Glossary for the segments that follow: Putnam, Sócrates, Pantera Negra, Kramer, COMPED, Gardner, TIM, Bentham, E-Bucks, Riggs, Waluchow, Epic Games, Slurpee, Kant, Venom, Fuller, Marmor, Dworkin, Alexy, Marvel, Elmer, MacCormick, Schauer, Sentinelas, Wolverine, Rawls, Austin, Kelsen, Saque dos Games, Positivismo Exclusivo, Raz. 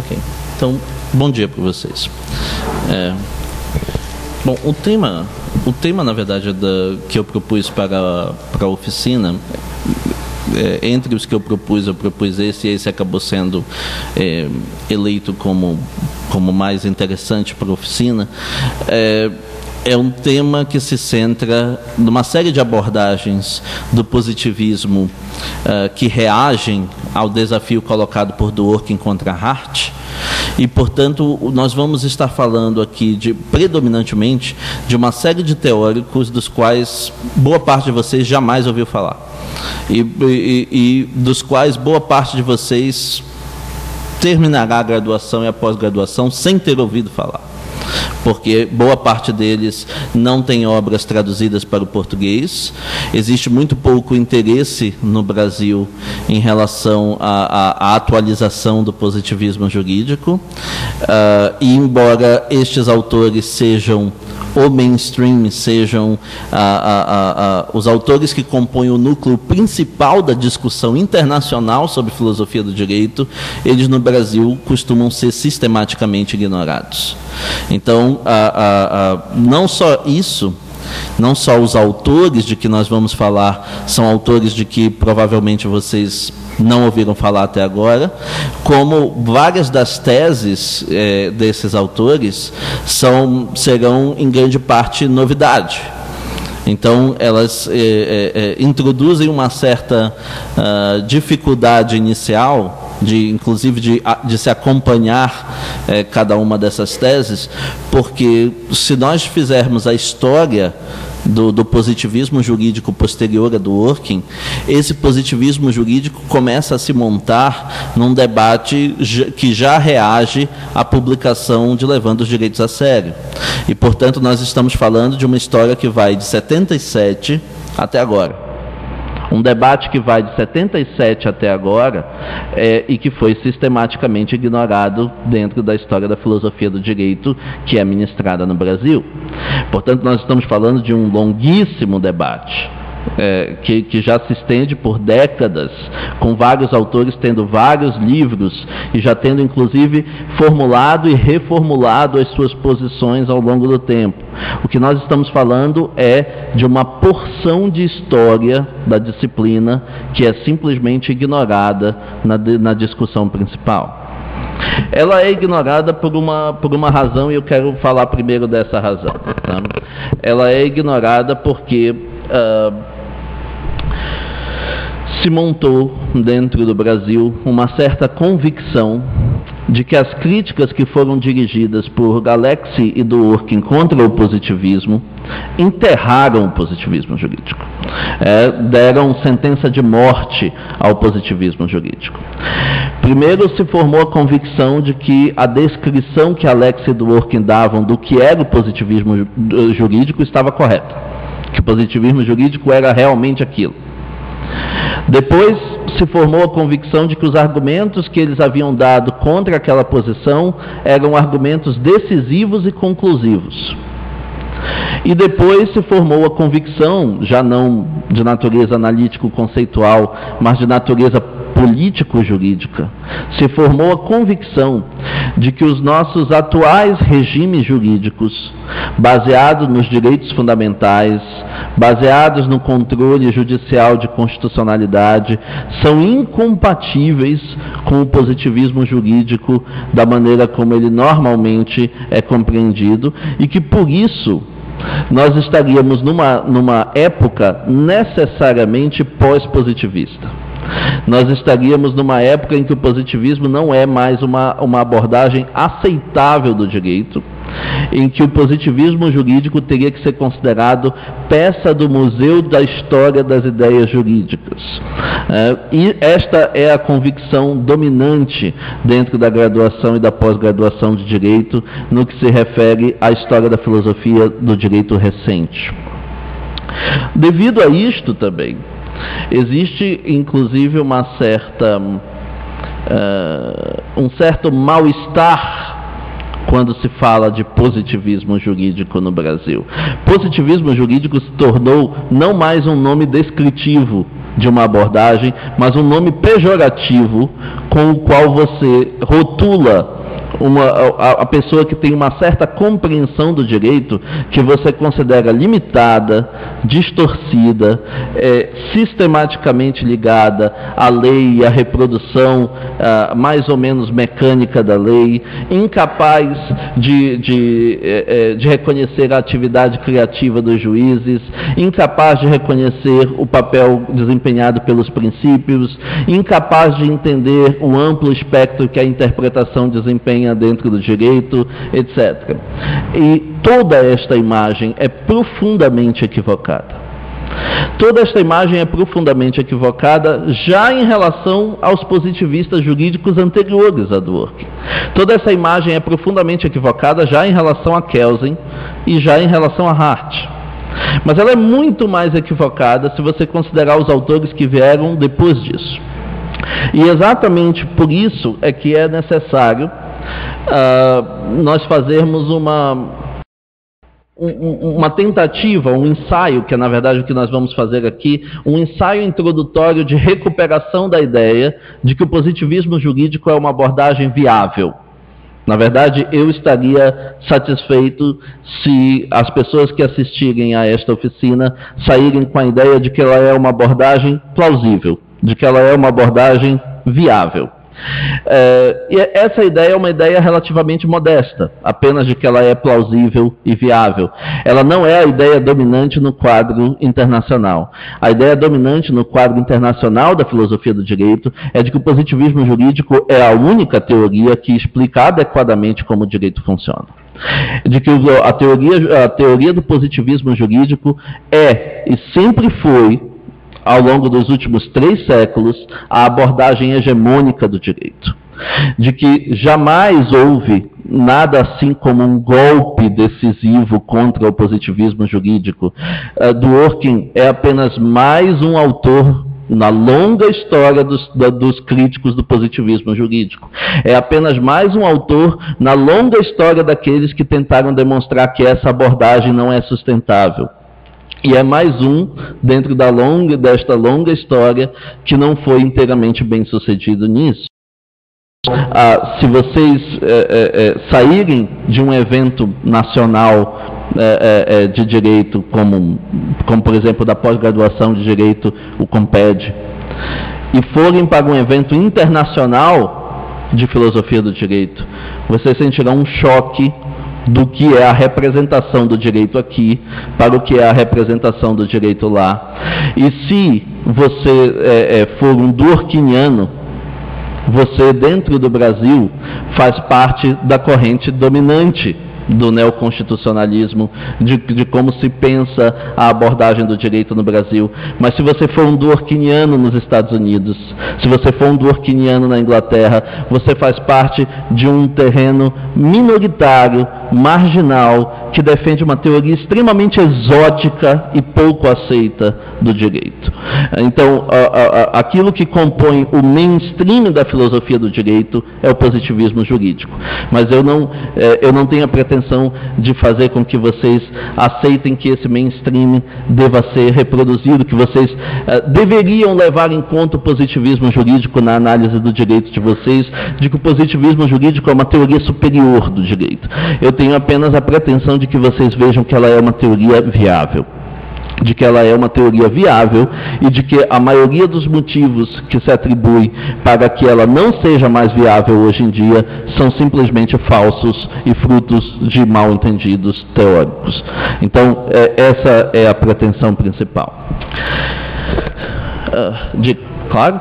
Ok. Então, bom dia para vocês. Bom, o tema na verdade, que eu propus para a oficina, entre os que eu propus esse, e esse acabou sendo eleito como mais interessante para a oficina, é um tema que se centra numa série de abordagens do positivismo que reagem ao desafio colocado por Dworkin contra Hart. E, portanto, nós vamos estar falando aqui, predominantemente, de uma série de teóricos dos quais boa parte de vocês jamais ouviu falar. E dos quais boa parte de vocês terminará a graduação e a pós-graduação sem ter ouvido falar. Porque boa parte deles não tem obras traduzidas para o português, existe muito pouco interesse no Brasil em relação à atualização do positivismo jurídico, e embora estes autores sejam o mainstream, sejam os autores que compõem o núcleo principal da discussão internacional sobre filosofia do direito, eles no Brasil costumam ser sistematicamente ignorados. Então, não só isso, não só os autores de que nós vamos falar são autores de que provavelmente vocês não ouviram falar até agora, como várias das teses desses autores serão em grande parte novidade. Então, elas introduzem uma certa dificuldade inicial, inclusive de se acompanhar cada uma dessas teses, porque se nós fizermos a história do positivismo jurídico posterior a Dworkin, esse positivismo jurídico começa a se montar num debate que já reage à publicação de Levando os Direitos a Sério. E, portanto, nós estamos falando de uma história que vai de 77 até agora. Um debate que vai de 77 até agora e que foi sistematicamente ignorado dentro da história da filosofia do direito que é ministrada no Brasil. Portanto, nós estamos falando de um longuíssimo debate que já se estende por décadas, com vários autores tendo vários livros e já tendo inclusive formulado e reformulado as suas posições ao longo do tempo. O que nós estamos falando é de uma porção de história da disciplina que é simplesmente ignorada na discussão principal. Ela é ignorada por uma razão, e eu quero falar primeiro dessa razão, tá? Ela é ignorada porque se montou dentro do Brasil uma certa convicção de que as críticas que foram dirigidas por Alexy e Dworkin contra o positivismo enterraram o positivismo jurídico, deram sentença de morte ao positivismo jurídico. Primeiro se formou a convicção de que a descrição que Alexy e Dworkin davam do que era o positivismo jurídico estava correta, que o positivismo jurídico era realmente aquilo. Depois se formou a convicção de que os argumentos que eles haviam dado contra aquela posição eram argumentos decisivos e conclusivos. E depois se formou a convicção, já não de natureza analítico-conceitual, mas de natureza político-jurídica, se formou a convicção de que os nossos atuais regimes jurídicos, baseados nos direitos fundamentais, baseados no controle judicial de constitucionalidade, são incompatíveis com o positivismo jurídico da maneira como ele normalmente é compreendido, e que por isso nós estaríamos numa época necessariamente pós-positivista. Nós estaríamos numa época em que o positivismo não é mais uma abordagem aceitável do direito, em que o positivismo jurídico teria que ser considerado peça do Museu da História das Ideias Jurídicas. E esta é a convicção dominante dentro da graduação e da pós-graduação de direito no que se refere à história da filosofia do direito recente. Devido a isto também, existe, inclusive, um certo mal-estar quando se fala de positivismo jurídico no Brasil. Positivismo jurídico se tornou não mais um nome descritivo de uma abordagem, mas um nome pejorativo com o qual você rotula a pessoa que tem uma certa compreensão do direito que você considera limitada, distorcida, sistematicamente ligada à lei e à reprodução mais ou menos mecânica da lei, incapaz de reconhecer a atividade criativa dos juízes, incapaz de reconhecer o papel desempenhado pelos princípios, incapaz de entender o amplo espectro que a interpretação desempenha dentro do direito, etc. E toda esta imagem é profundamente equivocada. Toda esta imagem é profundamente equivocada já em relação aos positivistas jurídicos anteriores a Dworkin. Toda essa imagem é profundamente equivocada já em relação a Kelsen e já em relação a Hart. Mas ela é muito mais equivocada se você considerar os autores que vieram depois disso. E exatamente por isso é que é necessário nós fazermos uma tentativa, um ensaio, que é na verdade o que nós vamos fazer aqui, um ensaio introdutório de recuperação da ideia de que o positivismo jurídico é uma abordagem viável. Na verdade, eu estaria satisfeito se as pessoas que assistirem a esta oficina saírem com a ideia de que ela é uma abordagem plausível, de que ela é uma abordagem viável. E essa ideia é uma ideia relativamente modesta, apenas de que ela é plausível e viável. Ela não é a ideia dominante no quadro internacional. A ideia dominante no quadro internacional da filosofia do direito é de que o positivismo jurídico é a única teoria que explica adequadamente como o direito funciona. De que a teoria do positivismo jurídico é e sempre foi, ao longo dos últimos 3 séculos, a abordagem hegemônica do direito. De que jamais houve nada assim como um golpe decisivo contra o positivismo jurídico. Dworkin é apenas mais um autor na longa história dos críticos do positivismo jurídico. É apenas mais um autor na longa história daqueles que tentaram demonstrar que essa abordagem não é sustentável. E é mais um dentro desta longa história que não foi inteiramente bem sucedido nisso. Se vocês saírem de um evento nacional de direito, como por exemplo da pós-graduação de direito, o COMPED, e forem para um evento internacional de filosofia do direito, vocês sentirão um choque do que é a representação do direito aqui para o que é a representação do direito lá. E se você for um dworkiniano, você dentro do Brasil faz parte da corrente dominante do neoconstitucionalismo, de como se pensa a abordagem do direito no Brasil. Mas se você for um dworkiniano nos Estados Unidos, se você for um dworkiniano na Inglaterra, você faz parte de um terreno minoritário, marginal, que defende uma teoria extremamente exótica e pouco aceita do direito. Então, aquilo que compõe o mainstream da filosofia do direito é o positivismo jurídico. Mas eu não tenho a pretensão de fazer com que vocês aceitem que esse mainstream deva ser reproduzido, que vocês deveriam levar em conta o positivismo jurídico na análise do direito de vocês, de que o positivismo jurídico é uma teoria superior do direito. Eu tenho apenas a pretensão de que vocês vejam que ela é uma teoria viável. De que ela é uma teoria viável e de que a maioria dos motivos que se atribui para que ela não seja mais viável hoje em dia são simplesmente falsos e frutos de mal entendidos teóricos. Então, essa é a pretensão principal. Claro?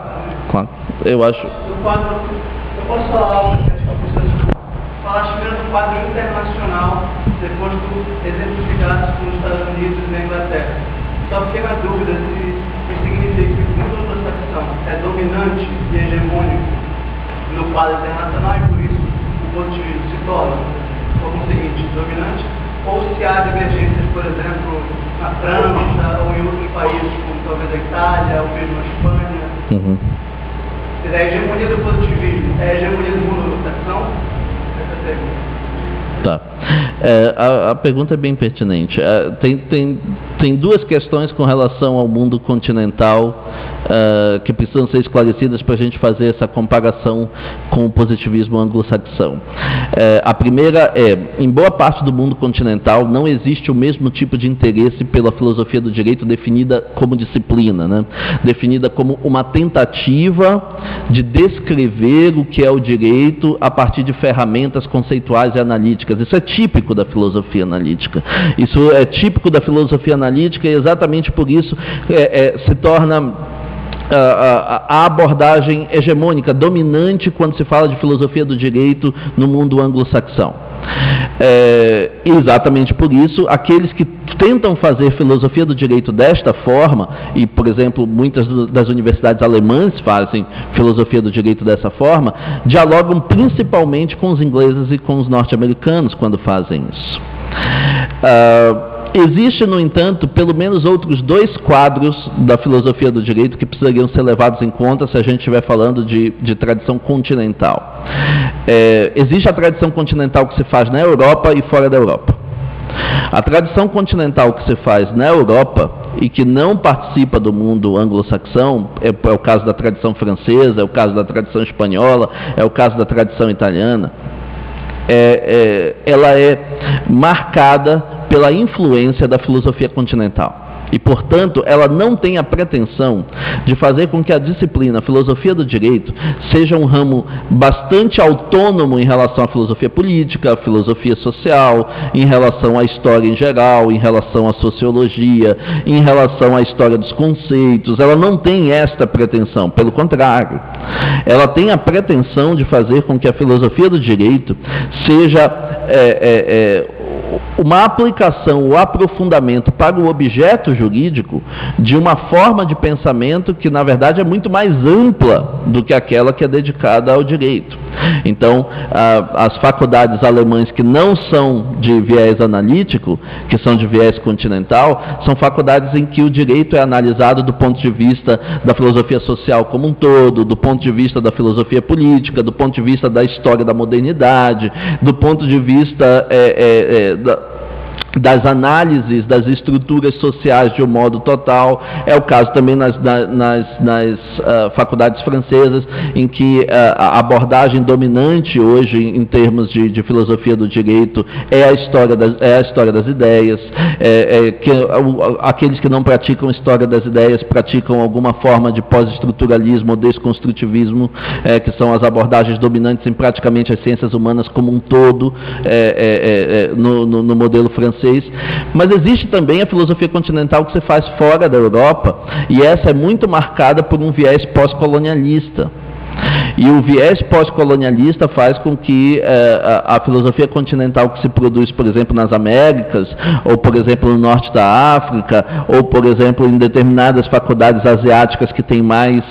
Claro. Eu acho... Eu posso falar primeiro do quadro internacional, depois do exemplificado nos Estados Unidos e na Inglaterra. Só fiquei na dúvida se significa que o anglo-saxão é dominante e hegemônico no quadro internacional e por isso o positivismo se torna como o seguinte, dominante, ou se há divergências, por exemplo, na França ou em outros países, como talvez a Itália ou mesmo a Espanha. Uhum. A hegemonia do positivismo é a hegemonia do anglo-saxão? Tá. É, a pergunta é bem pertinente. É, tem duas questões com relação ao mundo continental que precisam ser esclarecidas para a gente fazer essa comparação com o positivismo anglo-saxão. É, a primeira é, em boa parte do mundo continental não existe o mesmo tipo de interesse pela filosofia do direito definida como disciplina, né? Definida como uma tentativa de descrever o que é o direito a partir de ferramentas conceituais e analíticas. Isso é típico da filosofia analítica. Isso é típico da filosofia analítica e exatamente por isso se torna a abordagem hegemônica, dominante, quando se fala de filosofia do direito no mundo anglo-saxão. É, exatamente por isso, aqueles que tentam fazer filosofia do direito desta forma, e, por exemplo, muitas das universidades alemãs fazem filosofia do direito dessa forma, dialogam principalmente com os ingleses e com os norte-americanos quando fazem isso. Existe, no entanto, pelo menos outros dois quadros da filosofia do direito que precisariam ser levados em conta se a gente estiver falando de tradição continental. É, existe a tradição continental que se faz na Europa e fora da Europa. A tradição continental que se faz na Europa e que não participa do mundo anglo-saxão, é o caso da tradição francesa, é o caso da tradição espanhola, é o caso da tradição italiana, ela é marcada pela influência da filosofia continental. E, portanto, ela não tem a pretensão de fazer com que a disciplina, a filosofia do direito, seja um ramo bastante autônomo em relação à filosofia política, à filosofia social, em relação à história em geral, em relação à sociologia, em relação à história dos conceitos. Ela não tem esta pretensão, pelo contrário. Ela tem a pretensão de fazer com que a filosofia do direito seja uma aplicação, o aprofundamento para o objeto jurídico de uma forma de pensamento que, na verdade, é muito mais ampla do que aquela que é dedicada ao direito. Então, as faculdades alemãs que não são de viés analítico, que são de viés continental, são faculdades em que o direito é analisado do ponto de vista da filosofia social como um todo, do ponto de vista da filosofia política, do ponto de vista da história da modernidade, do ponto de vista das análises das estruturas sociais de um modo total. É o caso também nas faculdades francesas, em que a abordagem dominante hoje em termos de filosofia do direito é a história das ideias, aqueles que não praticam história das ideias praticam alguma forma de pós-estruturalismo ou desconstrutivismo, que são as abordagens dominantes em praticamente as ciências humanas como um todo, no modelo francês. Mas existe também a filosofia continental que se faz fora da Europa, e essa é muito marcada por um viés pós-colonialista. E o viés pós-colonialista faz com que a filosofia continental que se produz, por exemplo, nas Américas, ou, por exemplo, no norte da África, ou, por exemplo, em determinadas faculdades asiáticas que têm mais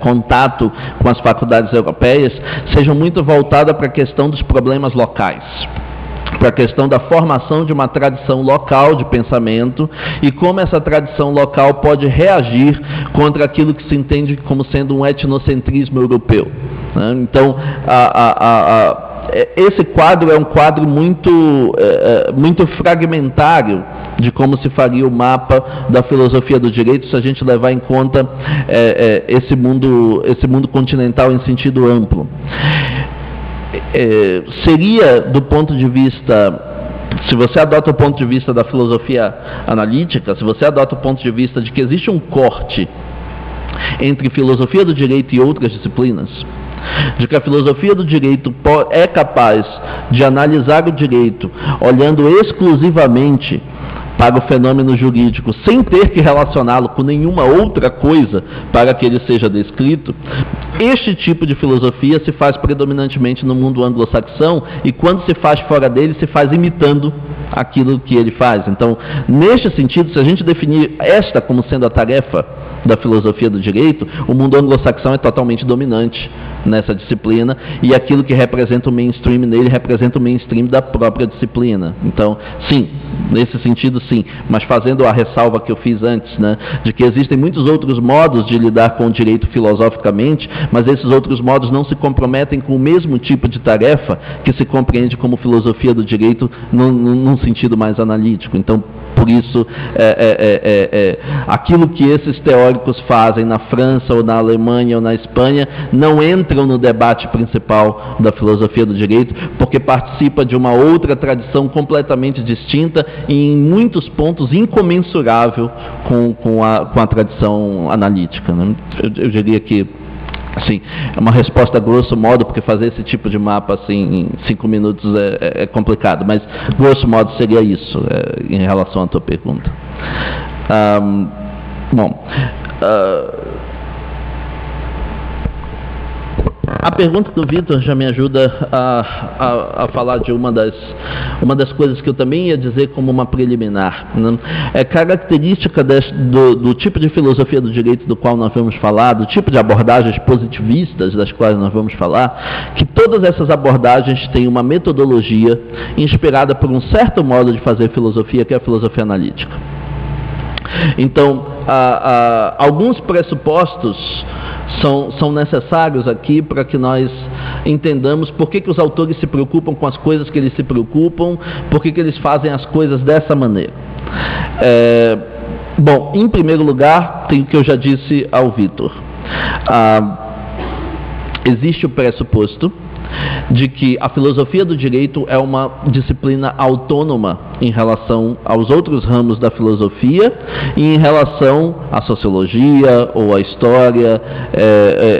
contato com as faculdades europeias, seja muito voltada para a questão dos problemas locais, para a questão da formação de uma tradição local de pensamento e como essa tradição local pode reagir contra aquilo que se entende como sendo um etnocentrismo europeu. Então, esse quadro é um quadro muito fragmentário de como se faria o mapa da filosofia do direito se a gente levar em conta esse mundo continental em sentido amplo. Seria, do ponto de vista, se você adota o ponto de vista da filosofia analítica, se você adota o ponto de vista de que existe um corte entre filosofia do direito e outras disciplinas, de que a filosofia do direito é capaz de analisar o direito olhando exclusivamente para o fenômeno jurídico, sem ter que relacioná-lo com nenhuma outra coisa para que ele seja descrito, este tipo de filosofia se faz predominantemente no mundo anglo-saxão, e quando se faz fora dele, se faz imitando aquilo que ele faz. Então, neste sentido, se a gente definir esta como sendo a tarefa da filosofia do direito, o mundo anglo-saxão é totalmente dominante nessa disciplina, e aquilo que representa o mainstream nele representa o mainstream da própria disciplina. Então, sim, nesse sentido sim, mas fazendo a ressalva que eu fiz antes, né, de que existem muitos outros modos de lidar com o direito filosoficamente, mas esses outros modos não se comprometem com o mesmo tipo de tarefa que se compreende como filosofia do direito num sentido mais analítico. Então, por isso, aquilo que esses teóricos fazem na França, ou na Alemanha, ou na Espanha, não entram no debate principal da filosofia do direito, porque participa de uma outra tradição completamente distinta e, em muitos pontos, incomensurável com a tradição analítica, né? Eu diria que, assim, é uma resposta grosso modo, porque fazer esse tipo de mapa assim, em 5 minutos é complicado, mas grosso modo seria isso em relação à tua pergunta. A pergunta do Vitor já me ajuda a falar de uma das coisas que eu também ia dizer como uma preliminar, né? É característica do tipo de filosofia do direito do qual nós vamos falar, do tipo de abordagens positivistas das quais nós vamos falar, que todas essas abordagens têm uma metodologia inspirada por um certo modo de fazer filosofia, que é a filosofia analítica. Então, alguns pressupostos são necessários aqui para que nós entendamos por que os autores se preocupam com as coisas que eles se preocupam, por que eles fazem as coisas dessa maneira. Bom, em primeiro lugar, tem o que eu já disse ao Vitor. Existe o pressuposto de que a filosofia do direito é uma disciplina autônoma em relação aos outros ramos da filosofia e em relação à sociologia, ou à história,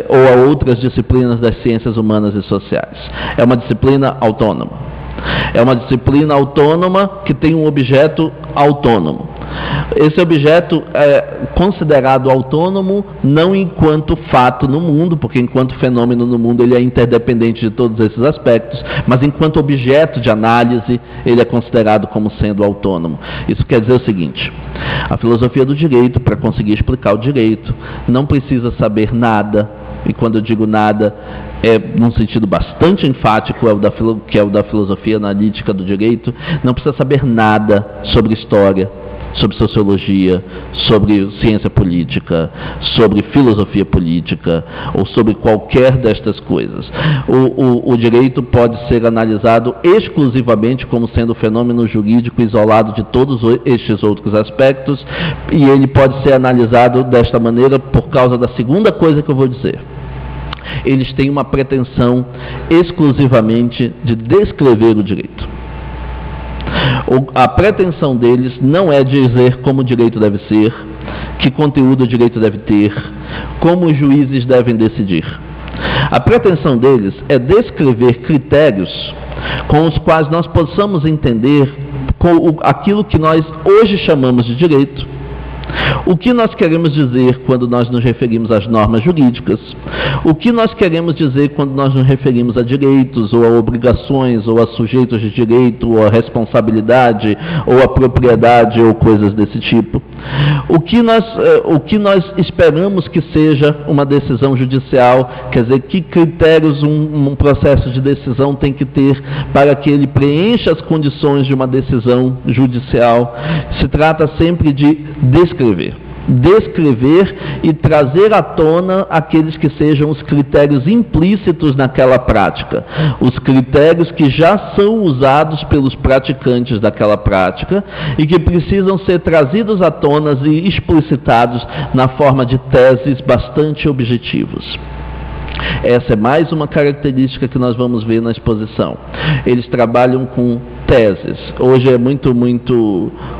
ou a outras disciplinas das ciências humanas e sociais. É uma disciplina autônoma. É uma disciplina autônoma que tem um objeto autônomo. Esse objeto é considerado autônomo não enquanto fato no mundo, porque enquanto fenômeno no mundo ele é interdependente de todos esses aspectos, mas enquanto objeto de análise ele é considerado como sendo autônomo. Isso quer dizer o seguinte: a filosofia do direito, para conseguir explicar o direito, não precisa saber nada, e quando eu digo nada, é num sentido bastante enfático, que é o da filosofia analítica do direito, não precisa saber nada sobre história, sobre sociologia, sobre ciência política, sobre filosofia política, ou sobre qualquer destas coisas. O direito pode ser analisado exclusivamente como sendo um fenômeno jurídico isolado de todos estes outros aspectos, e ele pode ser analisado desta maneira por causa da segunda coisa que eu vou dizer. Eles têm uma pretensão exclusivamente de descrever o direito. A pretensão deles não é dizer como o direito deve ser, que conteúdo o direito deve ter, como os juízes devem decidir. A pretensão deles é descrever critérios com os quais nós possamos entender aquilo que nós hoje chamamos de direito, o que nós queremos dizer quando nós nos referimos às normas jurídicas, o que nós queremos dizer quando nós nos referimos a direitos, ou a obrigações, ou a sujeitos de direito, ou a responsabilidade, ou a propriedade, ou coisas desse tipo. O que nós esperamos que seja uma decisão judicial, quer dizer, que critérios um processo de decisão tem que ter para que ele preencha as condições de uma decisão judicial. Se trata sempre de descrever e trazer à tona aqueles que sejam os critérios implícitos naquela prática, os critérios que já são usados pelos praticantes daquela prática e que precisam ser trazidos à tona e explicitados na forma de teses bastante objetivas. Essa é mais uma característica que nós vamos ver na exposição. Eles trabalham com teses. Hoje é muito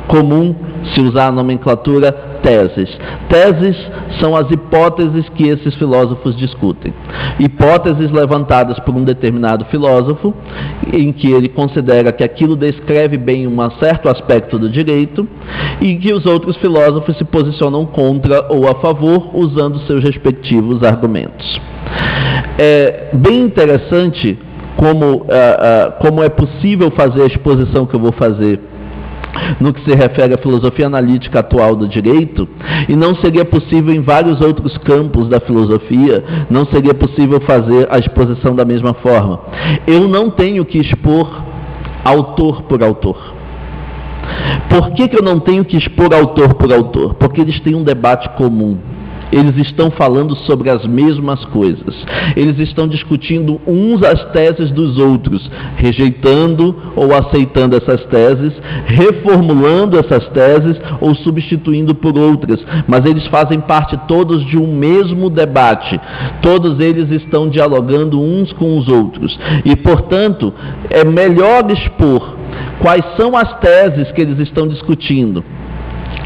comum se usar a nomenclatura teses. Teses são as hipóteses que esses filósofos discutem. Hipóteses levantadas por um determinado filósofo, em que ele considera que aquilo descreve bem um certo aspecto do direito, e que os outros filósofos se posicionam contra ou a favor, usando seus respectivos argumentos. É bem interessante como é possível fazer a exposição que eu vou fazer no que se refere à filosofia analítica atual do direito, e não seria possível em vários outros campos da filosofia, não seria possível fazer a exposição da mesma forma. Eu não tenho que expor autor por autor. Por que que eu não tenho que expor autor por autor? Porque eles têm um debate comum. Eles estão falando sobre as mesmas coisas. Eles estão discutindo uns as teses dos outros, rejeitando ou aceitando essas teses, reformulando essas teses ou substituindo por outras. Mas eles fazem parte todos de um mesmo debate. Todos eles estão dialogando uns com os outros. E, portanto, é melhor expor quais são as teses que eles estão discutindo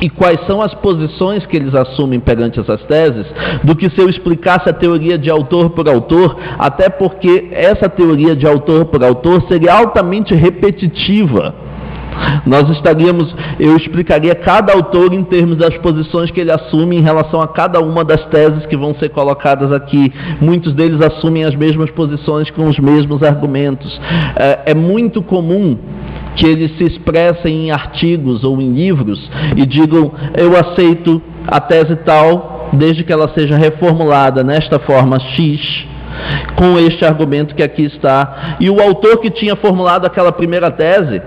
e quais são as posições que eles assumem perante essas teses, do que se eu explicasse a teoria de autor por autor, até porque essa teoria de autor por autor seria altamente repetitiva. Nós estaríamos, eu explicaria cada autor em termos das posições que ele assume em relação a cada uma das teses que vão ser colocadas aqui. Muitos deles assumem as mesmas posições com os mesmos argumentos. É muito comum que eles se expressem em artigos ou em livros e digam: eu aceito a tese tal, desde que ela seja reformulada nesta forma X, com este argumento que aqui está. E o autor que tinha formulado aquela primeira tese,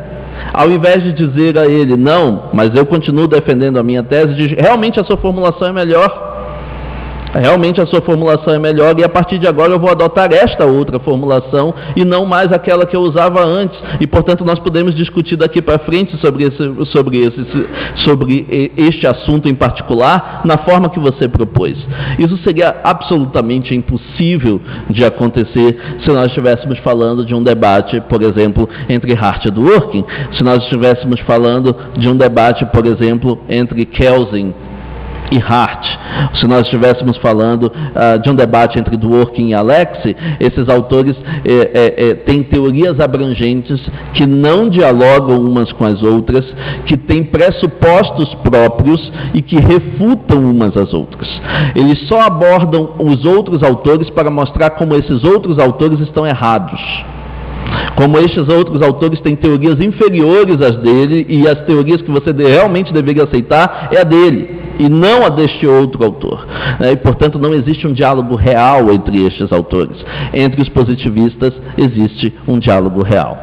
ao invés de dizer a ele: não, mas eu continuo defendendo a minha tese, diz: realmente a sua formulação é melhor. Realmente a sua formulação é melhor e a partir de agora eu vou adotar esta outra formulação e não mais aquela que eu usava antes. E, portanto, nós podemos discutir daqui para frente sobre este assunto em particular na forma que você propôs. Isso seria absolutamente impossível de acontecer se nós estivéssemos falando de um debate, por exemplo, entre Hart e Dworkin, se nós estivéssemos falando de um debate, por exemplo, entre Kelsen e Hart, se nós estivéssemos falando de um debate entre Dworkin e Alexy. Esses autores têm teorias abrangentes que não dialogam umas com as outras, que têm pressupostos próprios e que refutam umas às outras. Eles só abordam os outros autores para mostrar como esses outros autores estão errados, como estes outros autores têm teorias inferiores às dele e as teorias que você realmente deveria aceitar é a dele e não a deste outro autor. E, portanto, não existe um diálogo real entre estes autores. Entre os positivistas existe um diálogo real.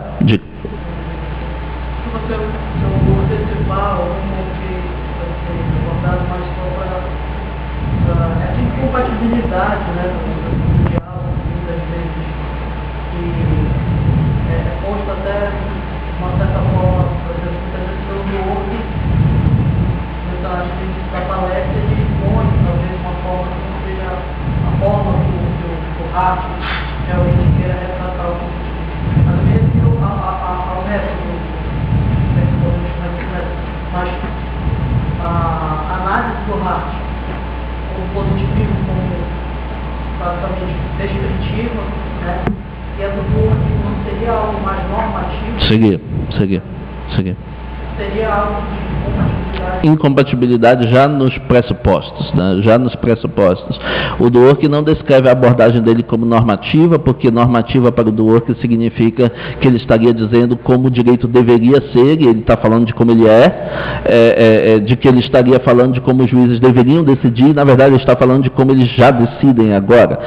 Seria algo de incompatibilidade já nos pressupostos, né? Já nos pressupostos. O Dworkin não descreve a abordagem dele como normativa, porque normativa para o Dworkin significa que ele estaria dizendo como o direito deveria ser, e ele está falando de como ele é, de que ele estaria falando de como os juízes deveriam decidir, e na verdade ele está falando de como eles já decidem agora.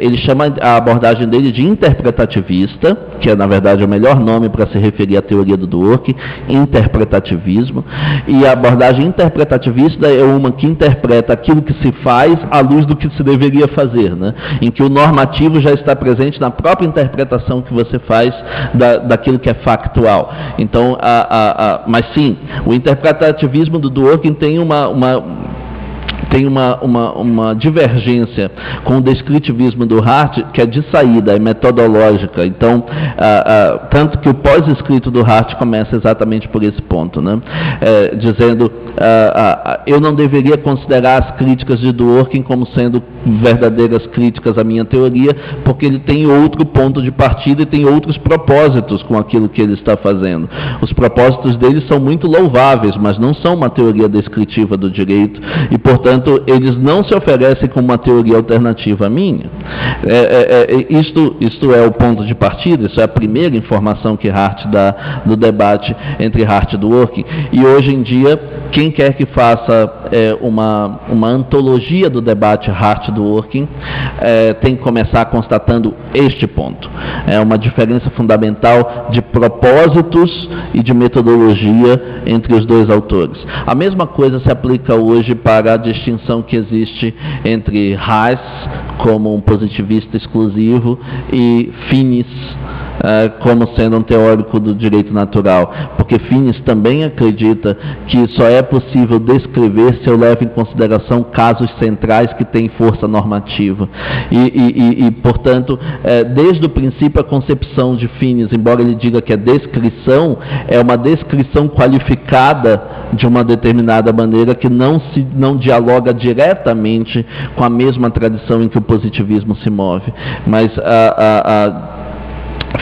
Ele chama a abordagem dele de interpretativista, que é na verdade o melhor nome para se referir à teoria do Dworkin, interpretativismo, e a abordagem interpretativista é uma que interpreta aquilo que se faz à luz do que se deveria fazer, né? Em que o normativo já está presente na própria interpretação que você faz daquilo que é factual. Então, mas sim, o interpretativismo do Dworkin tem uma divergência com o descritivismo do Hart, que é de saída, é metodológica. Então, tanto que o pós-escrito do Hart começa exatamente por esse ponto, né? Dizendo: eu não deveria considerar as críticas de Dworkin como sendo verdadeiras críticas à minha teoria, porque ele tem outro ponto de partida e tem outros propósitos com aquilo que ele está fazendo. Os propósitos dele são muito louváveis, mas não são uma teoria descritiva do direito e, portanto, portanto, eles não se oferecem como uma teoria alternativa à minha. Isto é o ponto de partida, isso é a primeira informação que Hart dá no debate entre Hart e Dworkin. E hoje em dia, quem quer que faça uma antologia do debate Hart-Dworkin tem que começar constatando este ponto. É uma diferença fundamental de propósitos e de metodologia entre os dois autores. A mesma coisa se aplica hoje para a distinção que existe entre Raz, como um positivista exclusivo, e Finnis, como sendo um teórico do direito natural, porque Finnis também acredita que só é possível descrever se eu levo em consideração casos centrais que têm força normativa. E portanto, desde o princípio, a concepção de Finnis, embora ele diga que a descrição é uma descrição qualificada de uma determinada maneira que não dialoga diretamente com a mesma tradição em que o positivismo se move. Mas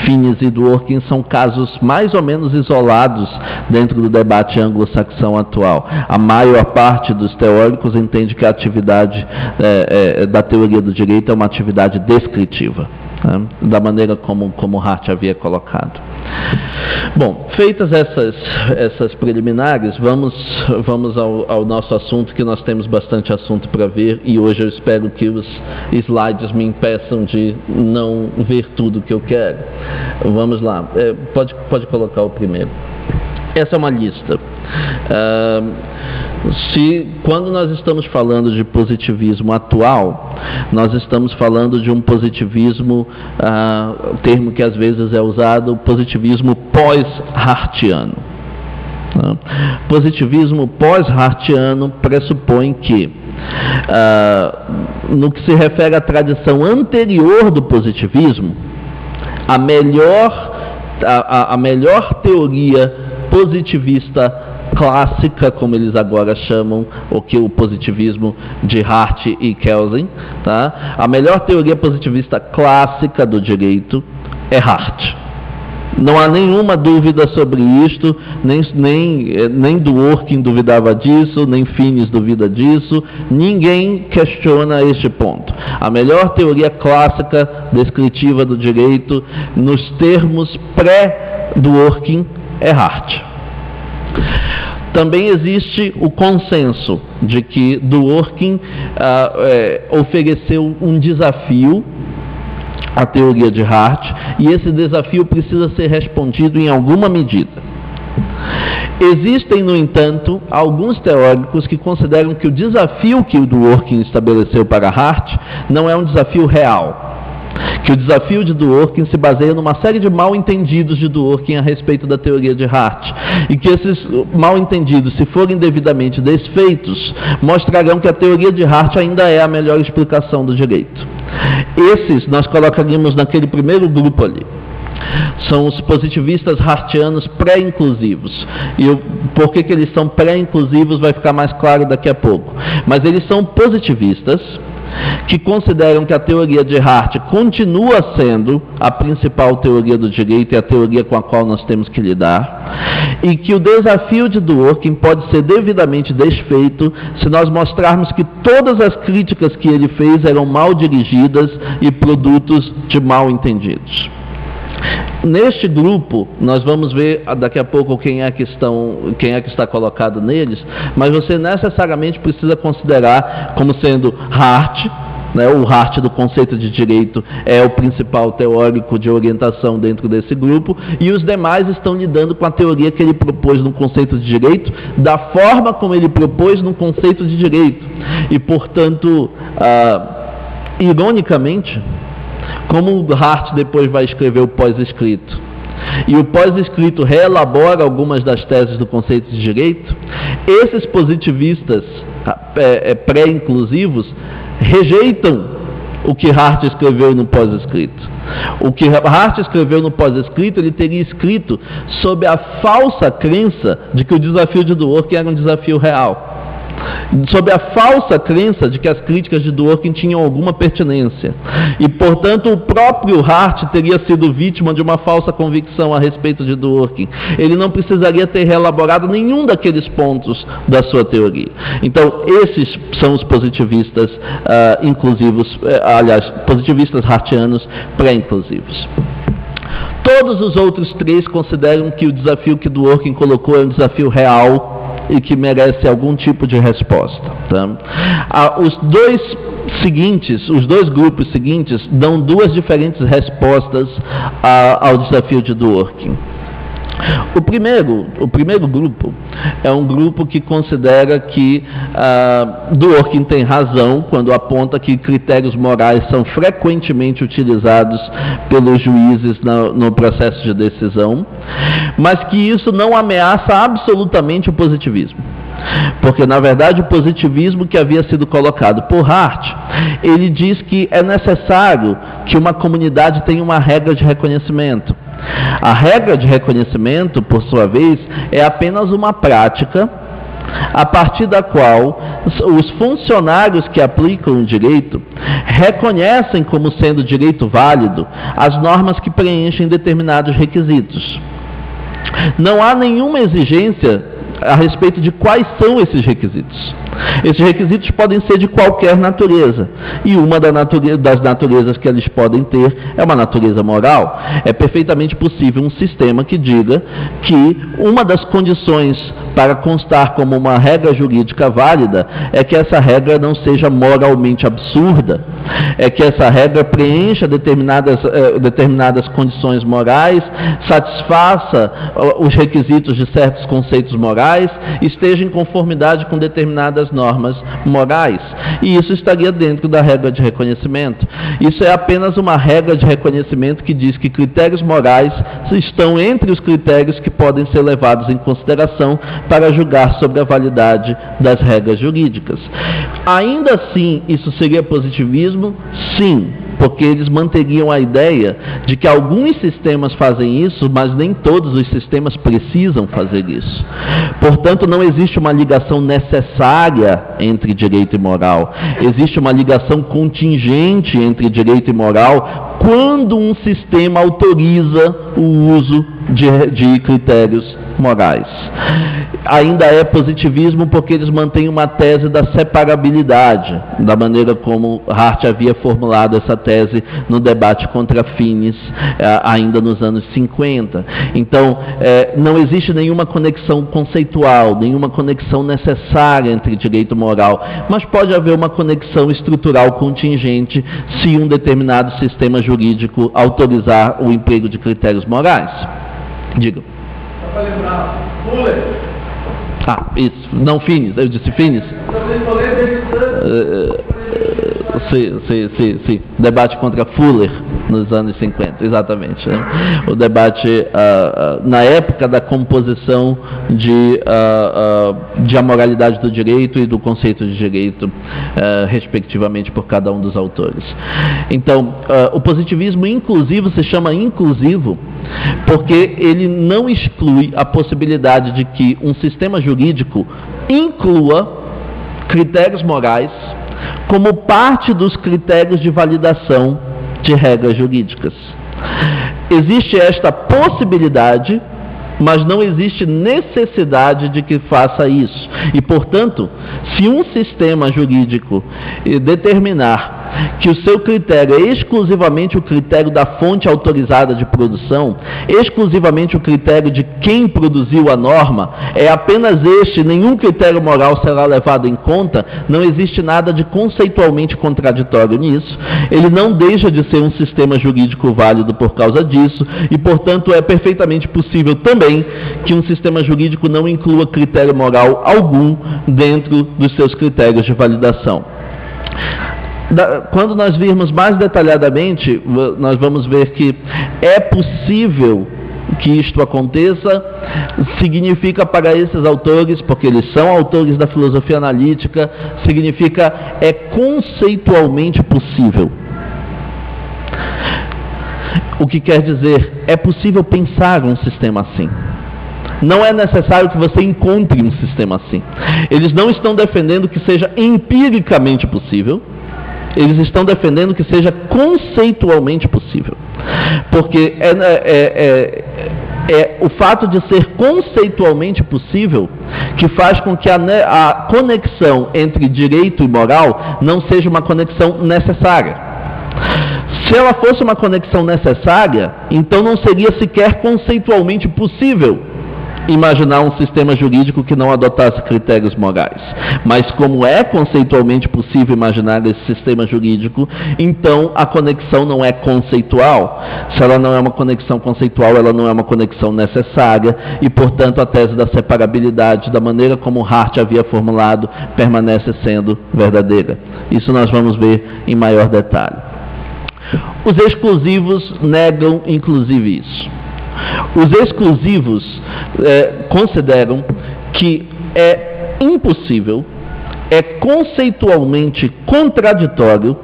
Finnis e Dworkin são casos mais ou menos isolados dentro do debate anglo-saxão atual. A maior parte dos teóricos entende que a atividade da teoria do direito é uma atividade descritiva, da maneira como Hart havia colocado. Bom, feitas essas preliminares, vamos ao nosso assunto, que nós temos bastante assunto para ver, e hoje eu espero que os slides me impeçam de não ver tudo que eu quero. Vamos lá, pode colocar o primeiro. Essa é uma lista. Quando nós estamos falando de positivismo atual, nós estamos falando de um positivismo, termo que às vezes é usado, positivismo pós-hartiano. Positivismo pós-hartiano pressupõe que, no que se refere à tradição anterior do positivismo, a melhor teoria positivista clássica, como eles agora chamam, o que o positivismo de Hart e Kelsen, tá? A melhor teoria positivista clássica do direito é Hart. Não há nenhuma dúvida sobre isto, nem Dworkin duvidava disso, nem Finnis duvida disso, ninguém questiona este ponto. A melhor teoria clássica descritiva do direito, nos termos pré-Dworkin, é Hart. Também existe o consenso de que Dworkin ofereceu um desafio à teoria de Hart, e esse desafio precisa ser respondido em alguma medida. Existem, no entanto, alguns teóricos que consideram que o desafio que o Dworkin estabeleceu para Hart não é um desafio real, que o desafio de Dworkin se baseia numa série de mal-entendidos de Dworkin a respeito da teoria de Hart, e que esses mal-entendidos, se forem devidamente desfeitos, mostrarão que a teoria de Hart ainda é a melhor explicação do direito. Esses nós colocaríamos naquele primeiro grupo ali. São os positivistas hartianos pré-inclusivos. E por que eles são pré-inclusivos vai ficar mais claro daqui a pouco. Mas eles são positivistas que consideram que a teoria de Hart continua sendo a principal teoria do direito e a teoria com a qual nós temos que lidar, e que o desafio de Dworkin pode ser devidamente desfeito se nós mostrarmos que todas as críticas que ele fez eram mal dirigidas e produtos de mal entendidos. Neste grupo, nós vamos ver daqui a pouco quem é que está colocado neles, mas você necessariamente precisa considerar como sendo Hart, né? O Hart do conceito de direito é o principal teórico de orientação dentro desse grupo, e os demais estão lidando com a teoria que ele propôs no conceito de direito, da forma como ele propôs no conceito de direito. E, portanto, ironicamente, como Hart depois vai escrever o pós-escrito, e o pós-escrito reelabora algumas das teses do conceito de direito, esses positivistas pré-inclusivos rejeitam o que Hart escreveu no pós-escrito. O que Hart escreveu no pós-escrito, ele teria escrito sob a falsa crença de que o desafio de Dworkin era um desafio real. sob a falsa crença de que as críticas de Dworkin tinham alguma pertinência. E, portanto, o próprio Hart teria sido vítima de uma falsa convicção a respeito de Dworkin. Ele não precisaria ter reelaborado nenhum daqueles pontos da sua teoria. Então, esses são os positivistas inclusivos, aliás, positivistas hartianos pré-inclusivos. Todos os outros três consideram que o desafio que Dworkin colocou é um desafio real e que merece algum tipo de resposta. Tá? Os dois grupos seguintes dão duas diferentes respostas ao desafio de Dworkin. O primeiro grupo é um grupo que considera que Dworkin tem razão quando aponta que critérios morais são frequentemente utilizados pelos juízes no processo de decisão, mas que isso não ameaça absolutamente o positivismo. Porque, na verdade, o positivismo que havia sido colocado por Hart, ele diz que é necessário que uma comunidade tenha uma regra de reconhecimento. A regra de reconhecimento, por sua vez, é apenas uma prática a partir da qual os funcionários que aplicam o direito reconhecem como sendo direito válido as normas que preenchem determinados requisitos. Não há nenhuma exigência a respeito de quais são esses requisitos. Esses requisitos podem ser de qualquer natureza, e uma das naturezas que eles podem ter é uma natureza moral. É perfeitamente possível um sistema que diga que uma das condições para constar como uma regra jurídica válida é que essa regra não seja moralmente absurda, é que essa regra preencha determinadas condições morais, satisfaça os requisitos de certos conceitos morais, esteja em conformidade com determinadas normas morais. E isso estaria dentro da regra de reconhecimento. Isso é apenas uma regra de reconhecimento que diz que critérios morais estão entre os critérios que podem ser levados em consideração para julgar sobre a validade das regras jurídicas. Ainda assim, isso seria positivismo? Sim, porque eles manteriam a ideia de que alguns sistemas fazem isso, mas nem todos os sistemas precisam fazer isso. Portanto, não existe uma ligação necessária entre direito e moral. Existe uma ligação contingente entre direito e moral quando um sistema autoriza o uso de critérios morais. Ainda é positivismo porque eles mantêm uma tese da separabilidade, da maneira como Hart havia formulado essa tese no debate contra Finnis, ainda nos anos 50. Então, não existe nenhuma conexão conceitual, nenhuma conexão necessária entre direito e moral, mas pode haver uma conexão estrutural contingente se um determinado sistema jurídico autorizar o emprego de critérios morais. Diga. Só para lembrar, Fuller. Ah, isso. Não Finnis, eu disse Finnis. Sim. Debate contra Fuller nos anos 50, exatamente. Né? O debate na época da composição de a moralidade do direito e do conceito de direito, respectivamente, por cada um dos autores. Então, o positivismo inclusivo se chama inclusivo porque ele não exclui a possibilidade de que um sistema jurídico inclua critérios morais como parte dos critérios de validação de regras jurídicas. Existe esta possibilidade, mas não existe necessidade de que faça isso. E, portanto, se um sistema jurídico determinar que o seu critério é exclusivamente o critério da fonte autorizada de produção, exclusivamente o critério de quem produziu a norma, é apenas este, nenhum critério moral será levado em conta, não existe nada de conceitualmente contraditório nisso. Ele não deixa de ser um sistema jurídico válido por causa disso e, portanto, é perfeitamente possível também que um sistema jurídico não inclua critério moral algum dentro dos seus critérios de validação. Quando nós virmos mais detalhadamente, nós vamos ver que é possível que isto aconteça. Significa para esses autores, porque eles são autores da filosofia analítica, significa é conceitualmente possível. O que quer dizer, é possível pensar um sistema assim. Não é necessário que você encontre um sistema assim. Eles não estão defendendo que seja empiricamente possível, eles estão defendendo que seja conceitualmente possível. Porque o fato de ser conceitualmente possível que faz com que a conexão entre direito e moral não seja uma conexão necessária. Se ela fosse uma conexão necessária, então não seria sequer conceitualmente possível imaginar um sistema jurídico que não adotasse critérios morais. Mas como é conceitualmente possível imaginar esse sistema jurídico, então a conexão não é conceitual. Se ela não é uma conexão conceitual, ela não é uma conexão necessária e, portanto, a tese da separabilidade, da maneira como Hart havia formulado, permanece sendo verdadeira. Isso nós vamos ver em maior detalhe. Os exclusivos negam, inclusive, isso. Os exclusivos consideram que é impossível, é conceitualmente contraditório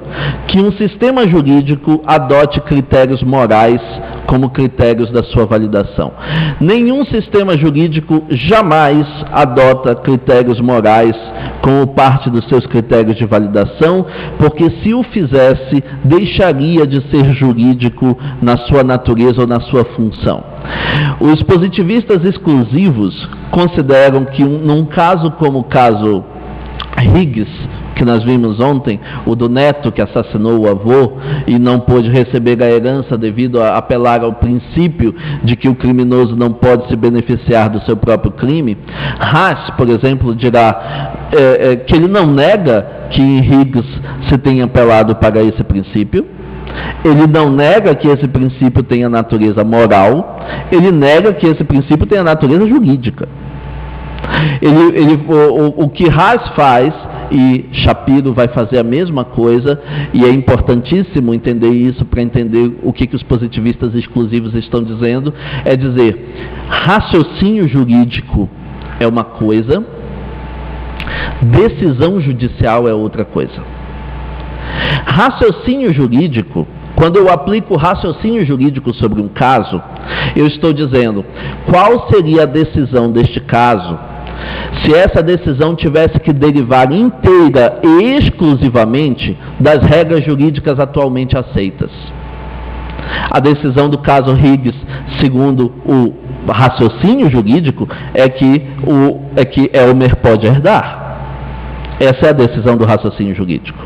que um sistema jurídico adote critérios morais como critérios da sua validação. Nenhum sistema jurídico jamais adota critérios morais como parte dos seus critérios de validação, porque se o fizesse, deixaria de ser jurídico na sua natureza ou na sua função. Os positivistas exclusivos consideram que, num caso como o caso Riggs, que nós vimos ontem, o do neto que assassinou o avô e não pôde receber a herança devido a apelar ao princípio de que o criminoso não pode se beneficiar do seu próprio crime, Raz, por exemplo, dirá que ele não nega que em Riggs se tenha apelado para esse princípio, ele não nega que esse princípio tenha natureza moral, ele nega que esse princípio tenha natureza jurídica. O que Raz faz, e Shapiro vai fazer a mesma coisa, e é importantíssimo entender isso para entender o que os positivistas exclusivos estão dizendo, é dizer, raciocínio jurídico é uma coisa, decisão judicial é outra coisa. Raciocínio jurídico, quando eu aplico raciocínio jurídico sobre um caso, eu estou dizendo qual seria a decisão deste caso se essa decisão tivesse que derivar inteira e exclusivamente das regras jurídicas atualmente aceitas. A decisão do caso Riggs, segundo o raciocínio jurídico, é que Elmer pode herdar. Essa é a decisão do raciocínio jurídico.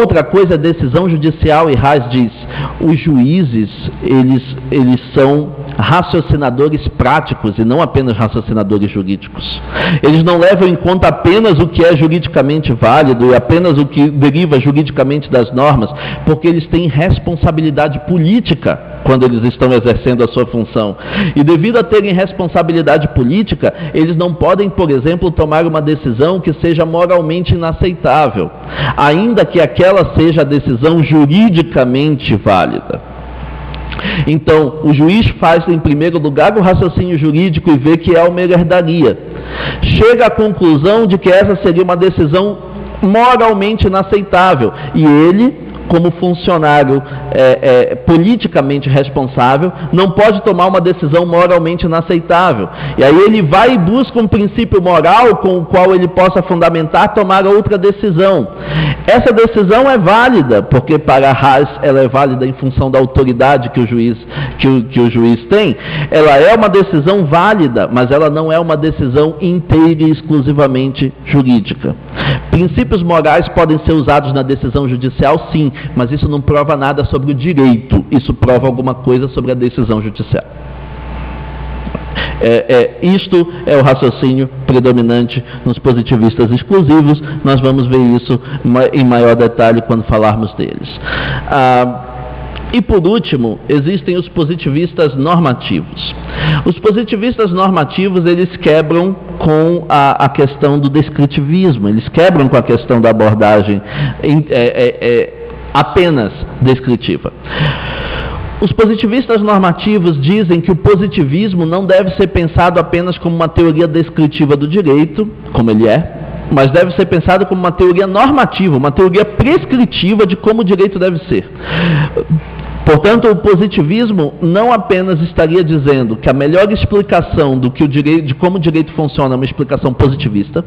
Outra coisa é decisão judicial, e Raz diz, os juízes, eles são raciocinadores práticos e não apenas raciocinadores jurídicos. Eles não levam em conta apenas o que é juridicamente válido e apenas o que deriva juridicamente das normas, porque eles têm responsabilidade política quando eles estão exercendo a sua função. E devido a terem responsabilidade política, eles não podem, por exemplo, tomar uma decisão que seja moralmente inaceitável, ainda que aquela seja a decisão juridicamente válida. Então, o juiz faz, em primeiro lugar, o raciocínio jurídico e vê que Elmer herdaria. Chega à conclusão de que essa seria uma decisão moralmente inaceitável, e ele, como funcionário politicamente responsável, não pode tomar uma decisão moralmente inaceitável. E aí ele vai e busca um princípio moral com o qual ele possa fundamentar tomar outra decisão. Essa decisão é válida, porque para Raz ela é válida em função da autoridade que o juiz tem. Ela é uma decisão válida, mas ela não é uma decisão inteira e exclusivamente jurídica. Princípios morais podem ser usados na decisão judicial, sim, mas isso não prova nada sobre o direito, isso prova alguma coisa sobre a decisão judicial. Isto é o raciocínio predominante nos positivistas exclusivos, nós vamos ver isso em maior detalhe quando falarmos deles. E por último, existem os positivistas normativos. Os positivistas normativos, eles quebram com a questão do descritivismo, eles quebram com a questão da abordagem apenas descritiva. Os positivistas normativos dizem que o positivismo não deve ser pensado apenas como uma teoria descritiva do direito, como ele é, mas deve ser pensado como uma teoria normativa, uma teoria prescritiva de como o direito deve ser. Portanto, o positivismo não apenas estaria dizendo que a melhor explicação do que o direito, de como o direito funciona é uma explicação positivista,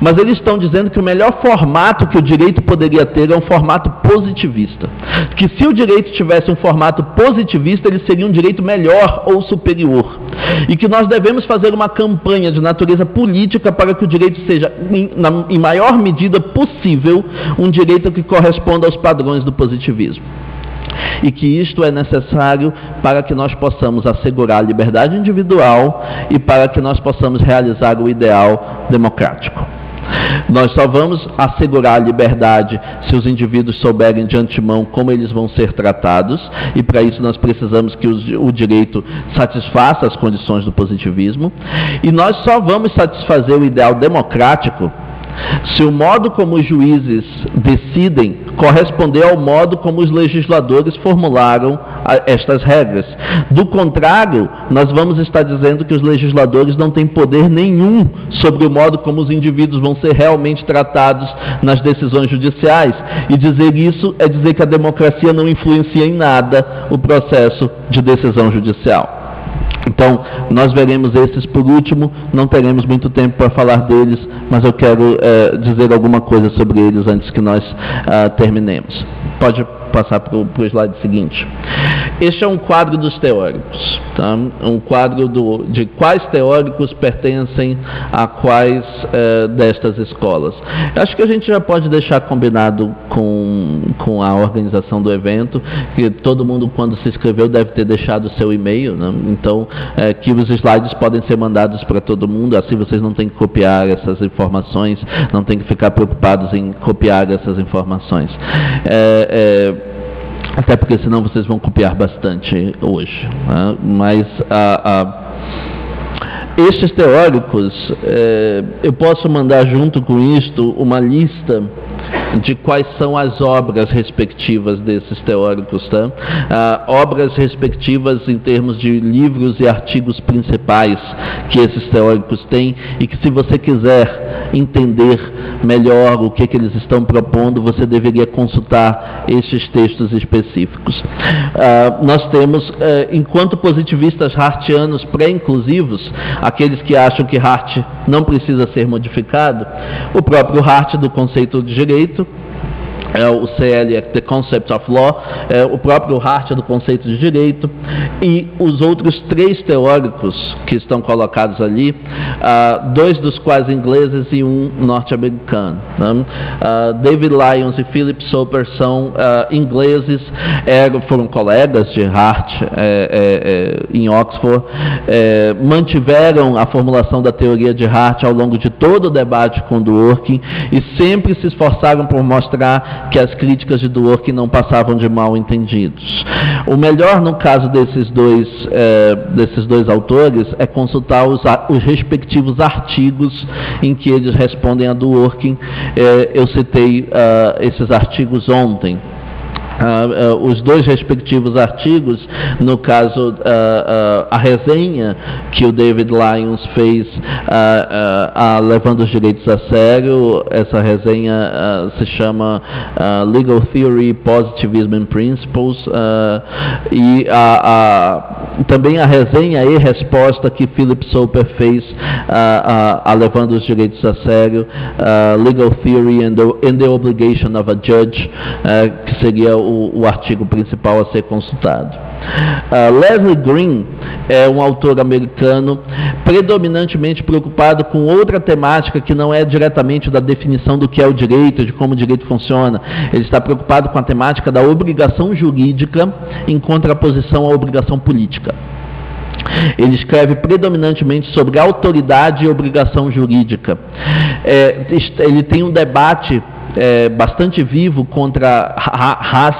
mas eles estão dizendo que o melhor formato que o direito poderia ter é um formato positivista. Que se o direito tivesse um formato positivista, ele seria um direito melhor ou superior. E que nós devemos fazer uma campanha de natureza política para que o direito seja, em maior medida possível, um direito que corresponda aos padrões do positivismo. E que isto é necessário para que nós possamos assegurar a liberdade individual e para que nós possamos realizar o ideal democrático. Nós só vamos assegurar a liberdade se os indivíduos souberem de antemão como eles vão ser tratados, e para isso nós precisamos que o direito satisfaça as condições do positivismo. E nós só vamos satisfazer o ideal democrático se o modo como os juízes decidem corresponder ao modo como os legisladores formularam estas regras. Do contrário, nós vamos estar dizendo que os legisladores não têm poder nenhum sobre o modo como os indivíduos vão ser realmente tratados nas decisões judiciais. E dizer isso é dizer que a democracia não influencia em nada o processo de decisão judicial. Então, nós veremos esses por último, não teremos muito tempo para falar deles, mas eu quero dizer alguma coisa sobre eles antes que nós terminemos. Pode passar para o slide seguinte. Este é um quadro dos teóricos, tá? Um quadro de quais teóricos pertencem a quais destas escolas. Eu acho que a gente já pode deixar combinado com a organização do evento, que todo mundo, quando se inscreveu, deve ter deixado o seu e-mail, né? Então, que os slides podem ser mandados para todo mundo, assim vocês não têm que copiar essas informações, não têm que ficar preocupados em copiar essas informações. Até porque senão vocês vão copiar bastante hoje, né? Mas estes teóricos, eu posso mandar junto com isto uma lista de quais são as obras respectivas desses teóricos, tá? Obras respectivas em termos de livros e artigos principais que esses teóricos têm, e que, se você quiser entender melhor o que eles estão propondo, você deveria consultar esses textos específicos. Nós temos, enquanto positivistas hartianos pré-inclusivos, aqueles que acham que Hart não precisa ser modificado, o próprio Hart do conceito de direito, o CL, The Concept of Law, o próprio Hart do conceito de direito, e os outros três teóricos que estão colocados ali, dois dos quais ingleses e um norte-americano, né? David Lyons e Philip Soper são ingleses, foram colegas de Hart em Oxford, mantiveram a formulação da teoria de Hart ao longo de todo o debate com Dworkin e sempre se esforçaram por mostrar que as críticas de Dworkin não passavam de mal entendidos. O melhor, no caso desses dois autores, é consultar os respectivos artigos em que eles respondem a Dworkin. Eu citei esses artigos ontem. Os dois respectivos artigos, no caso a resenha que o David Lyons fez levando os direitos a sério, essa resenha se chama Legal Theory, Positivism and Principles, e também a resenha e resposta que Philip Soper fez a levando os direitos a sério, Legal Theory and the Obligation of a Judge, que seria o artigo principal a ser consultado. Leslie Green é um autor americano predominantemente preocupado com outra temática que não é diretamente da definição do que é o direito, de como o direito funciona. Ele está preocupado com a temática da obrigação jurídica em contraposição à obrigação política. Ele escreve predominantemente sobre autoridade e obrigação jurídica. Ele tem um debate bastante vivo contra Raz,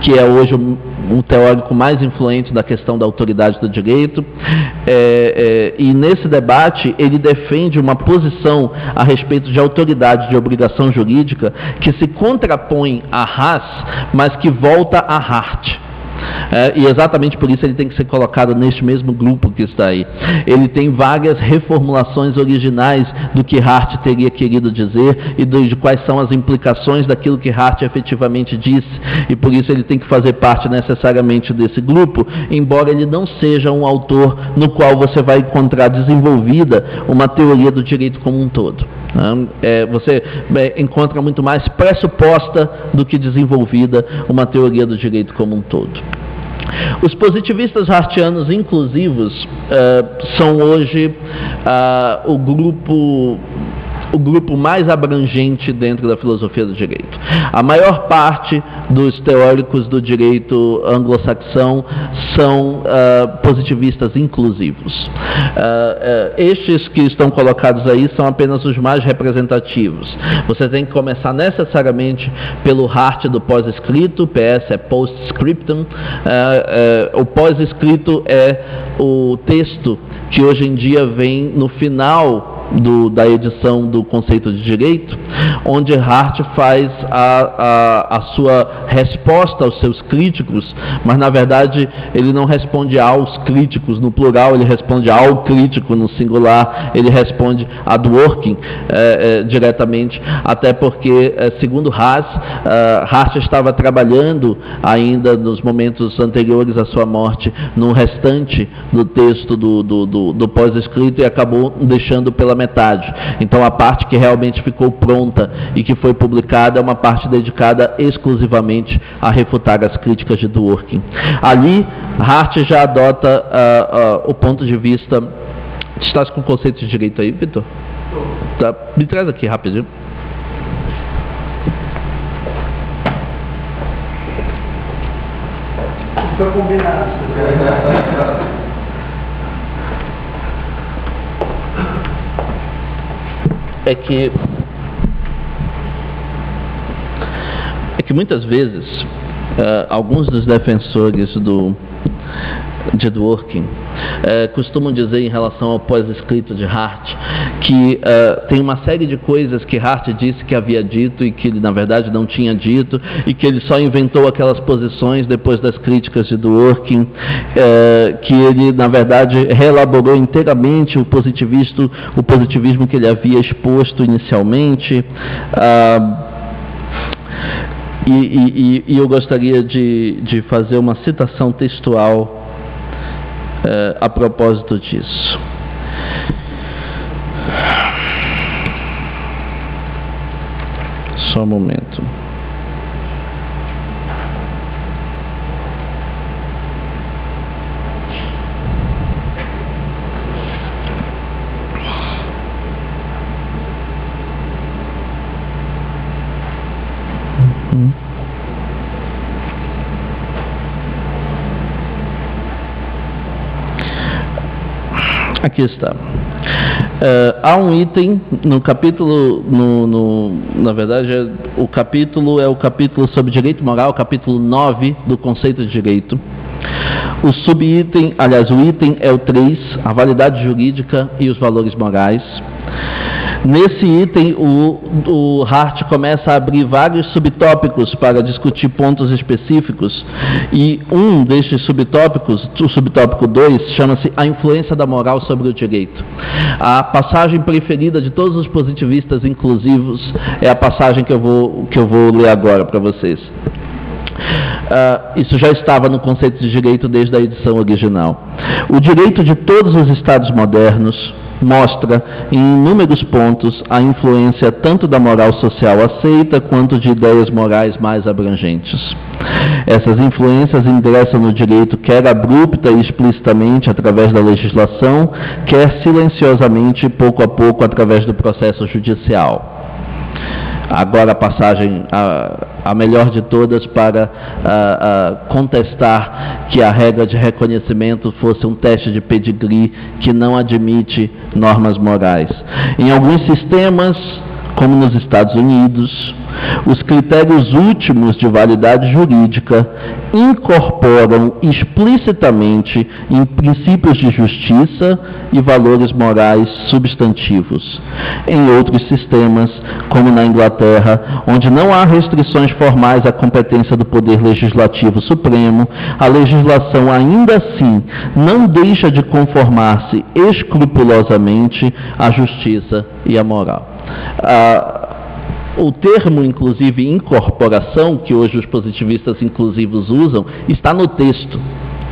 que é hoje o teórico mais influente da questão da autoridade do direito, e nesse debate ele defende uma posição a respeito de autoridade de obrigação jurídica que se contrapõe a Raz, mas que volta a Hart. E exatamente por isso ele tem que ser colocado neste mesmo grupo que está aí. Ele tem várias reformulações originais do que Hart teria querido dizer e de quais são as implicações daquilo que Hart efetivamente disse, e por isso ele tem que fazer parte necessariamente desse grupo, embora ele não seja um autor no qual você vai encontrar desenvolvida uma teoria do direito como um todo. Você encontra muito mais pressuposta do que desenvolvida uma teoria do direito como um todo. Os positivistas hartianos inclusivos são hoje o grupo mais abrangente dentro da filosofia do direito. A maior parte dos teóricos do direito anglo-saxão são positivistas inclusivos. Estes que estão colocados aí são apenas os mais representativos. Você tem que começar necessariamente pelo Hart do pós-escrito, PS é post-scriptum. O pós-escrito é o texto que hoje em dia vem no final da edição do Conceito de Direito, onde Hart faz a sua resposta aos seus críticos, mas na verdade ele não responde aos críticos no plural, ele responde ao crítico no singular, ele responde a Dworkin diretamente, até porque, segundo Raz, Hart estava trabalhando ainda nos momentos anteriores à sua morte no restante do texto do pós-escrito e acabou deixando pela metade. Então a parte que realmente ficou pronta e que foi publicada é uma parte dedicada exclusivamente a refutar as críticas de Dworkin. Ali, Hart já adota o ponto de vista... Estás com o conceito de direito aí, Vitor? Tá. Me traz aqui rapidinho. Estou combinado. É que muitas vezes alguns dos defensores de Dworkin costumam dizer em relação ao pós-escrito de Hart que tem uma série de coisas que Hart disse que havia dito e que ele na verdade não tinha dito, e que ele só inventou aquelas posições depois das críticas de Dworkin, que ele na verdade reelaborou inteiramente o positivismo que ele havia exposto inicialmente. E eu gostaria de fazer uma citação textual a propósito disso. Só um momento. Aqui está. Há um item no capítulo, na verdade, o capítulo sobre direito moral, capítulo 9 do Conceito de Direito. O subitem, aliás, o item é o 3, a validade jurídica e os valores morais. Nesse item, o Hart começa a abrir vários subtópicos para discutir pontos específicos, e um destes subtópicos, o subtópico 2, chama-se A Influência da Moral sobre o Direito. A passagem preferida de todos os positivistas inclusivos é a passagem que eu vou ler agora para vocês. Isso já estava no Conceito de Direito desde a edição original. O direito de todos os estados modernos mostra, em inúmeros pontos, a influência tanto da moral social aceita quanto de ideias morais mais abrangentes. Essas influências ingressam no direito quer abrupta e explicitamente através da legislação, quer silenciosamente e pouco a pouco através do processo judicial. Agora a passagem, a melhor de todas, para contestar que a regra de reconhecimento fosse um teste de pedigree que não admite normas morais. Em alguns sistemas, como nos Estados Unidos, os critérios últimos de validade jurídica incorporam explicitamente em princípios de justiça e valores morais substantivos. Em outros sistemas, como na Inglaterra, onde não há restrições formais à competência do Poder Legislativo Supremo, a legislação ainda assim não deixa de conformar-se escrupulosamente à justiça e à moral. O termo, inclusive, incorporação, que hoje os positivistas inclusivos usam, está no texto,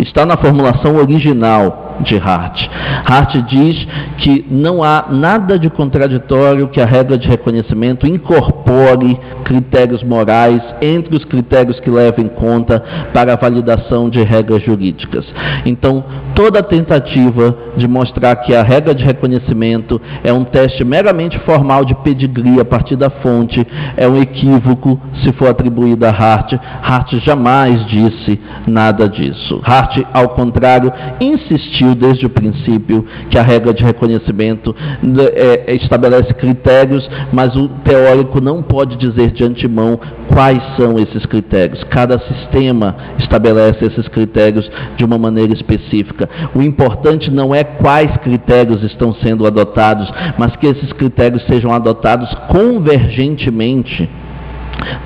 está na formulação original de Hart. Hart diz que não há nada de contraditório que a regra de reconhecimento incorpore critérios morais entre os critérios que leva em conta para a validação de regras jurídicas. Então, toda tentativa de mostrar que a regra de reconhecimento é um teste meramente formal de pedigree a partir da fonte é um equívoco se for atribuída a Hart. Hart jamais disse nada disso. Hart, ao contrário, insistiu desde o princípio que a regra de reconhecimento estabelece critérios, mas o teórico não pode dizer de antemão quais são esses critérios. Cada sistema estabelece esses critérios de uma maneira específica. O importante não é quais critérios estão sendo adotados, mas que esses critérios sejam adotados convergentemente,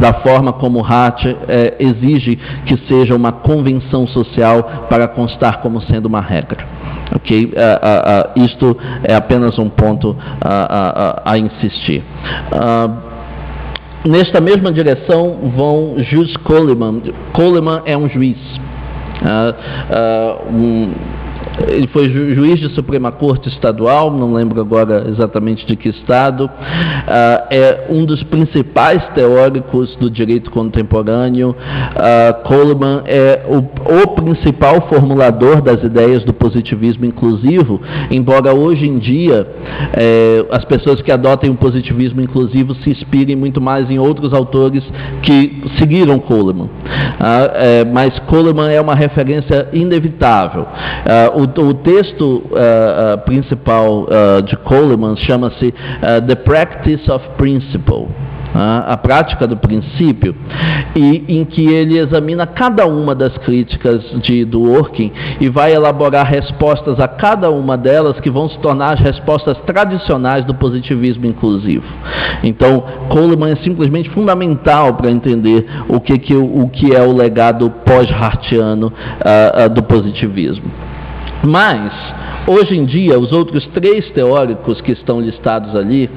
da forma como Hart exige que seja uma convenção social para constar como sendo uma regra. Okay? Isto é apenas um ponto a insistir. Nesta mesma direção vão Jus Coleman. Coleman é um juiz. Ele foi juiz de Suprema Corte Estadual, não lembro agora exatamente de que estado, é um dos principais teóricos do direito contemporâneo. Coleman é o principal formulador das ideias do positivismo inclusivo, embora hoje em dia as pessoas que adotem o positivismo inclusivo se inspirem muito mais em outros autores que seguiram Coleman. Mas Coleman é uma referência inevitável. O texto principal de Coleman chama-se The Practice of Principle, a prática do princípio, e em que ele examina cada uma das críticas de Dworkin e vai elaborar respostas a cada uma delas que vão se tornar as respostas tradicionais do positivismo inclusivo. Então, Coleman é simplesmente fundamental para entender o que é o legado pós-hartiano do positivismo. Mas, hoje em dia, os outros três teóricos que estão listados ali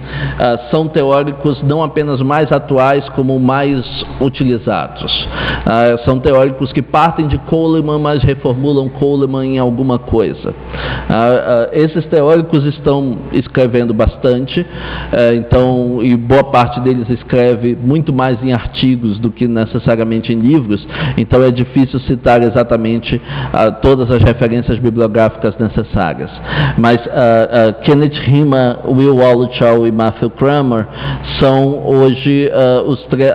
são teóricos não apenas mais atuais, como mais utilizados. São teóricos que partem de Coleman, mas reformulam Coleman em alguma coisa. Esses teóricos estão escrevendo bastante, então, e boa parte deles escreve muito mais em artigos do que necessariamente em livros, então é difícil citar exatamente todas as referências bibliográficas necessárias, mas Kenneth Himma, Will Waluchow e Matthew Kramer são hoje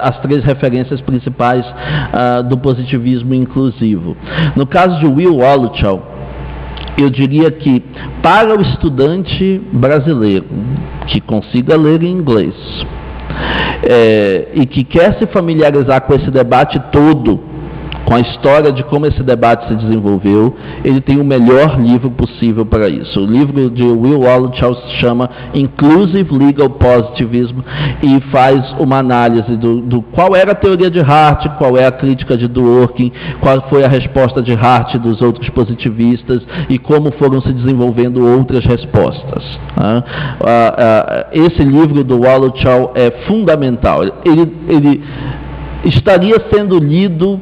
as três referências principais do positivismo inclusivo. No caso de Will Waluchow, eu diria que para o estudante brasileiro que consiga ler em inglês e que quer se familiarizar com esse debate todo, com a história de como esse debate se desenvolveu, ele tem o melhor livro possível para isso. O livro de Will Waluchow se chama Inclusive Legal Positivism e faz uma análise do qual era a teoria de Hart, qual é a crítica de Dworkin, qual foi a resposta de Hart e dos outros positivistas e como foram se desenvolvendo outras respostas. Esse livro do Waluchow é fundamental. Ele estaria sendo lido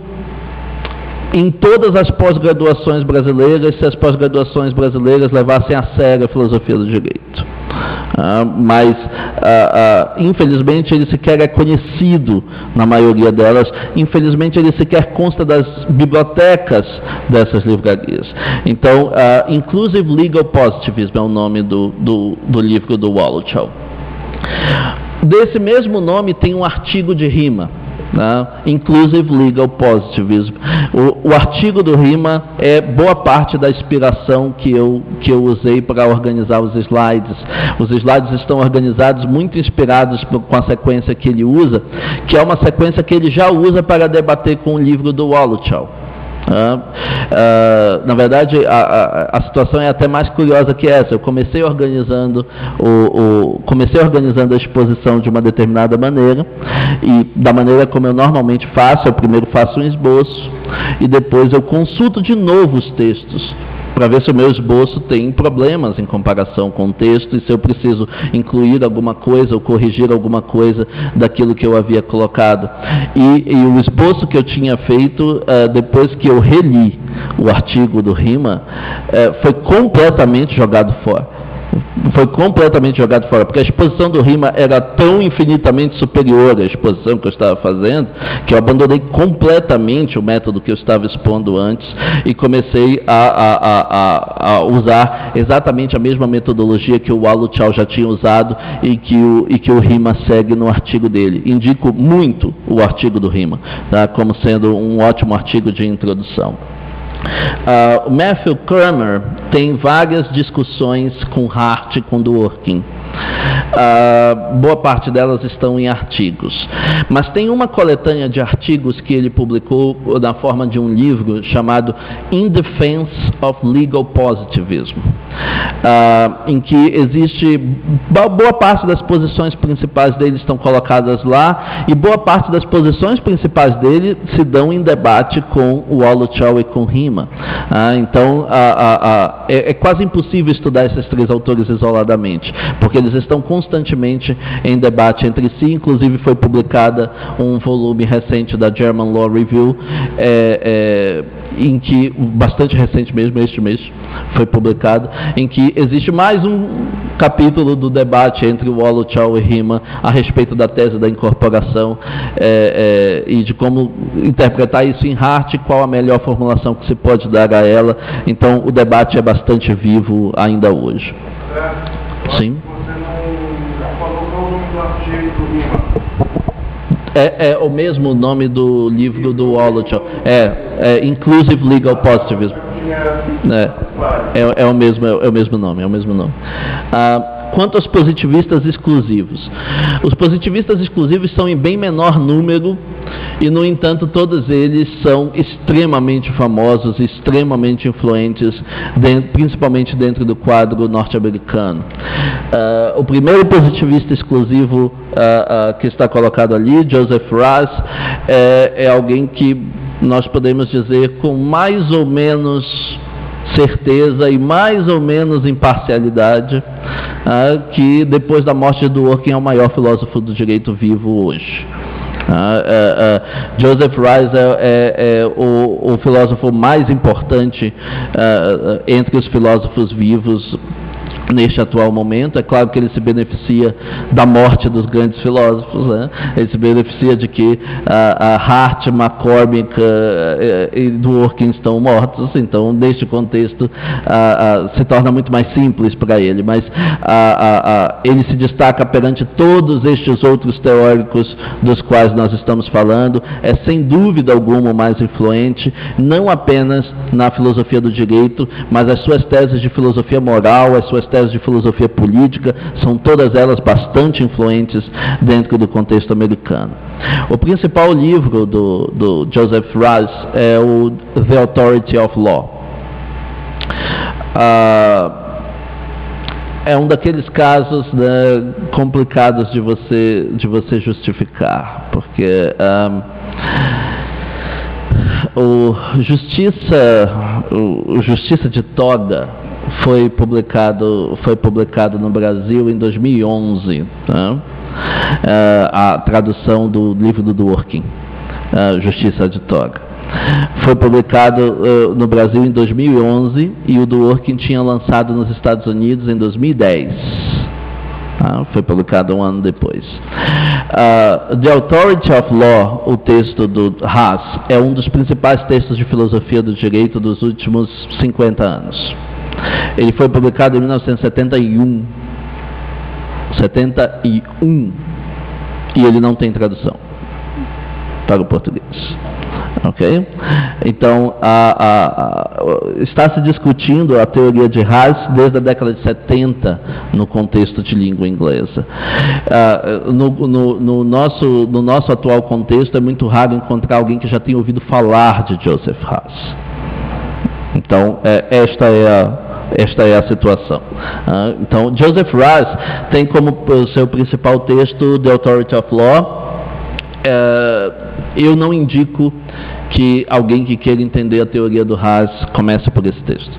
em todas as pós-graduações brasileiras, se as pós-graduações brasileiras levassem a sério a filosofia do direito. Mas, infelizmente, ele sequer é conhecido na maioria delas, infelizmente, ele sequer consta das bibliotecas dessas livrarias. Então, Inclusive Legal Positivism é o nome do livro do Waluchow. Desse mesmo nome tem um artigo de Himma, Não, inclusive legal positivism. O artigo do Himma é boa parte da inspiração que eu usei para organizar os slides. Os slides estão organizados muito inspirados com a sequência que ele usa, que é uma sequência que ele já usa para debater com o livro do Waluchow. Na verdade, a situação é até mais curiosa que essa. Eu comecei organizando a exposição de uma determinada maneira, e da maneira como eu normalmente faço, eu primeiro faço um esboço e depois eu consulto de novo os textos para ver se o meu esboço tem problemas em comparação com o texto e se eu preciso incluir alguma coisa ou corrigir alguma coisa daquilo que eu havia colocado. E o esboço que eu tinha feito, depois que eu reli o artigo do Himma, foi completamente jogado fora. Foi completamente jogado fora, porque a exposição do Himma era tão infinitamente superior à exposição que eu estava fazendo, que eu abandonei completamente o método que eu estava expondo antes e comecei a usar exatamente a mesma metodologia que o Waluchow já tinha usado e que o Himma segue no artigo dele. Indico muito o artigo do Himma, tá, como sendo um ótimo artigo de introdução. O Matthew Kramer tem várias discussões com Hart e com Dworkin. Boa parte delas estão em artigos, mas tem uma coletânea de artigos que ele publicou na forma de um livro chamado In Defense of Legal Positivism, em que existe boa parte das posições principais dele estão colocadas lá, e boa parte das posições principais dele se dão em debate com o Waluchow e com Himma. Então é quase impossível estudar esses três autores isoladamente, porque eles estão constantemente em debate entre si. Inclusive foi publicada um volume recente da German Law Review, em que, bastante recente mesmo, este mês foi publicado, em que existe mais um capítulo do debate entre o Waluchow e Himma a respeito da tese da incorporação e de como interpretar isso em Hart, qual a melhor formulação que se pode dar a ela. Então o debate é bastante vivo ainda hoje. Sim. É o mesmo nome do livro do Waluchow. Inclusive Legal Positivism. É o mesmo nome. Quanto aos positivistas exclusivos, os positivistas exclusivos são em bem menor número e, no entanto, todos eles são extremamente famosos, extremamente influentes, principalmente dentro do quadro norte-americano. O primeiro positivista exclusivo que está colocado ali, Joseph Raz, é alguém que nós podemos dizer com mais ou menos certeza e mais ou menos imparcialidade que depois da morte de Dworkin é o maior filósofo do direito vivo hoje. Joseph Raz é o filósofo mais importante entre os filósofos vivos neste atual momento. É claro que ele se beneficia da morte dos grandes filósofos, né? Ele se beneficia de que Hart, MacCormick e Dworkin estão mortos, então neste contexto se torna muito mais simples para ele, mas ele se destaca perante todos estes outros teóricos dos quais nós estamos falando. É sem dúvida alguma o mais influente, não apenas na filosofia do direito, mas as suas teses de filosofia moral, as suas teses de filosofia política, são todas elas bastante influentes dentro do contexto americano. O principal livro do Joseph Raz é o The Authority of Law. É um daqueles casos, né, complicados de você justificar, porque o Justiça de Toga foi publicado no Brasil em 2011, tá? A tradução do livro do Dworkin, Justiça de Toga, foi publicado no Brasil em 2011 e o Dworkin tinha lançado nos Estados Unidos em 2010. Foi publicado um ano depois. The Authority of Law, o texto do Raz, é um dos principais textos de filosofia do direito dos últimos 50 anos. Ele foi publicado em 1971, e ele não tem tradução. para o português. Ok? Então, está se discutindo a teoria de Raz desde a década de 70 no contexto de língua inglesa. No nosso atual contexto, é muito raro encontrar alguém que já tenha ouvido falar de Joseph Raz. Então, esta é a situação. Então, Joseph Raz tem como seu principal texto The Authority of Law. Eu não indico que alguém que queira entender a teoria do Raz comece por esse texto.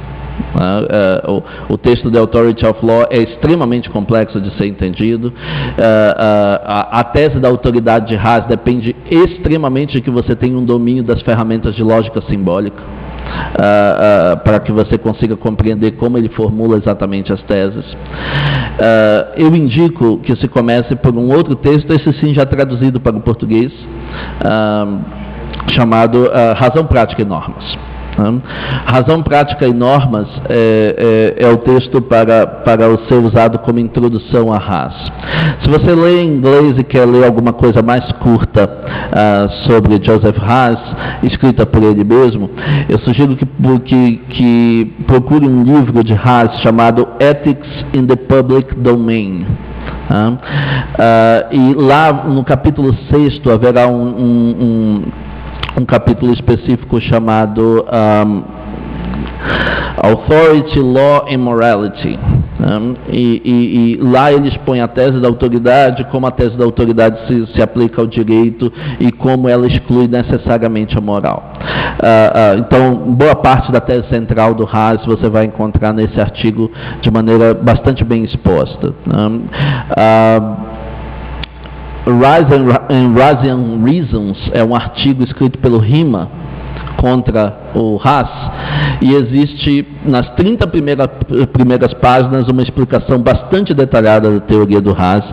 O texto The Authority of Law é extremamente complexo de ser entendido. A tese da autoridade de Raz depende extremamente de que você tenha um domínio das ferramentas de lógica simbólica, para que você consiga compreender como ele formula exatamente as teses. Eu indico que se comece por um outro texto, esse sim já traduzido para o português, chamado Razão, Prática e Normas. Razão, Prática e Normas é o texto para o ser usado como introdução a Raz. Se você lê em inglês e quer ler alguma coisa mais curta sobre Joseph Raz, escrita por ele mesmo, eu sugiro que procure um livro de Raz chamado Ethics in the Public Domain. E lá no capítulo 6 haverá um capítulo específico chamado Authority, Law and Morality. E lá ele expõe a tese da autoridade, como a tese da autoridade se aplica ao direito e como ela exclui necessariamente a moral. Então, boa parte da tese central do Raz você vai encontrar nesse artigo de maneira bastante bem exposta. Rise and Razian Reasons é um artigo escrito pelo Himma contra o Raz, e existe nas 30 primeiras páginas uma explicação bastante detalhada da teoria do Raz.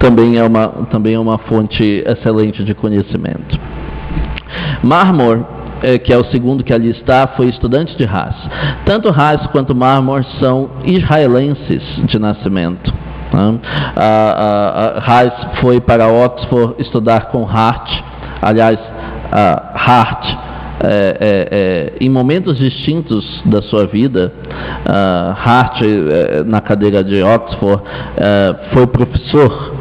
Também é uma fonte excelente de conhecimento. Marmor, que é o segundo que ali está, foi estudante de Raz. Tanto Raz quanto Marmor são israelenses de nascimento. Raz foi para Oxford estudar com Hart. Aliás, Hart, em momentos distintos da sua vida, Hart, na cadeira de Oxford, foi professor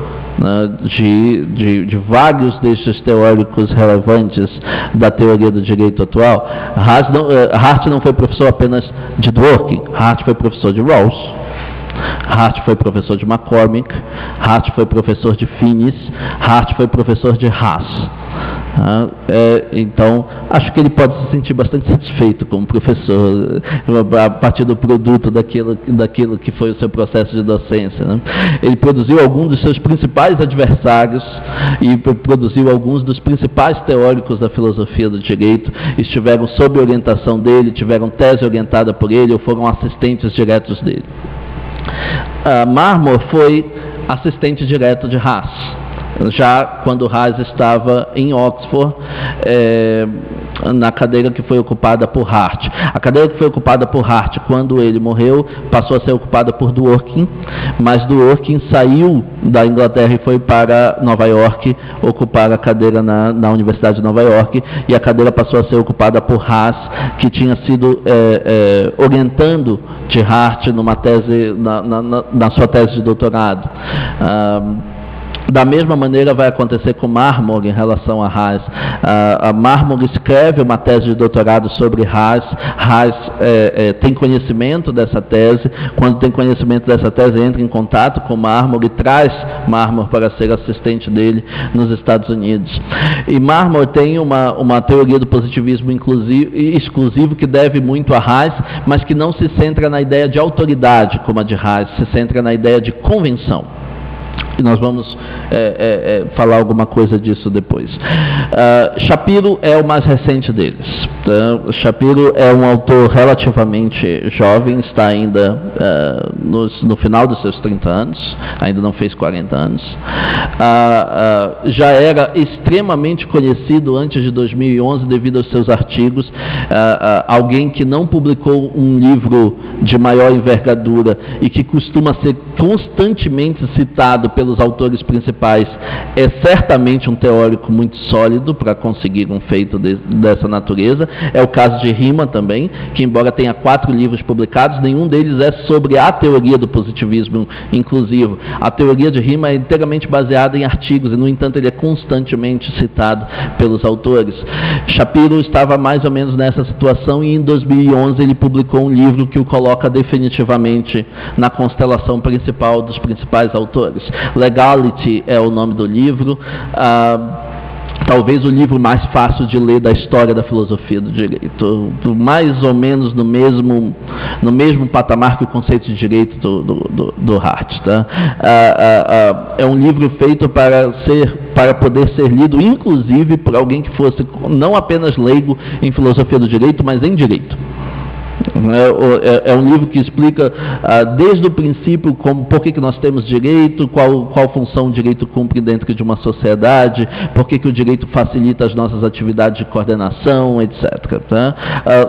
de vários destes teóricos relevantes da teoria do direito atual. Hart não foi professor apenas de Dworkin, Hart foi professor de Rawls, Hart foi professor de MacCormick, Hart foi professor de Finnis, Hart foi professor de Raz. Então, acho que ele pode se sentir bastante satisfeito como professor, a partir do produto daquilo que foi o seu processo de docência. Ele produziu alguns dos seus principais adversários e produziu alguns dos principais teóricos da filosofia do direito. Estiveram sob orientação dele, tiveram tese orientada por ele ou foram assistentes diretos dele. Marmor foi assistente direto de Raz, já quando Raz estava em Oxford, na cadeira que foi ocupada por Hart. A cadeira que foi ocupada por Hart, quando ele morreu, passou a ser ocupada por Dworkin, mas Dworkin saiu da Inglaterra e foi para Nova York ocupar a cadeira na Universidade de Nova York, e a cadeira passou a ser ocupada por Raz, que tinha sido orientando de Hart numa tese, na sua tese de doutorado. Da mesma maneira vai acontecer com Marmor em relação a Raz. A Marmor escreve uma tese de doutorado sobre Raz. Raz tem conhecimento dessa tese. Quando tem conhecimento dessa tese, entra em contato com Marmor e traz Marmor para ser assistente dele nos Estados Unidos. E Marmor tem uma teoria do positivismo exclusivo que deve muito a Raz, mas que não se centra na ideia de autoridade como a de Raz, se centra na ideia de convenção. E nós vamos falar alguma coisa disso depois. Shapiro é o mais recente deles. Shapiro é um autor relativamente jovem, está ainda no final dos seus 30 anos, ainda não fez 40 anos. Já era extremamente conhecido antes de 2011 devido aos seus artigos. Alguém que não publicou um livro de maior envergadura e que costuma ser constantemente citado pelo pelos autores principais, é certamente um teórico muito sólido para conseguir um feito dessa natureza. É o caso de Himma também, que embora tenha 4 livros publicados, nenhum deles é sobre a teoria do positivismo inclusivo. A teoria de Himma é inteiramente baseada em artigos e, no entanto, ele é constantemente citado pelos autores. Shapiro estava mais ou menos nessa situação e, em 2011, ele publicou um livro que o coloca definitivamente na constelação principal dos principais autores. Legality é o nome do livro, talvez o livro mais fácil de ler da história da filosofia do direito, mais ou menos no mesmo patamar que o conceito de direito do Hart, tá? É um livro feito para poder ser lido, inclusive, por alguém que fosse não apenas leigo em filosofia do direito, mas em direito. É um livro que explica desde o princípio por que nós temos direito, qual função o direito cumpre dentro de uma sociedade, por que o direito facilita as nossas atividades de coordenação, etc. Tá?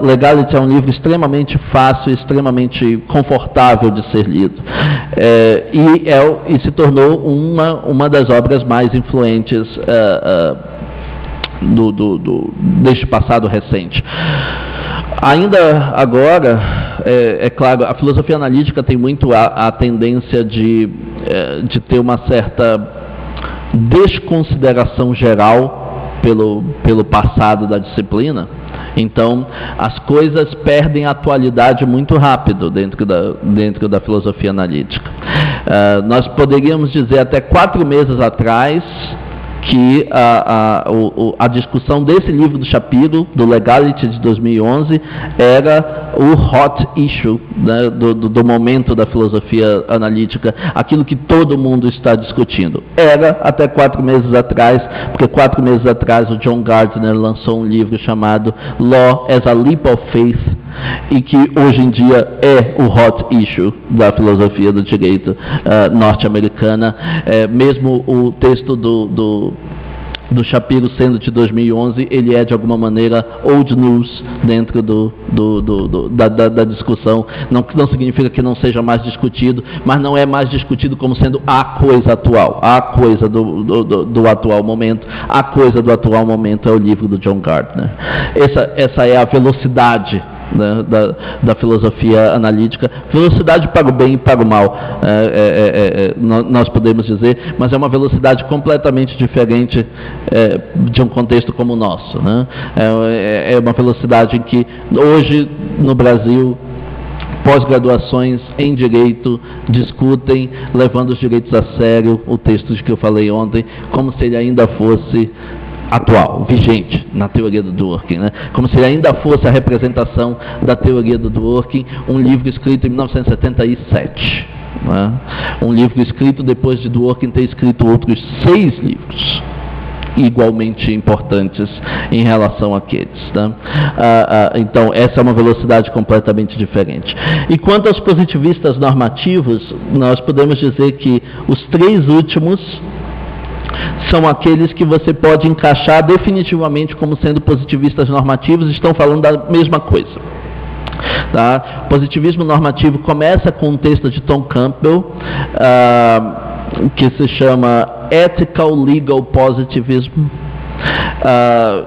Legality é um livro extremamente fácil, extremamente confortável de ser lido. E se tornou uma das obras mais influentes deste passado recente. Ainda agora, é claro, a filosofia analítica tem muito a tendência de ter uma certa desconsideração geral pelo passado da disciplina. Então, as coisas perdem atualidade muito rápido dentro da filosofia analítica. Nós poderíamos dizer até 4 meses atrás que a discussão desse livro do Shapiro, do Legality de 2011, era o hot issue, né, do momento da filosofia analítica, aquilo que todo mundo está discutindo. Era até 4 meses atrás, porque 4 meses atrás o John Gardner lançou um livro chamado Law as a Leap of Faith, e que hoje em dia é o hot issue da filosofia do direito norte-americana. Mesmo o texto do Shapiro sendo de 2011, ele é de alguma maneira old news dentro da discussão. Não significa que não seja mais discutido, mas não é mais discutido como sendo a coisa atual, a coisa do atual momento. A coisa do atual momento é o livro do John Gardner. Essa é a velocidade da filosofia analítica, velocidade para o bem e para o mal, nós podemos dizer, mas é uma velocidade completamente diferente de um contexto como o nosso, né? É uma velocidade em que hoje no Brasil pós-graduações em direito discutem, levando os direitos a sério, o texto de que eu falei ontem, como se ele ainda fosse atual, vigente, na teoria do Dworkin, né? Como se ele ainda fosse a representação da teoria do Dworkin, um livro escrito em 1977, né? Um livro escrito depois de Dworkin ter escrito outros 6 livros igualmente importantes em relação àqueles, né? Então, essa é uma velocidade completamente diferente. E quanto aos positivistas normativos, nós podemos dizer que os 3 últimos são aqueles que você pode encaixar definitivamente como sendo positivistas normativos, estão falando da mesma coisa, tá? O positivismo normativo começa com um texto de Tom Campbell, que se chama Ethical Legal Positivism,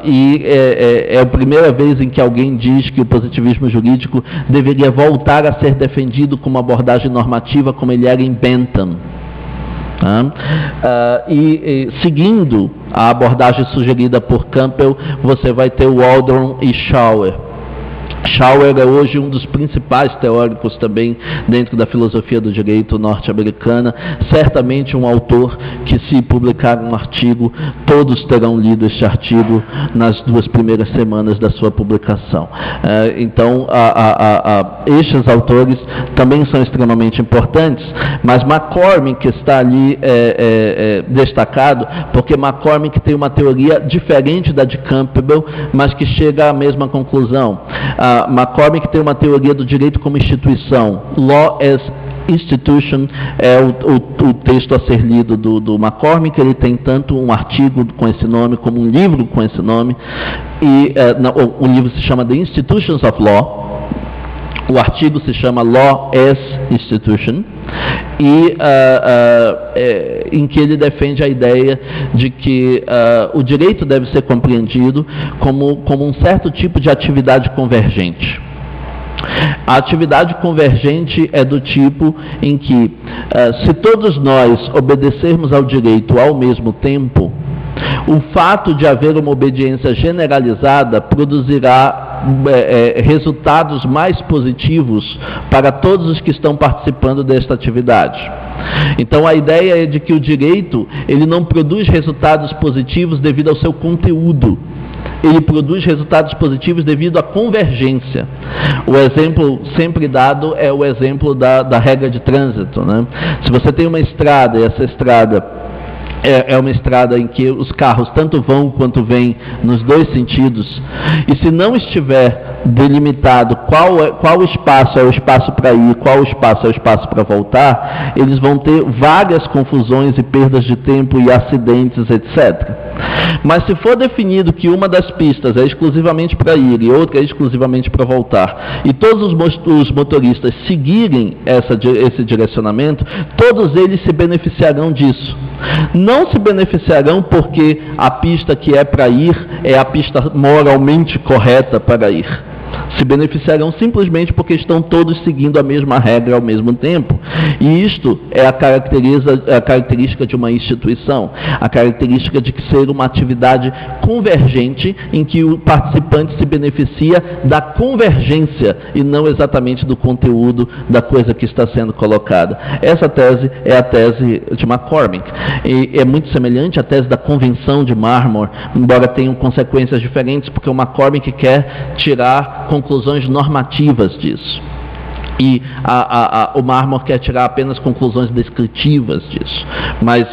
e é a primeira vez em que alguém diz que o positivismo jurídico deveria voltar a ser defendido com uma abordagem normativa como ele era em Bentham. Seguindo a abordagem sugerida por Campbell, você vai ter Waldron e Schauer. Schauer é hoje um dos principais teóricos também dentro da filosofia do direito norte-americana, certamente um autor que, se publicar um artigo, todos terão lido este artigo nas 2 primeiras semanas da sua publicação. Então, estes autores também são extremamente importantes, mas MacCormick está ali destacado, porque MacCormick tem uma teoria diferente da de Campbell, mas que chega à mesma conclusão. MacCormick tem uma teoria do direito como instituição, Law as Institution é o texto a ser lido do MacCormick. Ele tem tanto um artigo com esse nome como um livro com esse nome, e o livro se chama The Institutions of Law, o artigo se chama Law as Institution, e em que ele defende a ideia de que o direito deve ser compreendido como um certo tipo de atividade convergente. A atividade convergente é do tipo em que, se todos nós obedecermos ao direito ao mesmo tempo, o fato de haver uma obediência generalizada produzirá resultados mais positivos para todos os que estão participando desta atividade. Então a ideia é de que o direito ele não produz resultados positivos devido ao seu conteúdo. Ele produz resultados positivos devido à convergência. O exemplo sempre dado é o exemplo da regra de trânsito, né? Se você tem uma estrada e essa estrada é uma estrada em que os carros tanto vão quanto vêm nos dois sentidos, e se não estiver delimitado qual espaço é o espaço para ir, qual espaço é o espaço para voltar, eles vão ter várias confusões e perdas de tempo e acidentes, etc. Mas se for definido que uma das pistas é exclusivamente para ir e outra é exclusivamente para voltar, e todos os motoristas seguirem esse direcionamento, todos eles se beneficiarão disso. Não se beneficiarão porque a pista que é para ir é a pista moralmente correta para ir. Se beneficiarão simplesmente porque estão todos seguindo a mesma regra ao mesmo tempo. E isto é a característica de uma instituição, a característica de que ser uma atividade convergente em que o participante se beneficia da convergência e não exatamente do conteúdo da coisa que está sendo colocada. Essa tese é a tese de MacCormick. E é muito semelhante à tese da Convenção de Marmor, embora tenham consequências diferentes, porque o MacCormick quer tirar conclusões normativas disso. E o Marmor quer tirar apenas conclusões descritivas disso. Mas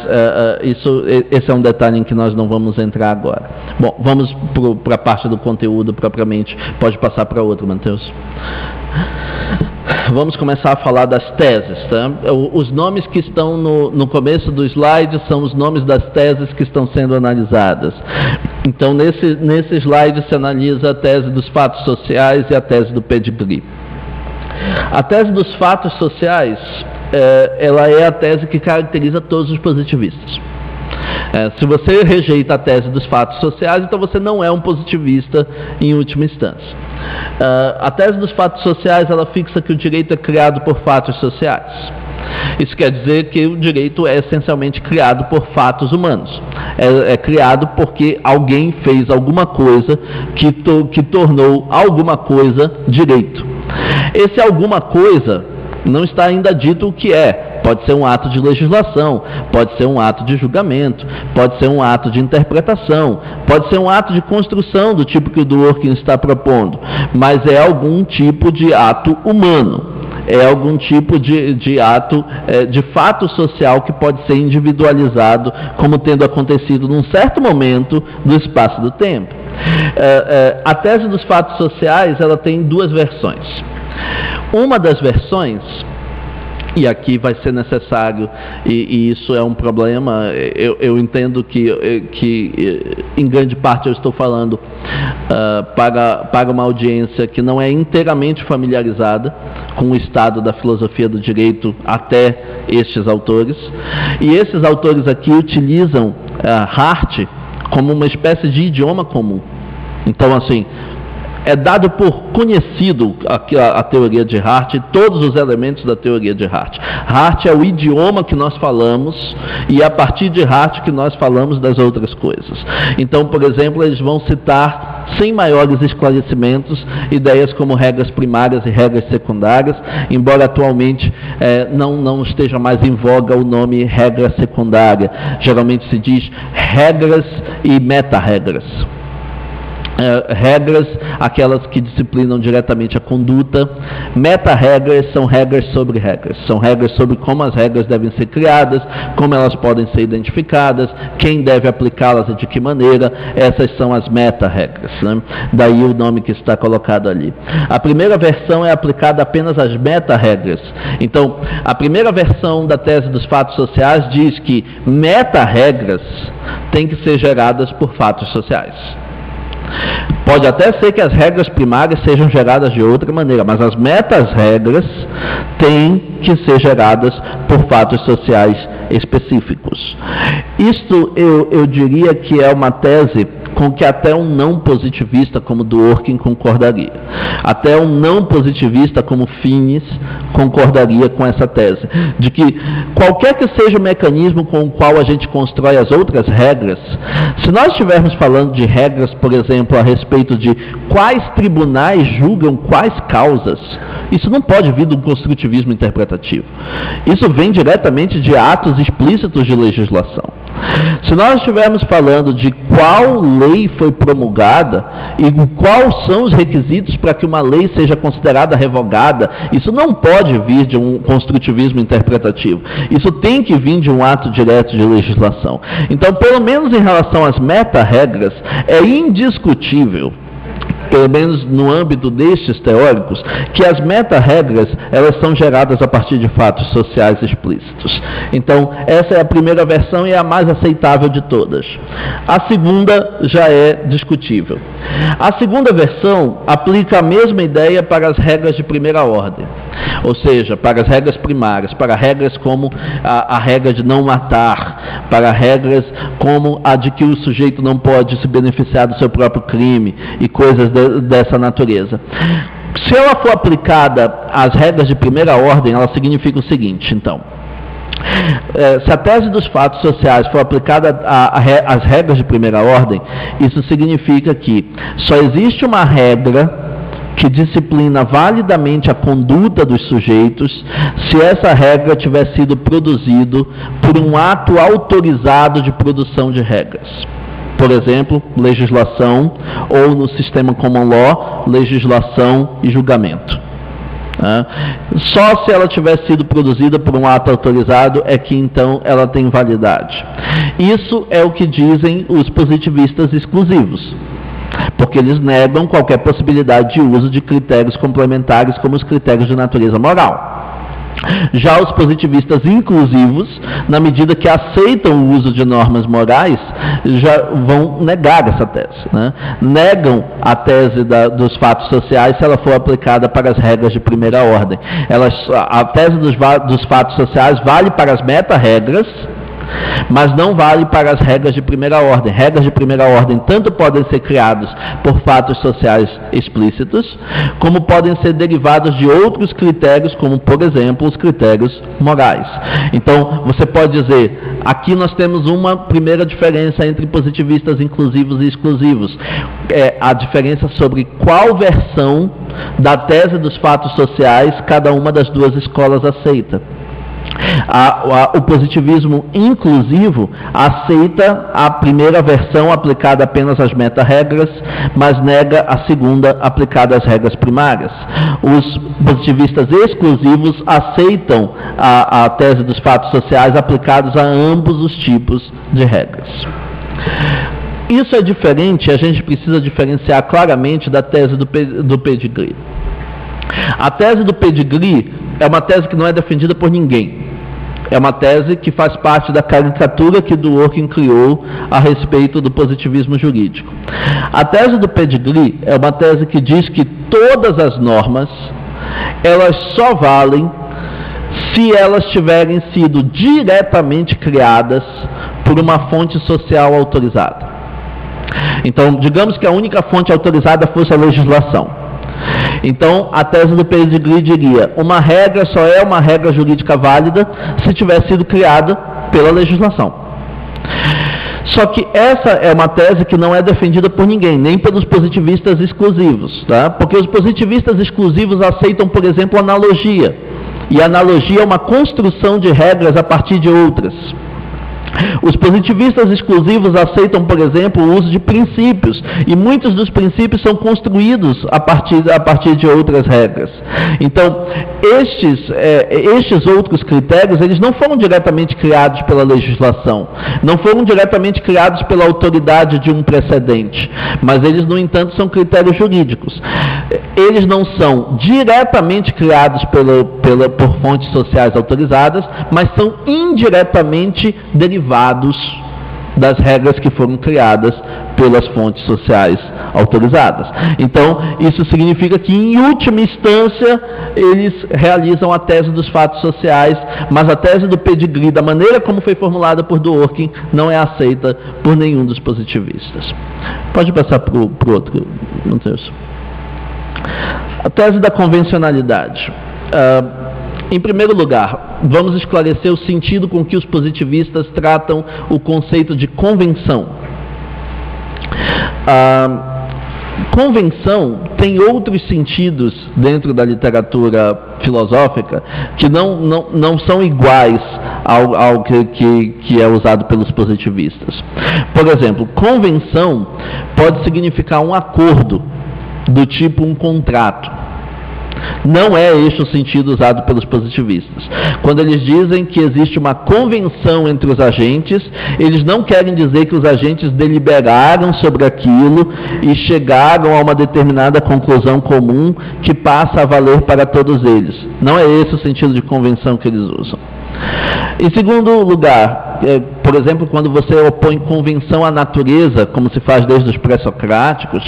esse é um detalhe em que nós não vamos entrar agora. Bom, vamos para a parte do conteúdo propriamente. Pode passar para outro, Matheus. Vamos começar a falar das teses, tá? Os nomes que estão no começo do slide são os nomes das teses que estão sendo analisadas. Então, nesse slide se analisa a tese dos fatos sociais e a tese do pedigree. A tese dos fatos sociais, ela é a tese que caracteriza todos os positivistas. Se você rejeita a tese dos fatos sociais, então você não é um positivista em última instância. A tese dos fatos sociais, ela fixa que o direito é criado por fatos sociais. Isso quer dizer que o direito é essencialmente criado por fatos humanos. É criado porque alguém fez alguma coisa que tornou alguma coisa direito. Esse alguma coisa não está ainda dito o que é. Pode ser um ato de legislação, pode ser um ato de julgamento, pode ser um ato de interpretação, pode ser um ato de construção do tipo que o Dworkin está propondo, mas é algum tipo de ato humano, é algum tipo de ato, de fato social que pode ser individualizado como tendo acontecido num certo momento do espaço do tempo. A tese dos fatos sociais, ela tem duas versões. Uma das versões, e aqui vai ser necessário, e isso é um problema, eu entendo que em grande parte eu estou falando para uma audiência que não é inteiramente familiarizada com o estado da filosofia do direito até estes autores, e esses autores aqui utilizam Hart como uma espécie de idioma comum. Então, assim, é dado por conhecido a teoria de Hart e todos os elementos da teoria de Hart. Hart é o idioma que nós falamos e é a partir de Hart que nós falamos das outras coisas. Então, por exemplo, eles vão citar, sem maiores esclarecimentos, ideias como regras primárias e regras secundárias, embora atualmente não esteja mais em voga o nome regra secundária. Geralmente se diz regras e meta-regras. Regras, aquelas que disciplinam diretamente a conduta. Meta-regras são regras sobre regras. São regras sobre como as regras devem ser criadas, como elas podem ser identificadas, quem deve aplicá-las e de que maneira. Essas são as meta-regras, né? Daí o nome que está colocado ali. A primeira versão é aplicada apenas às meta-regras. Então, a primeira versão da tese dos fatos sociais diz que meta-regras têm que ser geradas por fatos sociais. Pode até ser que as regras primárias sejam geradas de outra maneira, mas as metas-regras têm que ser geradas por fatos sociais específicos. Isto eu diria que é uma tese com que até um não positivista como Dworkin concordaria. Até um não positivista como Finnis concordaria com essa tese, de que qualquer que seja o mecanismo com o qual a gente constrói as outras regras, se nós estivermos falando de regras, por exemplo, a respeito de quais tribunais julgam quais causas, isso não pode vir do construtivismo interpretativo. Isso vem diretamente de atos explícitos de legislação. Se nós estivermos falando de qual lei foi promulgada e quais são os requisitos para que uma lei seja considerada revogada, isso não pode vir de um construtivismo interpretativo. Isso tem que vir de um ato direto de legislação. Então, pelo menos em relação às meta-regras, é indiscutível, pelo menos no âmbito destes teóricos, que as meta-regras, elas são geradas a partir de fatos sociais explícitos. Então, essa é a primeira versão e é a mais aceitável de todas. A segunda já é discutível. A segunda versão aplica a mesma ideia para as regras de primeira ordem, ou seja, para as regras primárias, para regras como a regra de não matar, para regras como a de que o sujeito não pode se beneficiar do seu próprio crime e coisas dessa natureza. Se ela for aplicada às regras de primeira ordem, ela significa o seguinte, então. Se a tese dos fatos sociais for aplicada às regras de primeira ordem, isso significa que só existe uma regra que disciplina validamente a conduta dos sujeitos se essa regra tiver sido produzida por um ato autorizado de produção de regras. Por exemplo, legislação, ou no sistema common law, legislação e julgamento. Só se ela tiver sido produzida por um ato autorizado é que então ela tem validade. Isso é o que dizem os positivistas exclusivos, porque eles negam qualquer possibilidade de uso de critérios complementares como os critérios de natureza moral. Já os positivistas inclusivos, na medida que aceitam o uso de normas morais, já vão negar essa tese, né? Negam a tese dos fatos sociais se ela for aplicada para as regras de primeira ordem. A tese dos fatos sociais vale para as meta-regras, mas não vale para as regras de primeira ordem. Regras de primeira ordem tanto podem ser criadas por fatos sociais explícitos, como podem ser derivadas de outros critérios, como, por exemplo, os critérios morais. Então, você pode dizer, aqui nós temos uma primeira diferença entre positivistas inclusivos e exclusivos. É a diferença sobre qual versão da tese dos fatos sociais cada uma das duas escolas aceita. O positivismo inclusivo aceita a primeira versão aplicada apenas às meta-regras, mas nega a segunda aplicada às regras primárias. Os positivistas exclusivos aceitam a tese dos fatos sociais aplicados a ambos os tipos de regras. Isso é diferente, a gente precisa diferenciar claramente da tese do pedigree. A tese do pedigree é uma tese que não é defendida por ninguém. É uma tese que faz parte da caricatura que Dworkin criou a respeito do positivismo jurídico. A tese do pedigree é uma tese que diz que todas as normas, elas só valem se elas tiverem sido diretamente criadas por uma fonte social autorizada. Então, digamos que a única fonte autorizada fosse a legislação. Então, a tese do pedigree diria, uma regra só é uma regra jurídica válida se tiver sido criada pela legislação. Só que essa é uma tese que não é defendida por ninguém, nem pelos positivistas exclusivos, tá? Porque os positivistas exclusivos aceitam, por exemplo, analogia. E analogia é uma construção de regras a partir de outras. Os positivistas exclusivos aceitam, por exemplo, o uso de princípios, e muitos dos princípios são construídos a partir de outras regras. Então, estes outros critérios, eles não foram diretamente criados pela legislação, não foram diretamente criados pela autoridade de um precedente, mas eles, no entanto, são critérios jurídicos. Eles não são diretamente criados por fontes sociais autorizadas, mas são indiretamente derivados das regras que foram criadas pelas fontes sociais autorizadas. Então, isso significa que, em última instância, eles realizam a tese dos fatos sociais, mas a tese do pedigree, da maneira como foi formulada por Dworkin, não é aceita por nenhum dos positivistas. Pode passar para o outro. Não tem isso. A tese da convencionalidade. Em primeiro lugar, vamos esclarecer o sentido com que os positivistas tratam o conceito de convenção. Convenção tem outros sentidos dentro da literatura filosófica que não são iguais ao que é usado pelos positivistas. Por exemplo, convenção pode significar um acordo, do tipo um contrato. Não é este o sentido usado pelos positivistas. Quando eles dizem que existe uma convenção entre os agentes, eles não querem dizer que os agentes deliberaram sobre aquilo e chegaram a uma determinada conclusão comum que passa a valer para todos eles. Não é esse o sentido de convenção que eles usam. Em segundo lugar, por exemplo, quando você opõe convenção à natureza, como se faz desde os pré-socráticos,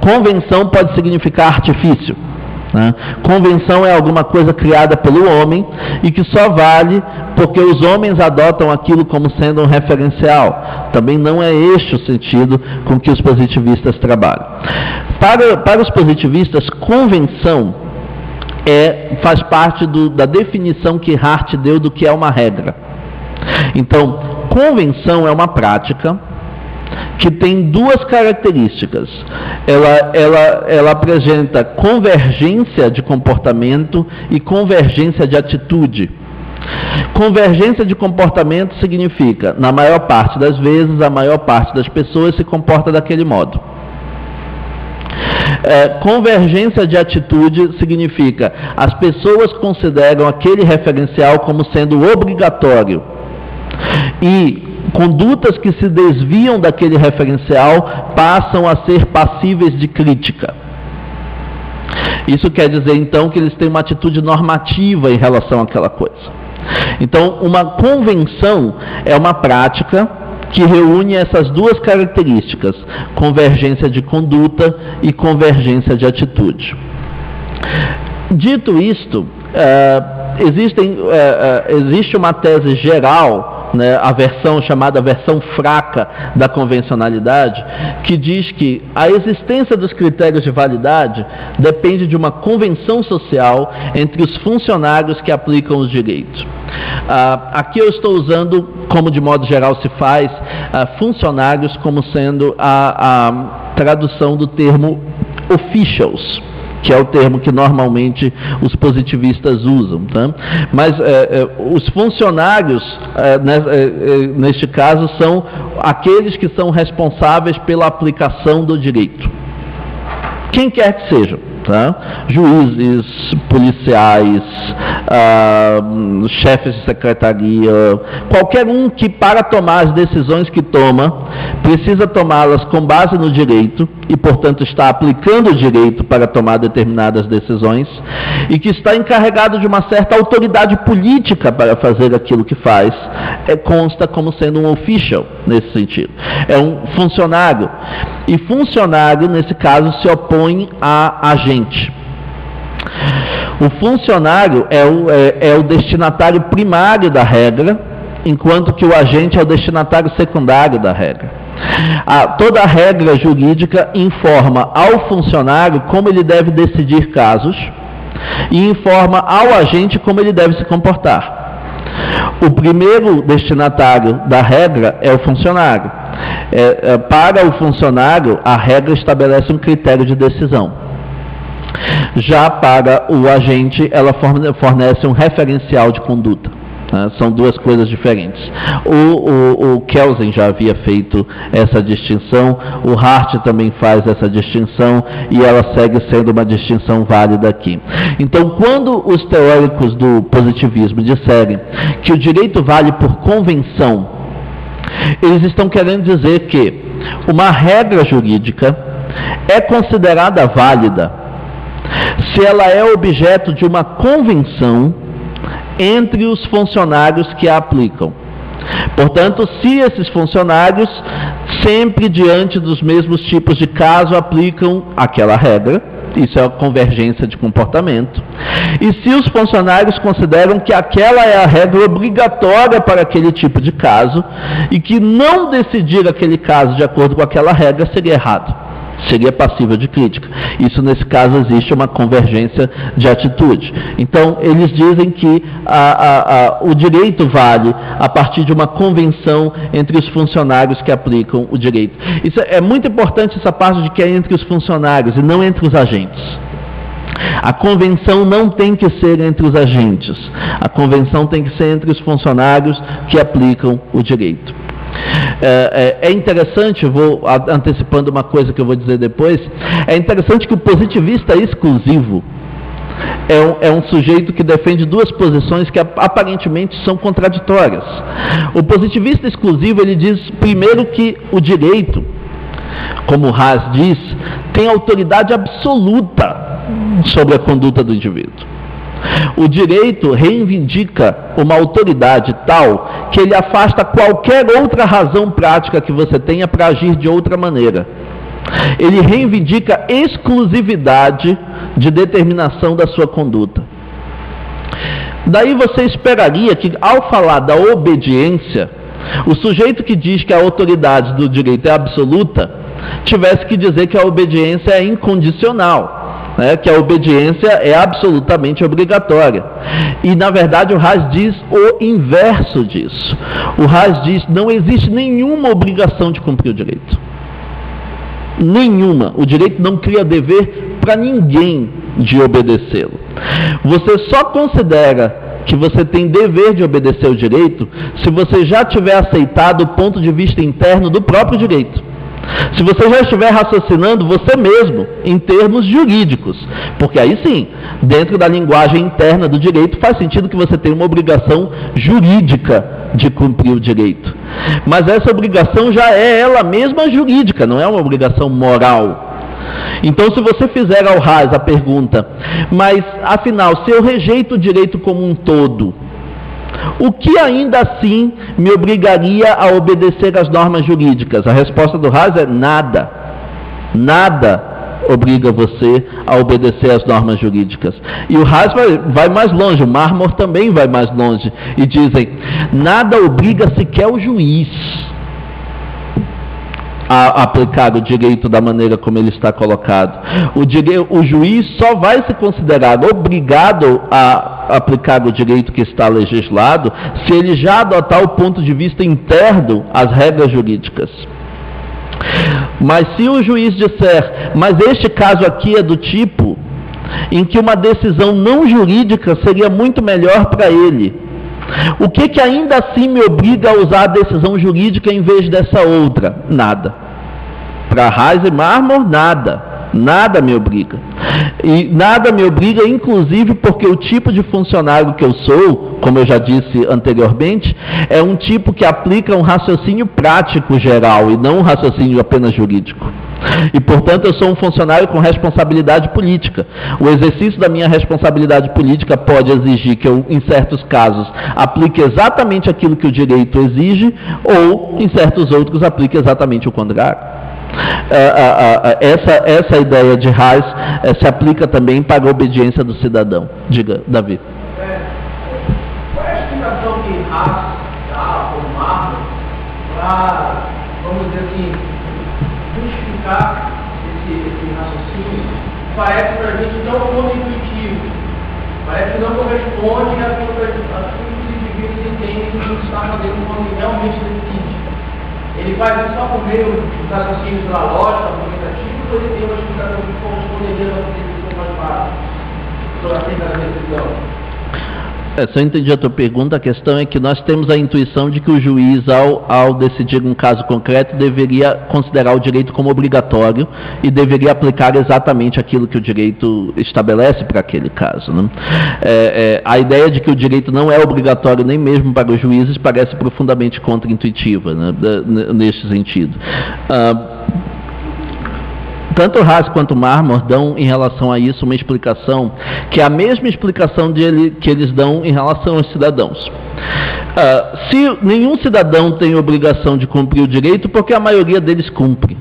convenção pode significar artifício. Né? Convenção é alguma coisa criada pelo homem e que só vale porque os homens adotam aquilo como sendo um referencial. Também não é este o sentido com que os positivistas trabalham. Para os positivistas, convenção faz parte da definição que Hart deu do que é uma regra. Então, convenção é uma prática que tem duas características. Ela apresenta convergência de comportamento e convergência de atitude. Convergência de comportamento significa, na maior parte das vezes, a maior parte das pessoas se comporta daquele modo. Convergência de atitude significa as pessoas consideram aquele referencial como sendo obrigatório e condutas que se desviam daquele referencial passam a ser passíveis de crítica. Isso quer dizer então que eles têm uma atitude normativa em relação àquela coisa. Então, uma convenção é uma prática que reúne essas duas características, convergência de conduta e convergência de atitude. Dito isto, existe uma tese geral, né, a versão chamada versão fraca da convencionalidade, que diz que a existência dos critérios de validade depende de uma convenção social entre os funcionários que aplicam os direitos. Aqui eu estou usando, como de modo geral se faz, funcionários como sendo a tradução do termo officials, que é o termo que normalmente os positivistas usam, tá? Mas os funcionários, neste caso, são aqueles que são responsáveis pela aplicação do direito, quem quer que seja, tá? Juízes, policiais, chefes de secretaria, qualquer um que, para tomar as decisões que toma, precisa tomá-las com base no direito e, portanto, está aplicando o direito para tomar determinadas decisões e que está encarregado de uma certa autoridade política para fazer aquilo que faz, consta como sendo um official nesse sentido. É um funcionário. E funcionário, nesse caso, se opõe a agente. O funcionário é o destinatário primário da regra, enquanto que o agente é o destinatário secundário da regra. Toda a regra jurídica informa ao funcionário como ele deve decidir casos e informa ao agente como ele deve se comportar. O primeiro destinatário da regra é o funcionário. Para o funcionário, a regra estabelece um critério de decisão. Já para o agente, ela fornece um referencial de conduta. São duas coisas diferentes. O Kelsen já havia feito essa distinção, o Hart também faz essa distinção e ela segue sendo uma distinção válida aqui. Então, quando os teóricos do positivismo disserem que o direito vale por convenção, eles estão querendo dizer que uma regra jurídica é considerada válida se ela é objeto de uma convenção entre os funcionários que a aplicam. Portanto, se esses funcionários sempre diante dos mesmos tipos de caso aplicam aquela regra. Isso é a convergência de comportamento. E se os funcionários consideram que aquela é a regra obrigatória para aquele tipo de caso e que não decidir aquele caso de acordo com aquela regra seria errado, seria passível de crítica. Isso, nesse caso, existe uma convergência de atitude. Então, eles dizem que o direito vale a partir de uma convenção entre os funcionários que aplicam o direito. Isso é muito importante, essa parte de que é entre os funcionários e não entre os agentes. A convenção não tem que ser entre os agentes. A convenção tem que ser entre os funcionários que aplicam o direito. É interessante, vou antecipando uma coisa que eu vou dizer depois, é interessante que o positivista exclusivo é um sujeito que defende duas posições que aparentemente são contraditórias. O positivista exclusivo, ele diz primeiro que o direito, como Raz diz, tem autoridade absoluta sobre a conduta do indivíduo. O direito reivindica uma autoridade tal que ele afasta qualquer outra razão prática que você tenha para agir de outra maneira. Ele reivindica exclusividade de determinação da sua conduta. Daí você esperaria que, ao falar da obediência, o sujeito que diz que a autoridade do direito é absoluta tivesse que dizer que a obediência é incondicional. Né, que a obediência é absolutamente obrigatória. E, na verdade, o Raz diz o inverso disso. O Raz diz que não existe nenhuma obrigação de cumprir o direito. Nenhuma. O direito não cria dever para ninguém de obedecê-lo. Você só considera que você tem dever de obedecer o direito se você já tiver aceitado o ponto de vista interno do próprio direito. Se você já estiver raciocinando você mesmo em termos jurídicos, porque aí sim, dentro da linguagem interna do direito, faz sentido que você tenha uma obrigação jurídica de cumprir o direito. Mas essa obrigação já é ela mesma jurídica, não é uma obrigação moral. Então, se você fizer ao Raz a pergunta, mas afinal, se eu rejeito o direito como um todo, o que ainda assim me obrigaria a obedecer às normas jurídicas? A resposta do Raz é nada. Nada obriga você a obedecer às normas jurídicas. E o Raz vai mais longe, o Marmor também vai mais longe. E dizem, nada obriga sequer o juiz a aplicar o direito da maneira como ele está colocado. O juiz só vai se considerar obrigado a aplicar o direito que está legislado se ele já adotar o ponto de vista interno às regras jurídicas. Mas se o juiz disser, mas este caso aqui é do tipo em que uma decisão não jurídica seria muito melhor para ele, o que ainda assim me obriga a usar a decisão jurídica em vez dessa outra? Nada. Para Raz e Marmor, nada. Nada me obriga. E nada me obriga, inclusive, porque o tipo de funcionário que eu sou, como eu já disse anteriormente, é um tipo que aplica um raciocínio prático geral e não um raciocínio apenas jurídico. E, portanto, eu sou um funcionário com responsabilidade política. O exercício da minha responsabilidade política pode exigir que eu, em certos casos, aplique exatamente aquilo que o direito exige ou, em certos outros, aplique exatamente o contrário. Essa ideia de Raz se aplica também para a obediência do cidadão. Diga, Davi. Qual é a explicação que Raz dá ao Marmor para, vamos dizer assim, justificar esse raciocínio? Parece para a gente não constitutivo, parece que não corresponde àquilo que os indivíduos entendem que não está fazendo quando realmente decide. Ele faz isso só por meio dos raciocínios da lógica, argumentativa, ou ele tem uma explicação de como poderia fazer isso mais fácil sobre a decisão? Se eu entendi a tua pergunta, a questão é que nós temos a intuição de que o juiz, ao decidir um caso concreto, deveria considerar o direito como obrigatório e deveria aplicar exatamente aquilo que o direito estabelece para aquele caso, né? A ideia de que o direito não é obrigatório nem mesmo para os juízes parece profundamente contraintuitiva, né, neste sentido. Tanto Raz quanto Marmor dão em relação a isso uma explicação que é a mesma explicação que eles dão em relação aos cidadãos. se nenhum cidadão tem obrigação de cumprir o direito, porque a maioria deles cumpre.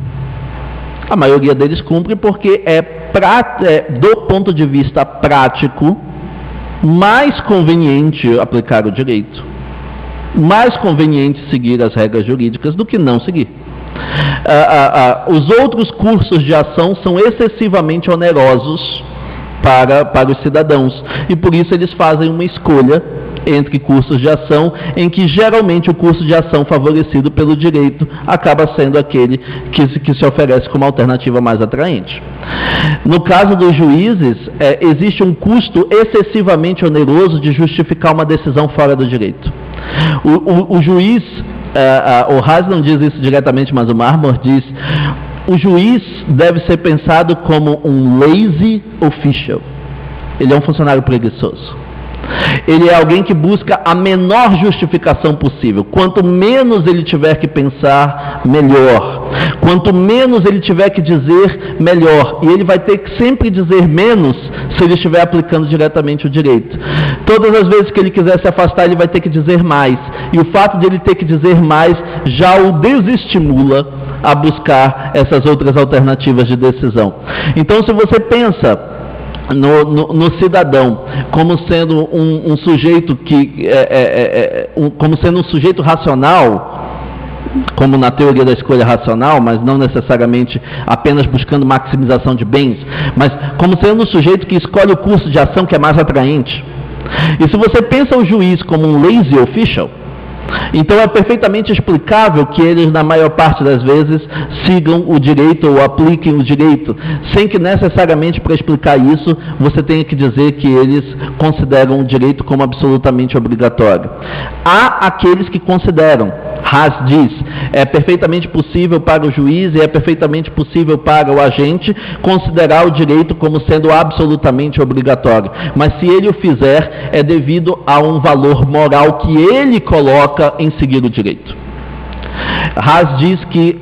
A maioria deles cumpre porque do ponto de vista prático, mais conveniente aplicar o direito, mais conveniente seguir as regras jurídicas do que não seguir. Os outros cursos de ação são excessivamente onerosos para os cidadãos, e por isso eles fazem uma escolha entre cursos de ação, em que geralmente o curso de ação favorecido pelo direito acaba sendo aquele que se oferece como alternativa mais atraente. No caso dos juízes, existe um custo excessivamente oneroso de justificar uma decisão fora do direito. O juiz, o Raz não diz isso diretamente, mas o Marmor diz: o juiz deve ser pensado como um lazy official. Ele é um funcionário preguiçoso. Ele é alguém que busca a menor justificação possível. Quanto menos ele tiver que pensar, melhor. Quanto menos ele tiver que dizer, melhor. E ele vai ter que sempre dizer menos se ele estiver aplicando diretamente o direito. Todas as vezes que ele quiser se afastar, ele vai ter que dizer mais. E o fato de ele ter que dizer mais já o desestimula a buscar essas outras alternativas de decisão. Então, se você pensa no cidadão como sendo um sujeito que como sendo um sujeito racional, como na teoria da escolha racional, mas não necessariamente apenas buscando maximização de bens, mas como sendo um sujeito que escolhe o curso de ação que é mais atraente. E se você pensa o juiz como um lazy official, então é perfeitamente explicável que eles, na maior parte das vezes, sigam o direito ou apliquem o direito, sem que necessariamente, para explicar isso, você tenha que dizer que eles consideram o direito como absolutamente obrigatório. Há aqueles que consideram. Raz diz: é perfeitamente possível para o juiz e é perfeitamente possível para o agente considerar o direito como sendo absolutamente obrigatório, mas se ele o fizer, é devido a um valor moral que ele coloca em seguir o direito. Raz diz que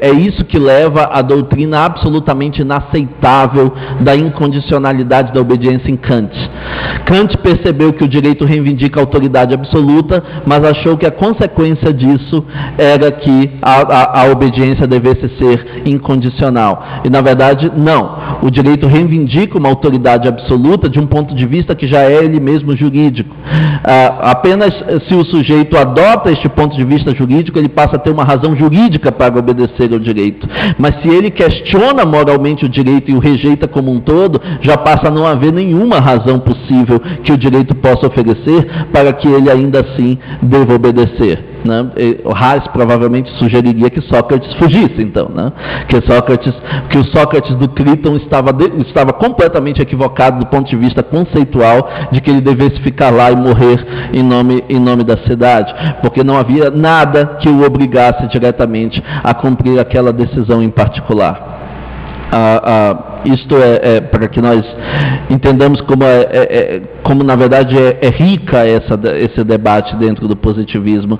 é isso que leva à doutrina absolutamente inaceitável da incondicionalidade da obediência em Kant. Kant percebeu que o direito reivindica a autoridade absoluta, mas achou que a consequência disso era que a obediência devesse ser incondicional. E, na verdade, não. O direito reivindica uma autoridade absoluta de um ponto de vista que já é ele mesmo jurídico. Apenas se o sujeito adota este ponto de vista jurídico, ele passa a ter uma razão jurídica para obedecer ao direito. Mas se ele questiona moralmente o direito e o rejeita como um todo, já passa a não haver nenhuma razão possível que o direito possa oferecer para que ele ainda assim deva obedecer. Né? O Raz provavelmente sugeriria que Sócrates fugisse, então, né? Que o Sócrates do Críton estava completamente equivocado do ponto de vista conceitual, de que ele devesse ficar lá e morrer em nome da cidade, porque não havia nada que o obrigasse diretamente a cumprir aquela decisão em particular. Isto é para que nós entendamos como na verdade é rica esse debate dentro do positivismo.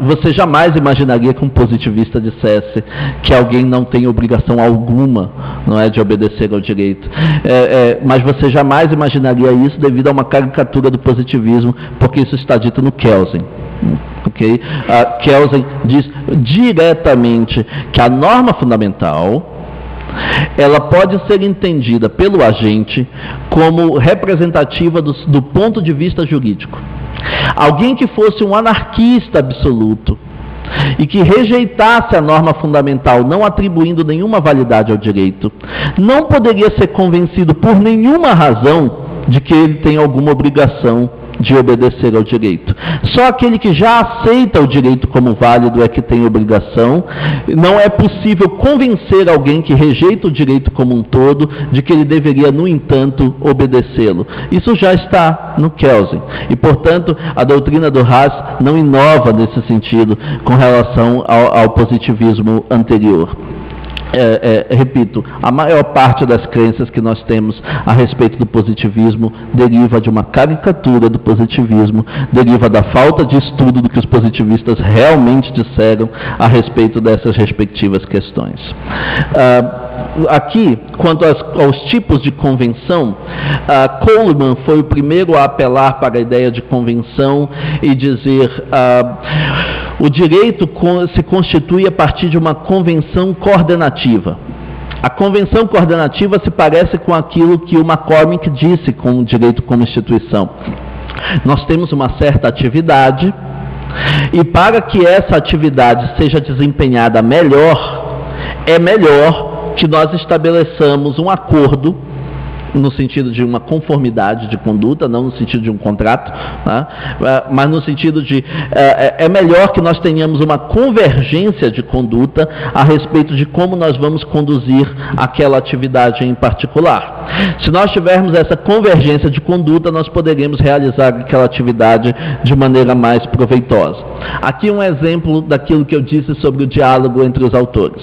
Você jamais imaginaria que um positivista dissesse que alguém não tem obrigação alguma, não é, de obedecer ao direito. Mas você jamais imaginaria isso devido a uma caricatura do positivismo, porque isso está dito no Kelsen. Okay? Kelsen diz diretamente que a norma fundamental ela pode ser entendida pelo agente como representativa do ponto de vista jurídico. Alguém que fosse um anarquista absoluto e que rejeitasse a norma fundamental, não atribuindo nenhuma validade ao direito, não poderia ser convencido por nenhuma razão de que ele tem alguma obrigação de obedecer ao direito. Só aquele que já aceita o direito como válido é que tem obrigação. Não é possível convencer alguém que rejeita o direito como um todo de que ele deveria, no entanto, obedecê-lo. Isso já está no Kelsen. E, portanto, a doutrina do Raz não inova nesse sentido com relação ao positivismo anterior. repito, a maior parte das crenças que nós temos a respeito do positivismo deriva de uma caricatura do positivismo, deriva da falta de estudo do que os positivistas realmente disseram a respeito dessas respectivas questões. Aqui, quanto aos tipos de convenção, Coleman foi o primeiro a apelar para a ideia de convenção e dizer o direito se constitui a partir de uma convenção coordenativa. A convenção coordenativa se parece com aquilo que o MacCormick disse com o direito como instituição. Nós temos uma certa atividade e para que essa atividade seja desempenhada melhor, é melhor que nós estabeleçamos um acordo, no sentido de uma conformidade de conduta, não no sentido de um contrato, tá? Mas no sentido de, é melhor que nós tenhamos uma convergência de conduta a respeito de como nós vamos conduzir aquela atividade em particular. Se nós tivermos essa convergência de conduta, nós poderemos realizar aquela atividade de maneira mais proveitosa. Aqui um exemplo daquilo que eu disse sobre o diálogo entre os autores.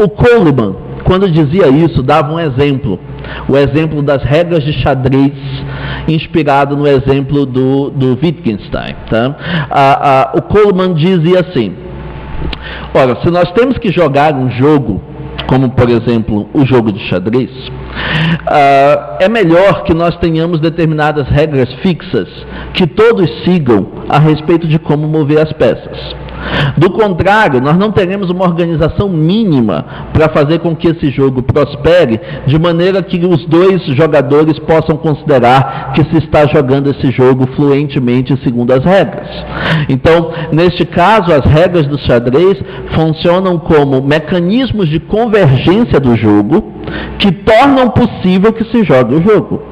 O Coleman, quando dizia isso, dava um exemplo. O exemplo das regras de xadrez, inspirado no exemplo do Wittgenstein. Tá? O Coleman dizia assim: ora, se nós temos que jogar um jogo, como por exemplo o jogo de xadrez, é melhor que nós tenhamos determinadas regras fixas que todos sigam a respeito de como mover as peças. Do contrário, nós não teremos uma organização mínima para fazer com que esse jogo prospere, de maneira que os dois jogadores possam considerar que se está jogando esse jogo fluentemente segundo as regras. Então, neste caso, as regras do xadrez funcionam como mecanismos de convergência do jogo que tornam possível que se jogue o jogo.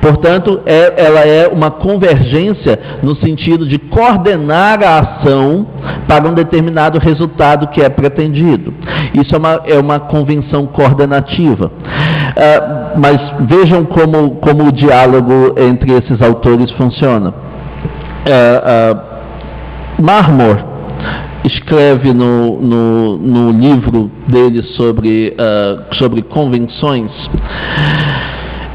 Portanto, ela é uma convergência no sentido de coordenar a ação para um determinado resultado que é pretendido. Isso é uma convenção coordenativa. Mas vejam como o diálogo entre esses autores funciona. Marmor escreve no livro dele sobre convenções.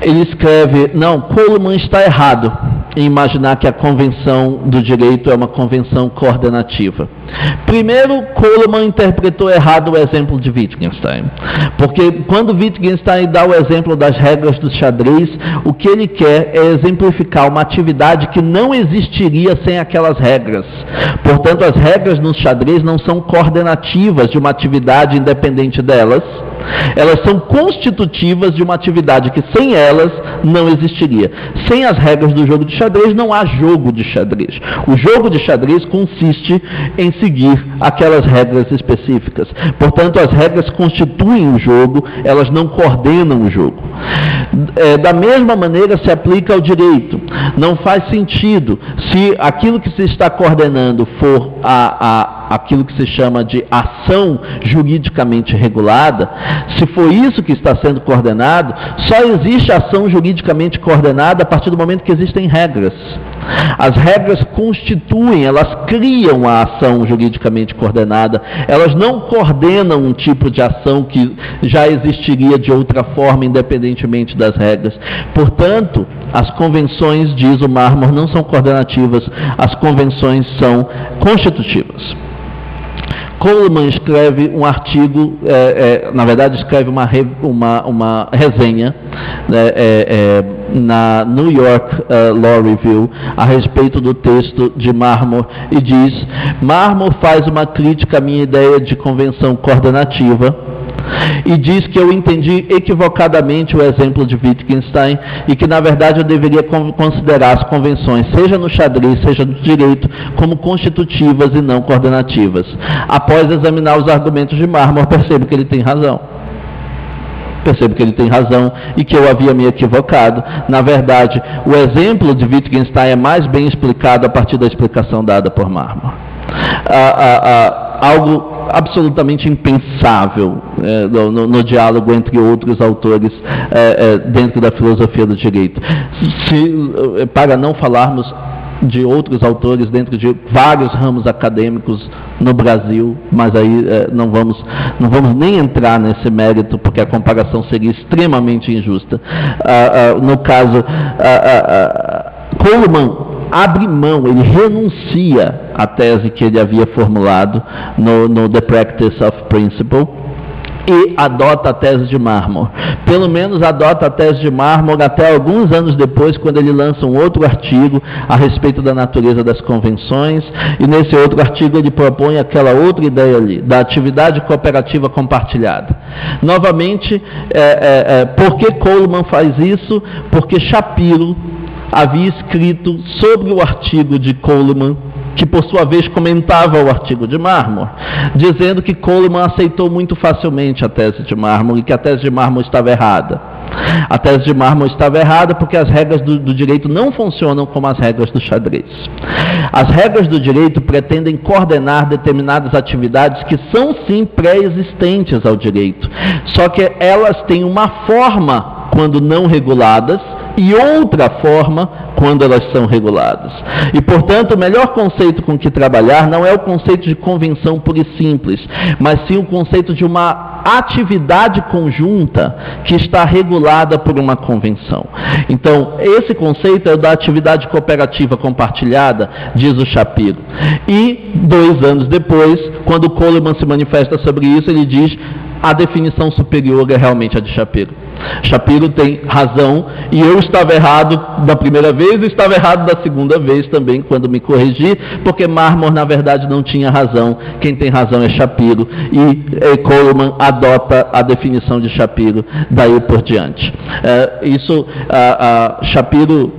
Ele escreve: não, Coleman está errado em imaginar que a convenção do direito é uma convenção coordenativa. Primeiro, Coleman interpretou errado o exemplo de Wittgenstein, porque quando Wittgenstein dá o exemplo das regras do xadrez, o que ele quer é exemplificar uma atividade que não existiria sem aquelas regras. Portanto, as regras no xadrez não são coordenativas de uma atividade independente delas, elas são constitutivas de uma atividade que sem elas não existiria. Sem as regras do jogo de xadrez não há jogo de xadrez. O jogo de xadrez consiste em seguir aquelas regras específicas. Portanto, as regras constituem o jogo, elas não coordenam o jogo. Da mesma maneira se aplica ao direito. Não faz sentido se aquilo que se está coordenando for aquilo que se chama de ação juridicamente regulada. Se for isso que está sendo coordenado, só existe ação juridicamente coordenada a partir do momento que existem regras. As regras constituem, elas criam a ação juridicamente coordenada, elas não coordenam um tipo de ação que já existiria de outra forma, independentemente das regras. Portanto, as convenções, diz o Marmor, não são coordenativas, as convenções são constitutivas. Coleman escreve um artigo, na verdade escreve uma resenha na New York Law Review a respeito do texto de Marmor e diz: Marmor faz uma crítica à minha ideia de convenção coordenativa e diz que eu entendi equivocadamente o exemplo de Wittgenstein e que na verdade eu deveria considerar as convenções, seja no xadrez, seja no direito, como constitutivas e não coordenativas. Após examinar os argumentos de Marmor, percebo que ele tem razão. Percebo que ele tem razão e que eu havia me equivocado. Na verdade, o exemplo de Wittgenstein é mais bem explicado a partir da explicação dada por Marmor. Algo absolutamente impensável no diálogo entre outros autores dentro da filosofia do direito. Para não falarmos de outros autores dentro de vários ramos acadêmicos no Brasil, mas aí não vamos nem entrar nesse mérito, porque a comparação seria extremamente injusta. No caso, Coleman abre mão, ele renuncia à tese que ele havia formulado no The Practice of Principle e adota a tese de Marmor. Pelo menos adota a tese de Marmor até alguns anos depois, quando ele lança um outro artigo a respeito da natureza das convenções, e nesse outro artigo ele propõe aquela outra ideia ali, da atividade cooperativa compartilhada. Novamente, por que Coleman faz isso? Porque Shapiro havia escrito sobre o artigo de Coleman, que por sua vez comentava o artigo de Marmor, dizendo que Coleman aceitou muito facilmente a tese de Marmor e que a tese de Marmor estava errada. A tese de Marmor estava errada porque as regras do direito não funcionam como as regras do xadrez. As regras do direito pretendem coordenar determinadas atividades que são sim pré-existentes ao direito, só que elas têm uma forma quando não reguladas e outra forma quando elas são reguladas. E, portanto, o melhor conceito com que trabalhar não é o conceito de convenção pura e simples, mas sim o conceito de uma atividade conjunta que está regulada por uma convenção. Então, esse conceito é o da atividade cooperativa compartilhada, diz o Shapiro. E, 2 anos depois, quando Coleman se manifesta sobre isso, ele diz: a definição superior é realmente a de Shapiro. Shapiro tem razão, e eu estava errado da primeira vez e estava errado da segunda vez também, quando me corrigi, porque Marmor, na verdade, não tinha razão. Quem tem razão é Shapiro, e Coleman adota a definição de Shapiro daí por diante. Shapiro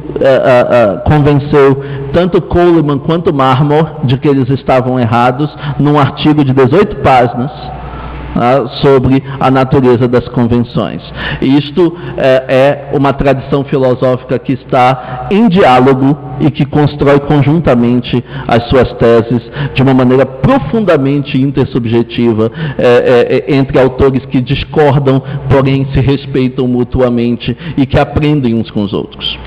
convenceu tanto Coleman quanto Marmor de que eles estavam errados num artigo de 18 páginas, sobre a natureza das convenções. Isto é uma tradição filosófica que está em diálogo e que constrói conjuntamente as suas teses de uma maneira profundamente intersubjetiva, entre autores que discordam, porém se respeitam mutuamente e que aprendem uns com os outros.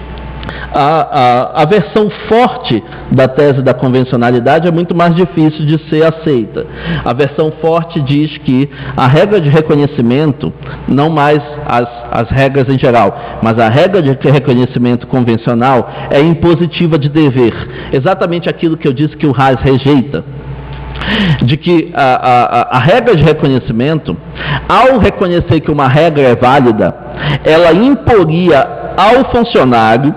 A versão forte da tese da convencionalidade é muito mais difícil de ser aceita. A versão forte diz que a regra de reconhecimento, não mais as regras em geral, mas a regra de reconhecimento convencional é impositiva de dever. Exatamente aquilo que eu disse que o Raz rejeita. De que a regra de reconhecimento, ao reconhecer que uma regra é válida, ela imporia ao funcionário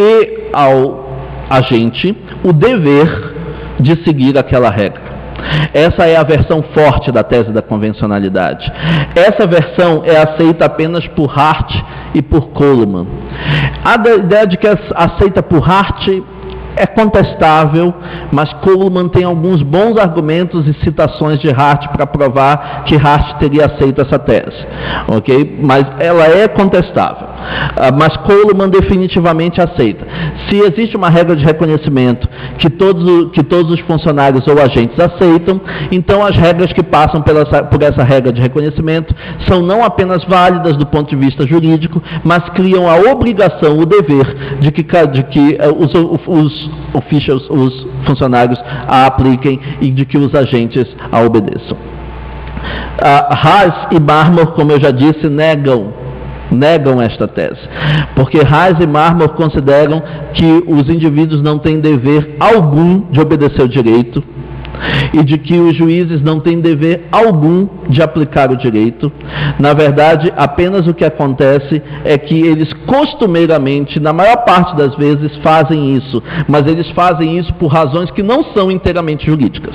e ao agente o dever de seguir aquela regra. Essa é a versão forte da tese da convencionalidade. Essa versão é aceita apenas por Hart e por Coleman. A ideia de que é aceita por Hart é contestável, mas Coleman tem alguns bons argumentos e citações de Hart para provar que Hart teria aceito essa tese, ok? Mas ela é contestável, mas Coleman definitivamente aceita. Se existe uma regra de reconhecimento que todos os funcionários ou agentes aceitam, então as regras que passam por essa regra de reconhecimento são não apenas válidas do ponto de vista jurídico, mas criam a obrigação, o dever de que os funcionários a apliquem e de que os agentes a obedeçam. Raz e Marmor, como eu já disse, negam esta tese, porque Raz e Marmor consideram que os indivíduos não têm dever algum de obedecer o direito e de que os juízes não têm dever algum de aplicar o direito. Na verdade, apenas o que acontece é que eles costumeiramente, na maior parte das vezes, fazem isso, mas eles fazem isso por razões que não são inteiramente jurídicas.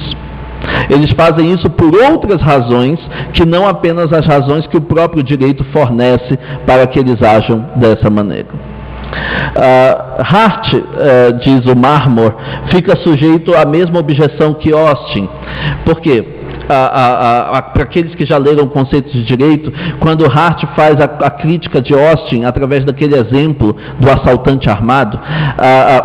Eles fazem isso por outras razões que não apenas as razões que o próprio direito fornece para que eles ajam dessa maneira. Hart, diz o Marmor, fica sujeito à mesma objeção que Austin. Por quê? Para aqueles que já leram conceitos de direito, quando Hart faz a crítica de Austin através daquele exemplo do assaltante armado,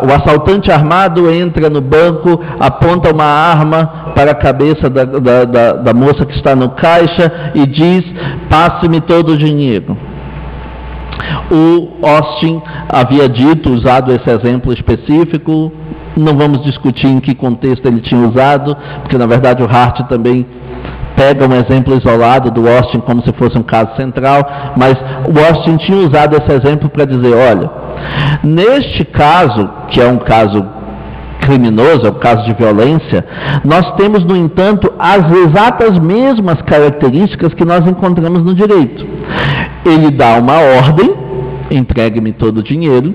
o assaltante armado entra no banco, aponta uma arma para a cabeça da moça que está no caixa e diz: passe-me todo o dinheiro. O Austin havia usado esse exemplo específico, Não vamos discutir em que contexto ele tinha usado, porque na verdade o Hart também pega um exemplo isolado do Austin como se fosse um caso central, mas o Austin tinha usado esse exemplo para dizer, olha, neste caso, que é um caso criminoso, é um caso de violência, nós temos, no entanto, as exatas mesmas características que nós encontramos no direito. Ele dá uma ordem, entregue-me todo o dinheiro,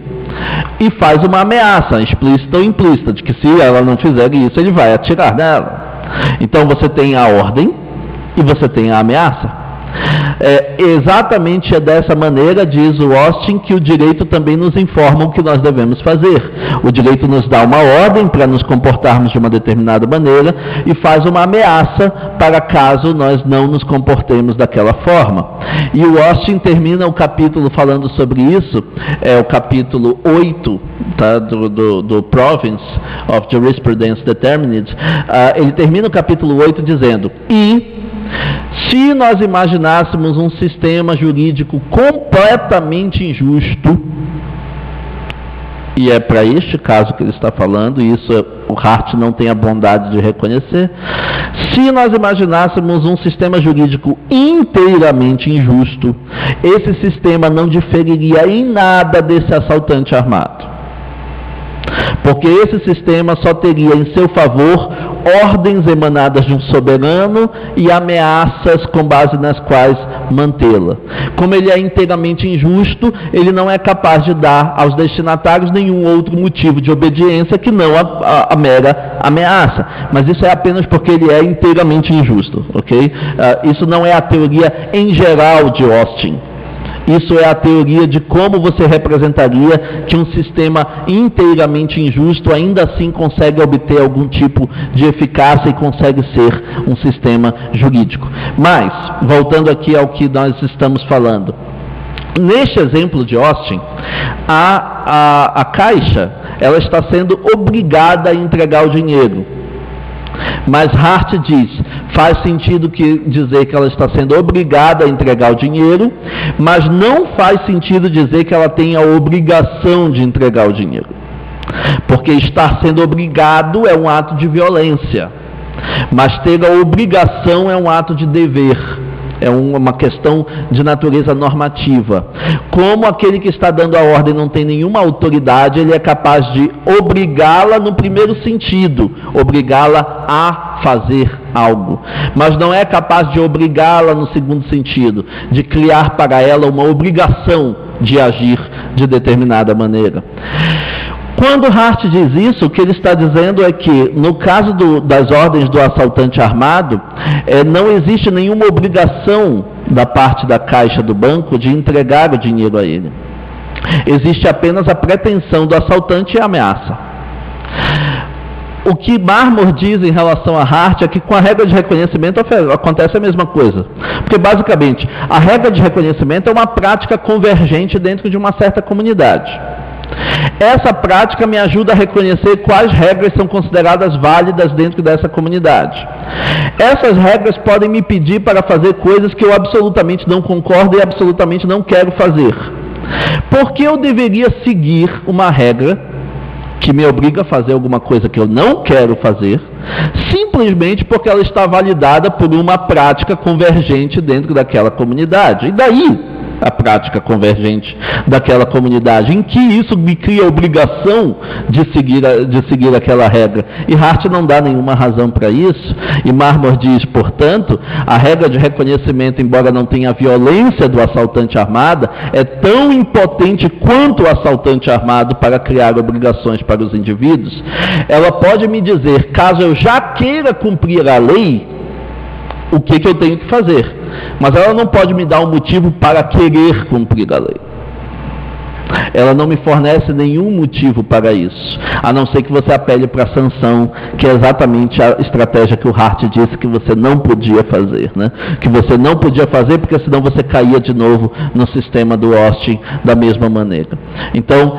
e faz uma ameaça, explícita ou implícita, de que se ela não fizer isso, ele vai atirar nela. Então você tem a ordem e você tem a ameaça. É, exatamente é dessa maneira, diz o Austin, que o direito também nos informa o que nós devemos fazer. O direito nos dá uma ordem para nos comportarmos de uma determinada maneira e faz uma ameaça para caso nós não nos comportemos daquela forma. E o Austin termina o capítulo falando sobre isso, é o capítulo 8, tá, do Province of Jurisprudence Determined. Ele termina o capítulo 8 dizendo, se nós imaginássemos um sistema jurídico completamente injusto, e é para este caso que ele está falando, e isso o Hart não tem a bondade de reconhecer, se nós imaginássemos um sistema jurídico inteiramente injusto, esse sistema não diferiria em nada desse assaltante armado. Porque esse sistema só teria em seu favor ordens emanadas de um soberano e ameaças com base nas quais mantê-la. Como ele é inteiramente injusto, ele não é capaz de dar aos destinatários nenhum outro motivo de obediência que não a mera ameaça. Mas isso é apenas porque ele é inteiramente injusto, ok? Isso não é a teoria em geral de Austin. Isso é a teoria de como você representaria que um sistema inteiramente injusto ainda assim consegue obter algum tipo de eficácia e consegue ser um sistema jurídico. Mas, voltando aqui ao que nós estamos falando, neste exemplo de Austin, a Caixa, ela está sendo obrigada a entregar o dinheiro. Mas Hart diz, faz sentido dizer que ela está sendo obrigada a entregar o dinheiro, mas não faz sentido dizer que ela tem a obrigação de entregar o dinheiro. Porque estar sendo obrigado é um ato de violência, mas ter a obrigação é um ato de dever. É uma questão de natureza normativa. Como aquele que está dando a ordem não tem nenhuma autoridade, ele é capaz de obrigá-la no primeiro sentido, obrigá-la a fazer algo. Mas não é capaz de obrigá-la no segundo sentido, de criar para ela uma obrigação de agir de determinada maneira. Quando Hart diz isso, o que ele está dizendo é que, no caso das ordens do assaltante armado, não existe nenhuma obrigação da parte da caixa do banco de entregar o dinheiro a ele. Existe apenas a pretensão do assaltante e a ameaça. O que Marmor diz em relação a Hart é que com a regra de reconhecimento acontece a mesma coisa. Porque, basicamente, a regra de reconhecimento é uma prática convergente dentro de uma certa comunidade. Essa prática me ajuda a reconhecer quais regras são consideradas válidas dentro dessa comunidade. Essas regras podem me pedir para fazer coisas que eu absolutamente não concordo e absolutamente não quero fazer. Por que eu deveria seguir uma regra que me obriga a fazer alguma coisa que eu não quero fazer, simplesmente porque ela está validada por uma prática convergente dentro daquela comunidade? E daí? A prática convergente daquela comunidade, em que isso me cria a obrigação de seguir aquela regra. E Hart não dá nenhuma razão para isso, e Marmor diz, portanto, a regra de reconhecimento, embora não tenha a violência do assaltante armado, é tão impotente quanto o assaltante armado para criar obrigações para os indivíduos. Ela pode me dizer, caso eu já queira cumprir a lei, o que eu tenho que fazer, mas ela não pode me dar um motivo para querer cumprir a lei. Ela não me fornece nenhum motivo para isso, a não ser que você apele para a sanção, que é exatamente a estratégia que o Hart disse que você não podia fazer, né? Que você não podia fazer porque senão você caía de novo no sistema do Austin da mesma maneira. Então,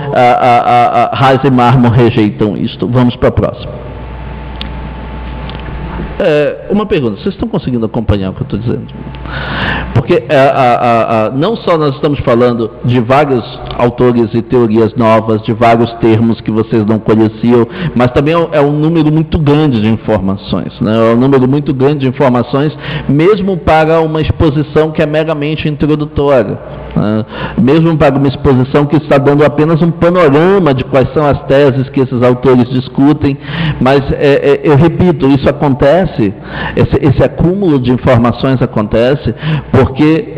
Raz e Marmor rejeitam isto. Vamos para a próxima. Uma pergunta, vocês estão conseguindo acompanhar o que eu estou dizendo? Porque não só nós estamos falando de vários autores e teorias novas, de vários termos que vocês não conheciam, mas também é um número muito grande de informações, né? É um número muito grande de informações, mesmo para uma exposição que é meramente introdutória, né? Mesmo para uma exposição que está dando apenas um panorama de quais são as teses que esses autores discutem, mas eu repito, isso acontece, esse acúmulo de informações acontece porque,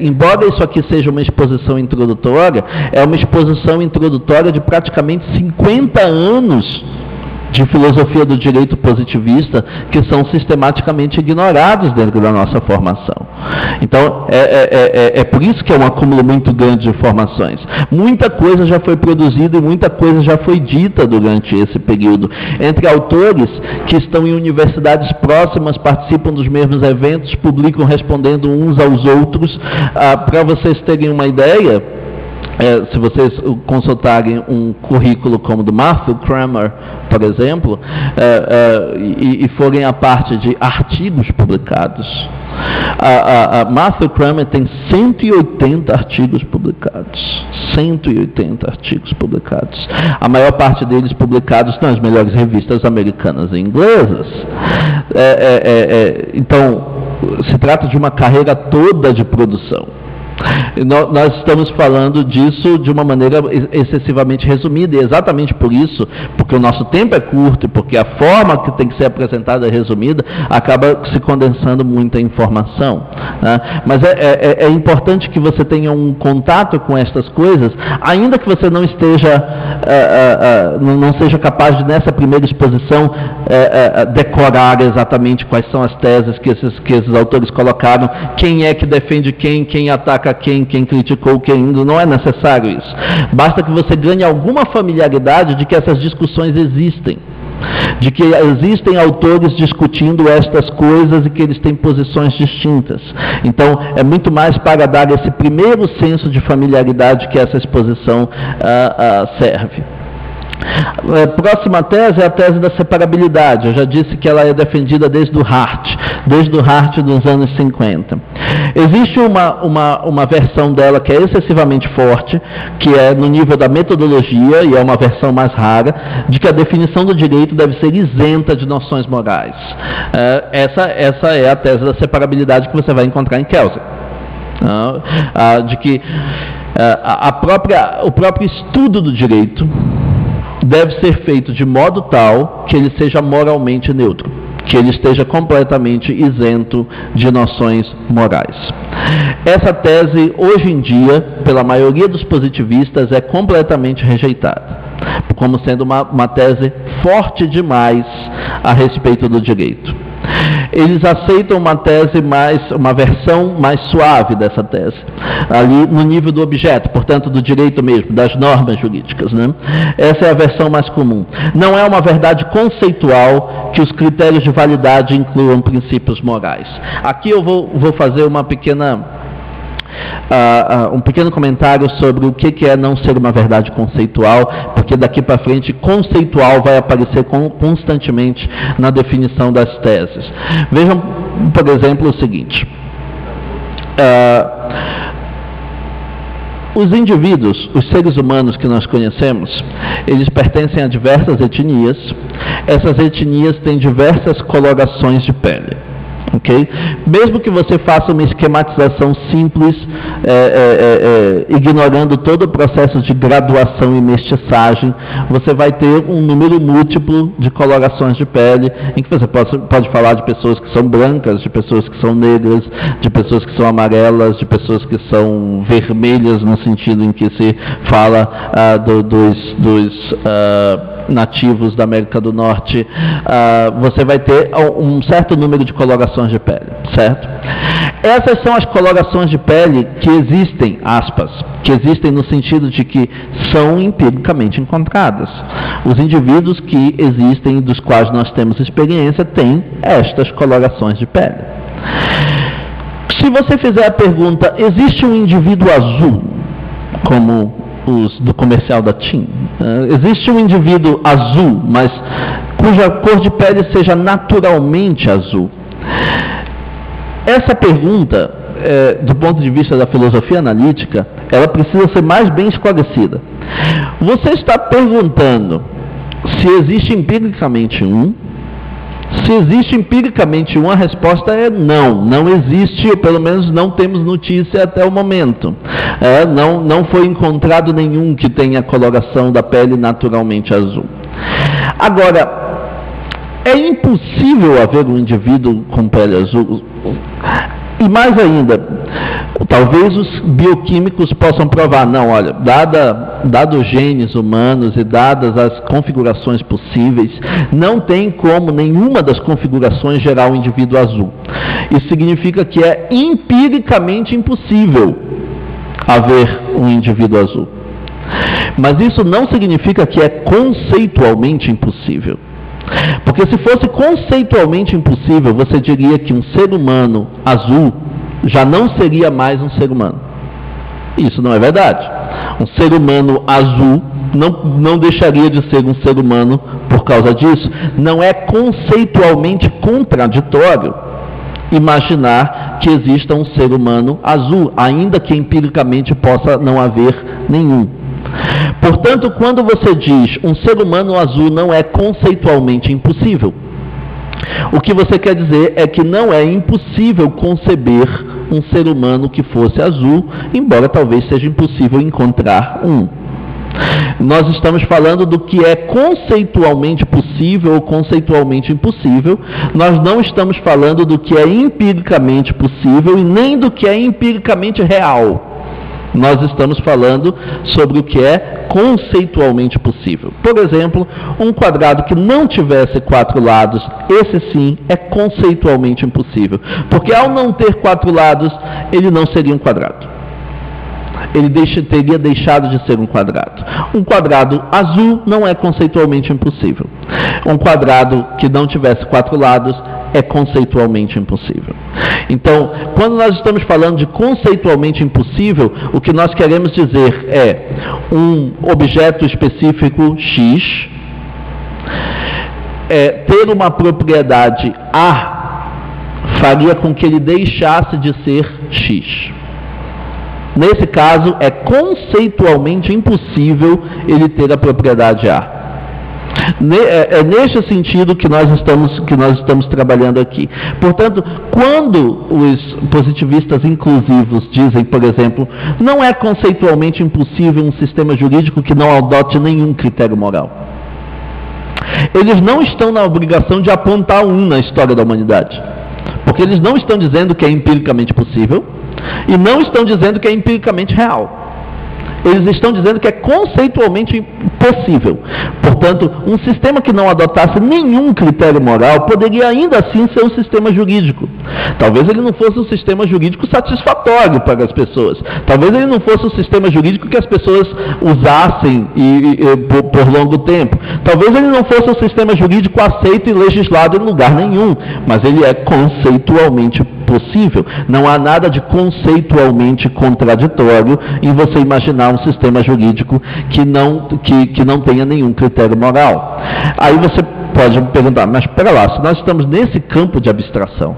embora isso aqui seja uma exposição introdutória, é uma exposição introdutória de praticamente 50 anos de filosofia do direito positivista que são sistematicamente ignorados dentro da nossa formação. Então, é por isso que é um acúmulo muito grande de informações. Muita coisa já foi produzida e muita coisa já foi dita durante esse período, entre autores que estão em universidades próximas, participam dos mesmos eventos, publicam respondendo uns aos outros. Para vocês terem uma ideia, se vocês consultarem um currículo como o do Marshall Kramer, por exemplo, e forem à parte de artigos publicados, Marshall Kramer tem 180 artigos publicados. 180 artigos publicados. A maior parte deles publicados nas melhores revistas americanas e inglesas. Então, se trata de uma carreira toda de produção. Nós estamos falando disso de uma maneira excessivamente resumida, e exatamente por isso, porque o nosso tempo é curto e porque a forma que tem que ser apresentada é resumida, acaba se condensando muita informação, né? Mas é importante que você tenha um contato com estas coisas, ainda que você não esteja, não seja capaz de, nessa primeira exposição, decorar exatamente quais são as teses que esses autores colocaram, quem é que defende quem ataca quem criticou quem. Não é necessário isso. Basta que você ganhe alguma familiaridade de que essas discussões existem, de que existem autores discutindo estas coisas e que eles têm posições distintas. Então, é muito mais para dar esse primeiro senso de familiaridade que essa exposição serve. A próxima tese é a tese da separabilidade. Eu já disse que ela é defendida desde o Hart dos anos 50. Existe uma versão dela que é excessivamente forte, que é no nível da metodologia, e é uma versão mais rara, de que a definição do direito deve ser isenta de noções morais. Essa é a tese da separabilidade que você vai encontrar em Kelsen. De que o próprio estudo do direito deve ser feito de modo tal que ele seja moralmente neutro, que ele esteja completamente isento de noções morais. Essa tese, hoje em dia, pela maioria dos positivistas, é completamente rejeitada, como sendo uma tese forte demais a respeito do direito. Eles aceitam uma versão mais suave dessa tese, ali no nível do objeto, portanto do direito mesmo, das normas jurídicas, né? Essa é a versão mais comum. Não é uma verdade conceitual que os critérios de validade incluam princípios morais. Aqui eu vou fazer uma pequena... um pequeno comentário sobre o que é não ser uma verdade conceitual, porque daqui para frente conceitual vai aparecer constantemente na definição das teses. Vejam, por exemplo, o seguinte: os indivíduos, os seres humanos que nós conhecemos, eles pertencem a diversas etnias. Essas etnias têm diversas colorações de pele. Okay? Mesmo que você faça uma esquematização simples, ignorando todo o processo de graduação e mestiçagem, você vai ter um número múltiplo de colorações de pele, em que você pode falar de pessoas que são brancas, de pessoas que são negras, de pessoas que são amarelas, de pessoas que são vermelhas, no sentido em que se fala dos nativos da América do Norte. Você vai ter um certo número de colorações de pele, certo? Essas são as colorações de pele que existem, aspas, que existem no sentido de que são empiricamente encontradas. Os indivíduos que existem e dos quais nós temos experiência têm estas colorações de pele. Se você fizer a pergunta, existe um indivíduo azul, como do comercial da TIM. Existe um indivíduo azul, mas cuja cor de pele seja naturalmente azul? Essa pergunta, do ponto de vista da filosofia analítica, ela precisa ser mais bem esclarecida. Você está perguntando se existe empiricamente um. Se existe empiricamente um, a resposta é não, não existe, ou pelo menos não temos notícia até o momento. Não foi encontrado nenhum que tenha a coloração da pele naturalmente azul. Agora, é impossível haver um indivíduo com pele azul. E mais ainda, talvez os bioquímicos possam provar, não, olha, dado os genes humanos e dadas as configurações possíveis, não tem como nenhuma das configurações gerar um indivíduo azul. Isso significa que é empiricamente impossível haver um indivíduo azul. Mas isso não significa que é conceitualmente impossível. Porque se fosse conceitualmente impossível, você diria que um ser humano azul já não seria mais um ser humano. Isso não é verdade. Um ser humano azul não deixaria de ser um ser humano por causa disso. Não é conceitualmente contraditório imaginar que exista um ser humano azul, ainda que empiricamente possa não haver nenhum. Portanto, quando você diz um ser humano azul não é conceitualmente impossível, o que você quer dizer é que não é impossível conceber um ser humano que fosse azul, embora talvez seja impossível encontrar um. Nós estamos falando do que é conceitualmente possível ou conceitualmente impossível. Nós não estamos falando do que é empiricamente possível e nem do que é empiricamente real. Nós estamos falando sobre o que é conceitualmente possível. Por exemplo, um quadrado que não tivesse quatro lados, esse sim é conceitualmente impossível. Porque ao não ter quatro lados, ele não seria um quadrado. Ele teria deixado de ser um quadrado. Um quadrado azul não é conceitualmente impossível. Um quadrado que não tivesse quatro lados é conceitualmente impossível. Então, quando nós estamos falando de conceitualmente impossível, o que nós queremos dizer é um objeto específico X ter uma propriedade A faria com que ele deixasse de ser X. Nesse caso, é conceitualmente impossível ele ter a propriedade A. É neste sentido que nós estamos trabalhando aqui. Portanto, quando os positivistas inclusivos dizem, por exemplo, não é conceitualmente impossível um sistema jurídico que não adote nenhum critério moral, eles não estão na obrigação de apontar um na história da humanidade, porque eles não estão dizendo que é empiricamente possível e não estão dizendo que é empiricamente real. Eles estão dizendo que é conceitualmente possível. Portanto, um sistema que não adotasse nenhum critério moral poderia ainda assim ser um sistema jurídico. Talvez ele não fosse um sistema jurídico satisfatório para as pessoas. Talvez ele não fosse um sistema jurídico que as pessoas usassem por longo tempo. Talvez ele não fosse um sistema jurídico aceito e legislado em lugar nenhum. Mas ele é conceitualmente possível. Não há nada de conceitualmente contraditório em você imaginar um sistema jurídico que não tenha nenhum critério moral. Aí você pode me perguntar, mas espera lá, se nós estamos nesse campo de abstração,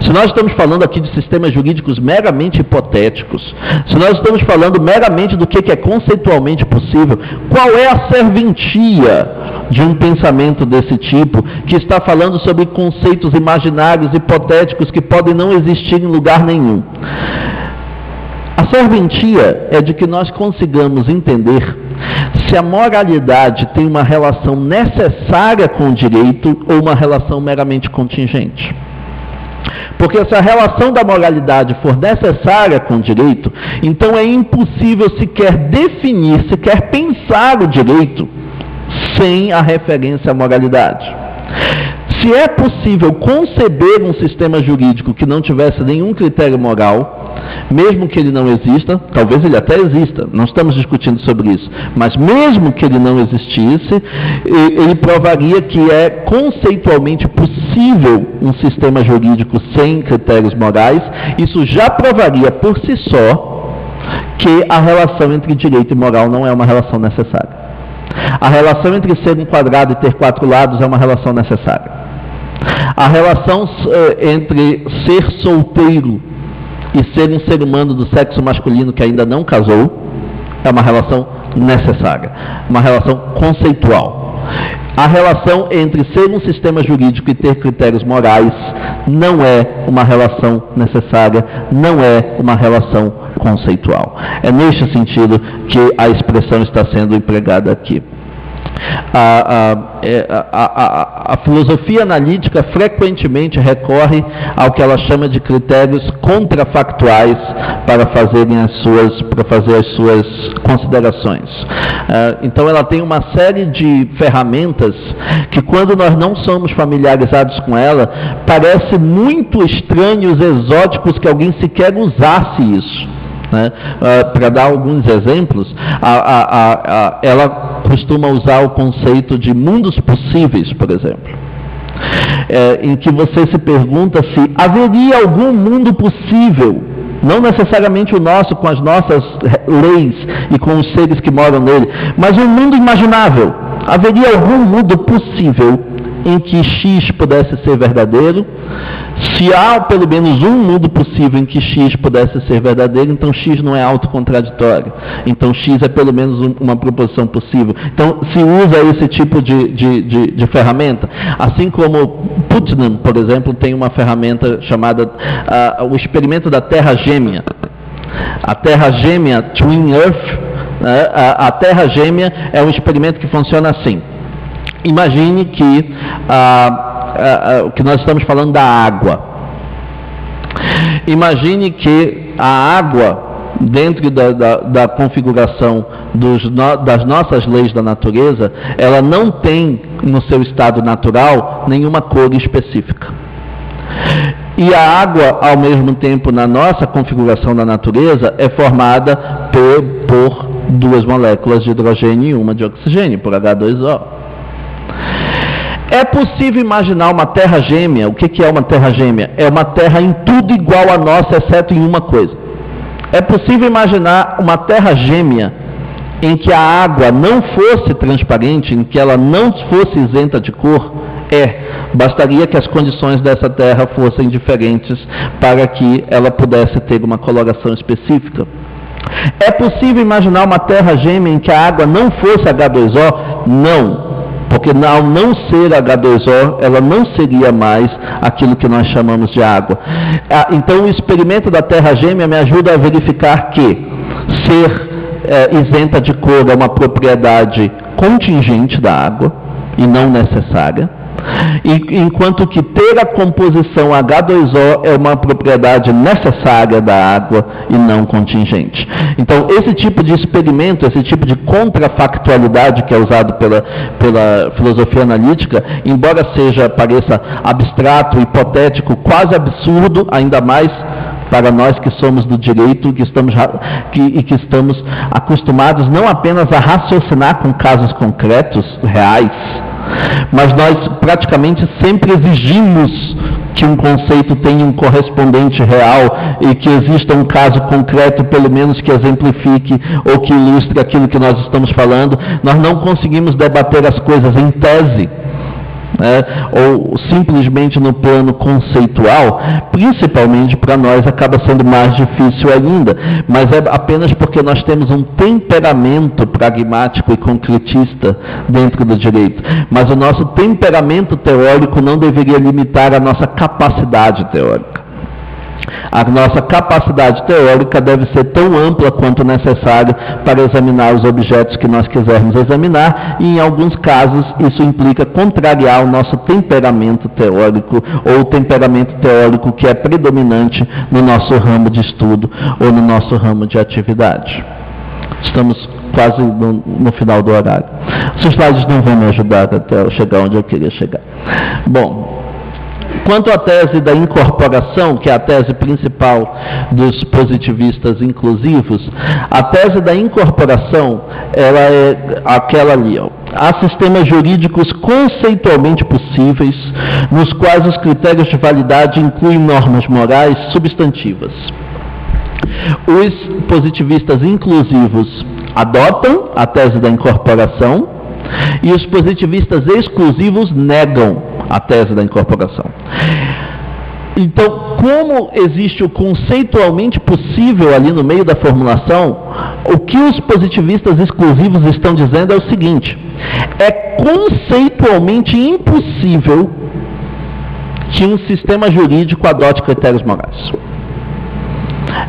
se nós estamos falando aqui de sistemas jurídicos meramente hipotéticos, se nós estamos falando meramente do que é conceitualmente possível, qual é a serventia de um pensamento desse tipo, que está falando sobre conceitos imaginários, hipotéticos, que podem não existir em lugar nenhum? A serventia é de que nós consigamos entender se a moralidade tem uma relação necessária com o direito ou uma relação meramente contingente. Porque se a relação da moralidade for necessária com o direito, então é impossível sequer definir, sequer pensar o direito sem a referência à moralidade. Se é possível conceber um sistema jurídico que não tivesse nenhum critério moral, mesmo que ele não exista, talvez ele até exista, não estamos discutindo sobre isso, mas mesmo que ele não existisse, ele provaria que é conceitualmente possível um sistema jurídico sem critérios morais. Isso já provaria por si só que a relação entre direito e moral não é uma relação necessária. A relação entre ser um quadrado e ter quatro lados é uma relação necessária. A relação entre ser solteiro e ser um ser humano do sexo masculino que ainda não casou é uma relação necessária, uma relação conceitual. A relação entre ser um sistema jurídico e ter critérios morais não é uma relação necessária, não é uma relação conceitual. É neste sentido que a expressão está sendo empregada aqui. A filosofia analítica frequentemente recorre ao que ela chama de critérios contrafactuais para fazer as suas considerações. Então ela tem uma série de ferramentas que, quando nós não somos familiarizados com ela, parece muito estranhos, exóticos, que alguém sequer usasse isso, né? Para dar alguns exemplos, ela costuma usar o conceito de mundos possíveis, por exemplo, em que você se pergunta se haveria algum mundo possível, não necessariamente o nosso, com as nossas leis e com os seres que moram nele, mas um mundo imaginável. Haveria algum mundo possível em que X pudesse ser verdadeiro? Se há pelo menos um mundo possível em que X pudesse ser verdadeiro, então X não é autocontraditório. Então X é pelo menos uma proposição possível. Então se usa esse tipo de ferramenta. Assim como Putnam, por exemplo, tem uma ferramenta chamada o experimento da Terra Gêmea. A Terra Gêmea, Twin Earth, a Terra Gêmea é um experimento que funciona assim. Imagine que que nós estamos falando da água. Imagine que a água, dentro da configuração das nossas leis da natureza, ela não tem no seu estado natural nenhuma cor específica. E a água, ao mesmo tempo, na nossa configuração da natureza, é formada por duas moléculas de hidrogênio e uma de oxigênio, por H2O. É possível imaginar uma terra gêmea? O que é uma terra gêmea? É uma terra em tudo igual à nossa, exceto em uma coisa. É possível imaginar uma terra gêmea em que a água não fosse transparente, em que ela não fosse isenta de cor? Bastaria que as condições dessa terra fossem diferentes para que ela pudesse ter uma coloração específica. É possível imaginar uma terra gêmea em que a água não fosse H2O? Não. Porque ao não ser H2O, ela não seria mais aquilo que nós chamamos de água. Então o experimento da Terra Gêmea me ajuda a verificar que ser isenta de cor é uma propriedade contingente da água e não necessária, enquanto que ter a composição H2O é uma propriedade necessária da água e não contingente. Então esse tipo de experimento, esse tipo de contrafactualidade que é usado pela filosofia analítica, embora pareça abstrato, hipotético, quase absurdo, ainda mais para nós que somos do direito que estamos acostumados não apenas a raciocinar com casos concretos, reais, mas nós praticamente sempre exigimos que um conceito tenha um correspondente real e que exista um caso concreto, pelo menos que exemplifique ou que ilustre aquilo que nós estamos falando. Nós não conseguimos debater as coisas em tese, né, ou simplesmente no plano conceitual. Principalmente para nós acaba sendo mais difícil ainda, mas é apenas porque nós temos um temperamento pragmático e concretista dentro do direito. Mas o nosso temperamento teórico não deveria limitar a nossa capacidade teórica. A nossa capacidade teórica deve ser tão ampla quanto necessário para examinar os objetos que nós quisermos examinar, e em alguns casos isso implica contrariar o nosso temperamento teórico, ou o temperamento teórico que é predominante no nosso ramo de estudo ou no nosso ramo de atividade. Estamos quase no final do horário. Os slides não vão me ajudar até eu chegar onde eu queria chegar. Bom, quanto à tese da incorporação, que é a tese principal dos positivistas inclusivos, a tese da incorporação, ela é aquela ali, ó. Há sistemas jurídicos conceitualmente possíveis, nos quais os critérios de validade incluem normas morais substantivas. Os positivistas inclusivos adotam a tese da incorporação E os positivistas exclusivos negam a tese da incorporação. Então, como existe o conceitualmente possível ali no meio da formulação, o que os positivistas exclusivos estão dizendo é o seguinte: é conceitualmente impossível que um sistema jurídico adote critérios morais.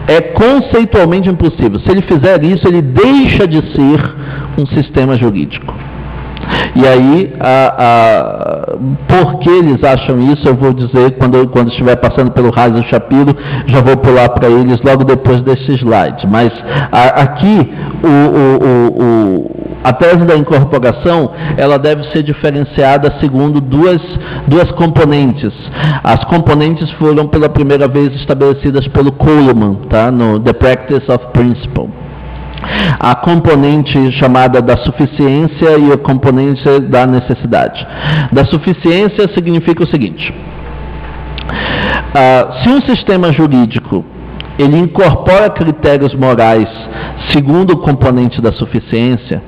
É conceitualmente impossível. Se ele fizer isso, ele deixa de ser um sistema jurídico. E aí, por que eles acham isso, eu vou dizer quando estiver passando pelo Raz e Shapiro, já vou pular para eles logo depois desse slide. Mas aqui, a tese da incorporação, ela deve ser diferenciada segundo duas componentes. As componentes foram pela primeira vez estabelecidas pelo Coleman, tá? No The Practice of Principle. A componente chamada da suficiência e a componente da necessidade. Da suficiência significa o seguinte: se um sistema jurídico ele incorpora critérios morais segundo o componente da suficiência,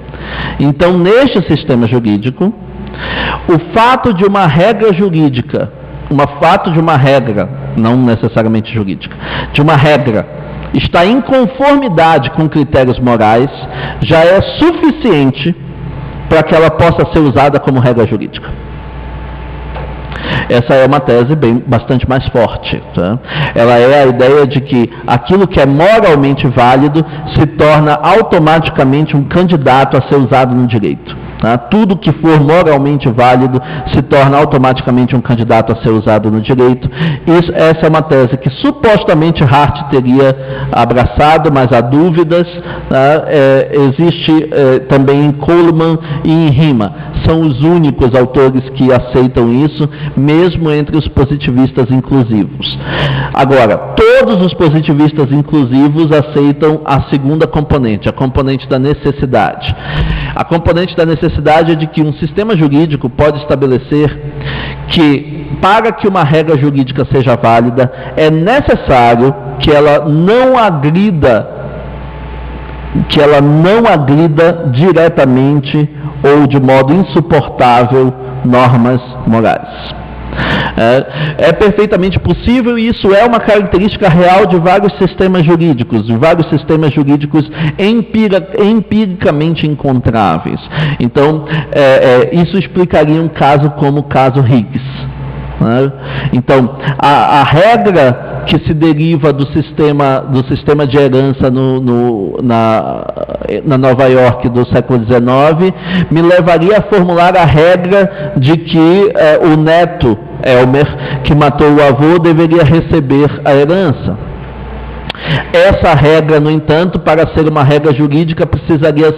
então neste sistema jurídico, o fato de uma regra jurídica, não necessariamente jurídica, de uma regra está em conformidade com critérios morais, já é suficiente para que ela possa ser usada como regra jurídica. Essa é uma tese bastante mais forte, tá? Ela é a ideia de que aquilo que é moralmente válido se torna automaticamente um candidato a ser usado no direito, tá? Tudo que for moralmente válido se torna automaticamente um candidato a ser usado no direito. Essa é uma tese que supostamente Hart teria abraçado, mas há dúvidas, tá? Existe também em Coleman e em Himma. São os únicos autores que aceitam isso, mesmo entre os positivistas inclusivos. Agora, todos os positivistas inclusivos aceitam a segunda componente, a componente da necessidade. A componente da necessidade é de que um sistema jurídico pode estabelecer que, para que uma regra jurídica seja válida, é necessário que ela não agrida, diretamente ou de modo insuportável normas morais. É perfeitamente possível, e isso é uma característica real de vários sistemas jurídicos, empiricamente encontráveis. Então, isso explicaria um caso como o caso Riggs. Então, a regra que se deriva do sistema de herança na Nova York do século XIX me levaria a formular a regra de que o neto Elmer, que matou o avô, deveria receber a herança. Essa regra, no entanto, para ser uma regra jurídica, precisaria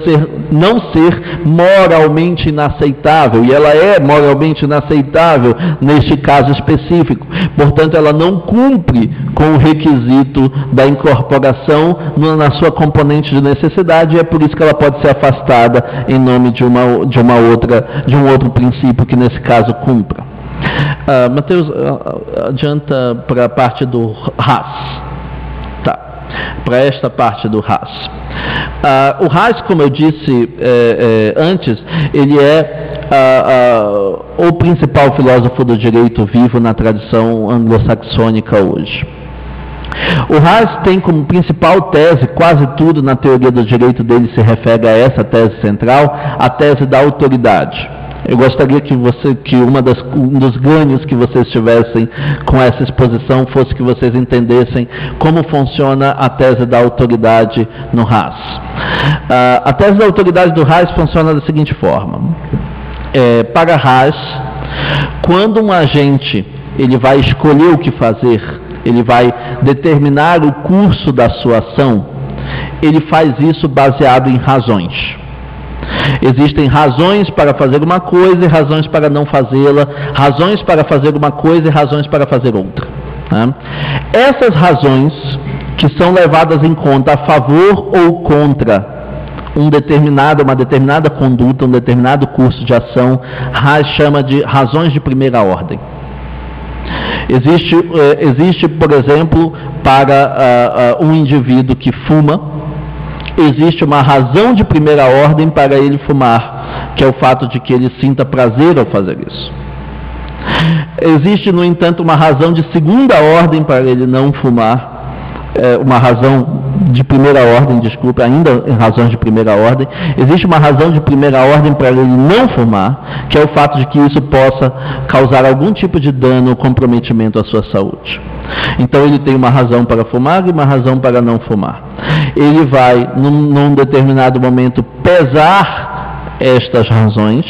não ser moralmente inaceitável, e ela é moralmente inaceitável neste caso específico. Portanto, ela não cumpre com o requisito da incorporação na sua componente de necessidade, e é por isso que ela pode ser afastada em nome de um outro princípio que, nesse caso, cumpra. Mateus, adianta para a parte do Raz. Para esta parte do Raz. O Raz, como eu disse antes, ele é o principal filósofo do direito vivo na tradição anglo-saxônica hoje. O Raz tem como principal tese, quase tudo na teoria do direito dele se refere a essa tese central, a tese da autoridade. Eu gostaria que um dos ganhos que vocês tivessem com essa exposição fosse que vocês entendessem como funciona a tese da autoridade no Raz. A tese da autoridade do Raz funciona da seguinte forma. Para Raz, quando um agente ele vai escolher o que fazer, ele vai determinar o curso da sua ação, ele faz isso baseado em razões. Existem razões para fazer uma coisa e razões para não fazê-la, razões para fazer uma coisa e razões para fazer outra, né? Essas razões que são levadas em conta a favor ou contra uma determinada conduta, um determinado curso de ação, Raz chama de razões de primeira ordem. Existe, por exemplo, para um indivíduo que fuma, existe uma razão de primeira ordem para ele fumar, que é o fato de que ele sinta prazer ao fazer isso. Existe, no entanto, uma razão de segunda ordem para ele não fumar, uma razão de primeira ordem, desculpe, ainda em razões de primeira ordem, existe uma razão de primeira ordem para ele não fumar, que é o fato de que isso possa causar algum tipo de dano ou comprometimento à sua saúde. Então ele tem uma razão para fumar e uma razão para não fumar. Ele vai, num determinado momento, pesar estas razões,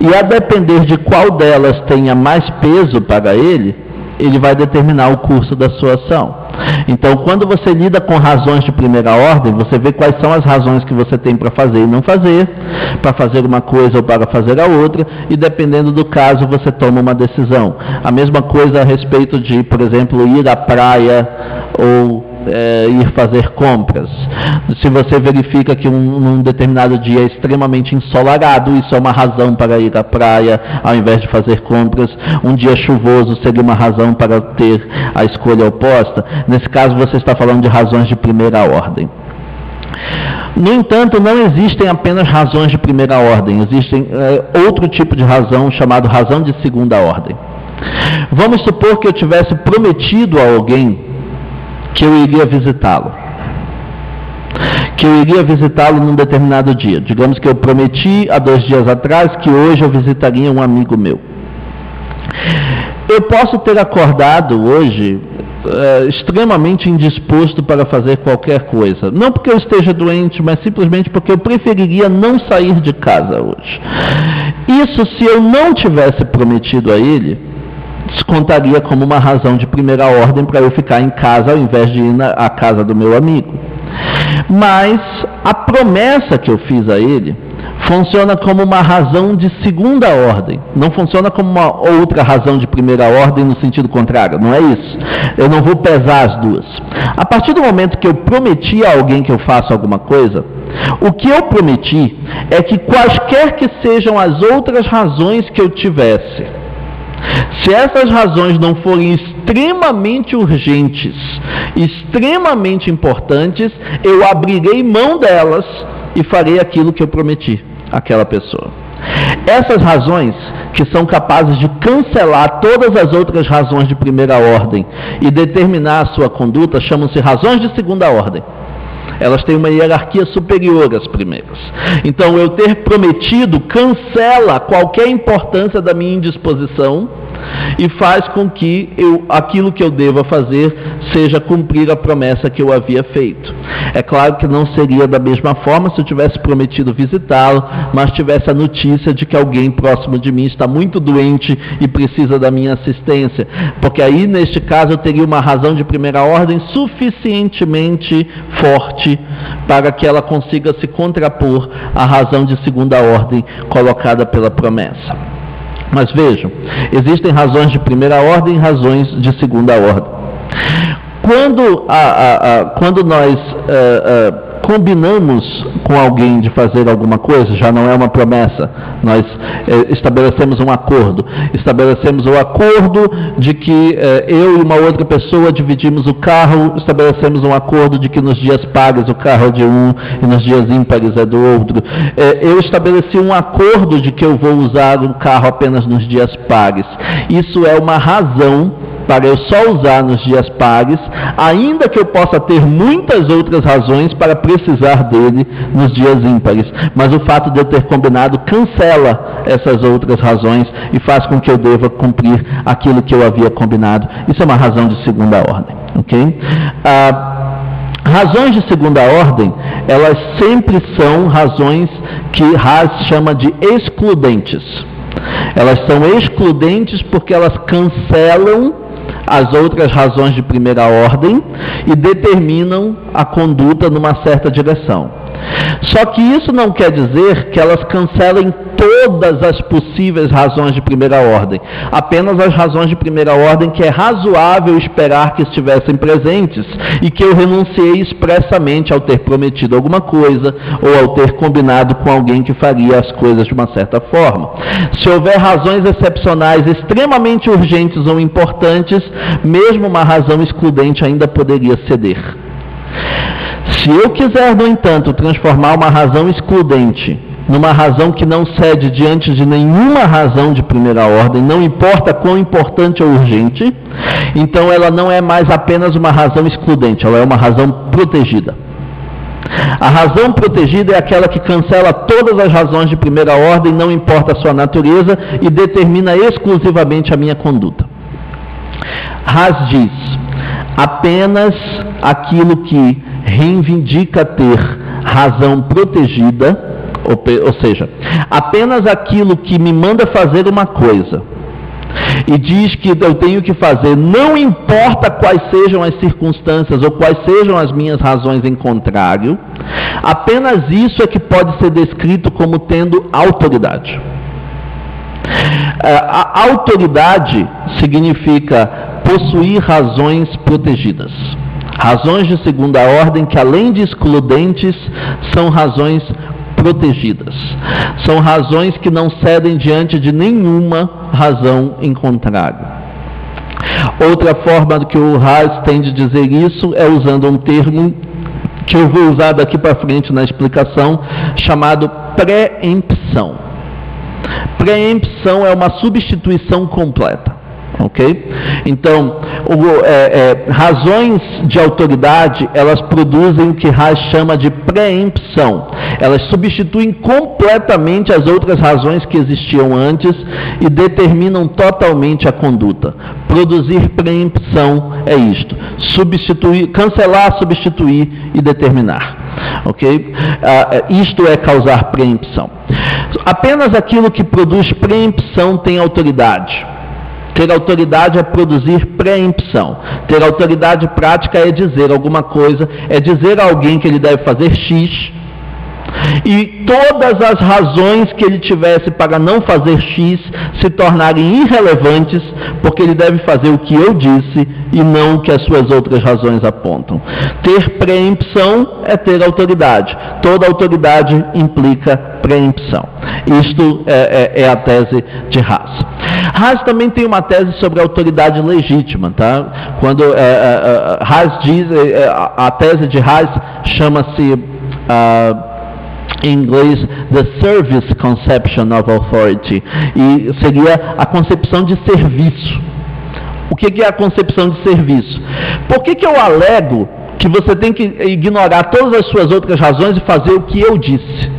e a depender de qual delas tenha mais peso para ele, ele vai determinar o curso da sua ação. Então, quando você lida com razões de primeira ordem, você vê quais são as razões que você tem para fazer e não fazer, para fazer uma coisa ou para fazer a outra, e dependendo do caso, você toma uma decisão. A mesma coisa a respeito de, por exemplo, ir à praia ou ir fazer compras. Se você verifica que um determinado dia é extremamente ensolarado, isso é uma razão para ir à praia ao invés de fazer compras. Um dia chuvoso seria uma razão para ter a escolha oposta. Nesse caso, você está falando de razões de primeira ordem. No entanto, não existem apenas razões de primeira ordem, existem outro tipo de razão chamado razão de segunda ordem. Vamos supor que eu tivesse prometido a alguém que eu iria visitá-lo, num determinado dia. Digamos que eu prometi há 2 dias atrás que hoje eu visitaria um amigo meu. Eu posso ter acordado hoje extremamente indisposto para fazer qualquer coisa, não porque eu esteja doente, mas simplesmente porque eu preferiria não sair de casa hoje. Isso, se eu não tivesse prometido a ele, descontaria como uma razão de primeira ordem para eu ficar em casa ao invés de ir à casa do meu amigo. Mas a promessa que eu fiz a ele funciona como uma razão de segunda ordem, não funciona como uma outra razão de primeira ordem no sentido contrário, não é isso. Eu não vou pesar as duas. A partir do momento que eu prometi a alguém que eu faça alguma coisa, o que eu prometi é que quaisquer que sejam as outras razões que eu tivesse, se essas razões não forem extremamente urgentes, extremamente importantes, eu abrirei mão delas e farei aquilo que eu prometi àquela pessoa. Essas razões, que são capazes de cancelar todas as outras razões de primeira ordem e determinar a sua conduta, chamam-se razões de segunda ordem. Elas têm uma hierarquia superior às primeiras. Então, eu ter prometido cancela qualquer importância da minha indisposição e faz com que aquilo que eu deva fazer seja cumprir a promessa que eu havia feito. É claro que não seria da mesma forma se eu tivesse prometido visitá-lo, mas tivesse a notícia de que alguém próximo de mim está muito doente e precisa da minha assistência, porque aí, neste caso, eu teria uma razão de primeira ordem suficientemente forte para que ela consiga se contrapor à razão de segunda ordem colocada pela promessa. Mas vejam, existem razões de primeira ordem e razões de segunda ordem. Quando nós combinamos com alguém de fazer alguma coisa, já não é uma promessa, nós estabelecemos um acordo. Estabelecemos o acordo de que eu e uma outra pessoa dividimos o carro, estabelecemos um acordo de que nos dias pares o carro é de um e nos dias ímpares é do outro. Eu estabeleci um acordo de que eu vou usar o carro apenas nos dias pares. Isso é uma razão para eu só usar nos dias pares, ainda que eu possa ter muitas outras razões para precisar dele nos dias ímpares. Mas o fato de eu ter combinado cancela essas outras razões e faz com que eu deva cumprir aquilo que eu havia combinado. Isso é uma razão de segunda ordem. Okay? Razões de segunda ordem, elas sempre são razões que Raz chama de excludentes. Elas são excludentes porque elas cancelam as outras razões de primeira ordem e determinam a conduta numa certa direção. Só que isso não quer dizer que elas cancelem todas as possíveis razões de primeira ordem, apenas as razões de primeira ordem que é razoável esperar que estivessem presentes e que eu renunciei expressamente ao ter prometido alguma coisa ou ao ter combinado com alguém que faria as coisas de uma certa forma. Se houver razões excepcionais extremamente urgentes ou importantes, mesmo uma razão excludente ainda poderia ceder. Se eu quiser, no entanto, transformar uma razão excludente numa razão que não cede diante de nenhuma razão de primeira ordem, não importa quão importante ou urgente, então ela não é mais apenas uma razão excludente, ela é uma razão protegida. A razão protegida é aquela que cancela todas as razões de primeira ordem, não importa a sua natureza, e determina exclusivamente a minha conduta. Raz diz, apenas aquilo que reivindica ter razão protegida, ou seja, apenas aquilo que me manda fazer uma coisa e diz que eu tenho que fazer, não importa quais sejam as circunstâncias ou quais sejam as minhas razões em contrário, apenas isso é que pode ser descrito como tendo autoridade. A autoridade significa possuir razões protegidas. Razões de segunda ordem que, além de excludentes, são razões protegidas. São razões que não cedem diante de nenhuma razão em contrário. Outra forma que o Raz tem de dizer isso é usando um termo que eu vou usar daqui para frente na explicação, chamado preempção. Preempção é uma substituição completa. Ok? Então, razões de autoridade, elas produzem o que Raz chama de preempção. Elas substituem completamente as outras razões que existiam antes e determinam totalmente a conduta. Produzir preempção é isto. Substituir, cancelar, substituir e determinar. Ok? Isto é causar preempção. Apenas aquilo que produz preempção tem autoridade. Ter autoridade é produzir preempção. Ter autoridade prática é dizer alguma coisa, é dizer a alguém que ele deve fazer X, e todas as razões que ele tivesse para não fazer X se tornarem irrelevantes, porque ele deve fazer o que eu disse e não o que as suas outras razões apontam. Ter preempção é ter autoridade. Toda autoridade implica preempção. Isto é a tese de Raz. Raz também tem uma tese sobre a autoridade legítima, tá? Quando Raz diz, a tese de Raz chama-se em inglês, the service conception of authority, e seria a concepção de serviço. O que é a concepção de serviço? Por que eu alego que você tem que ignorar todas as suas outras razões e fazer o que eu disse?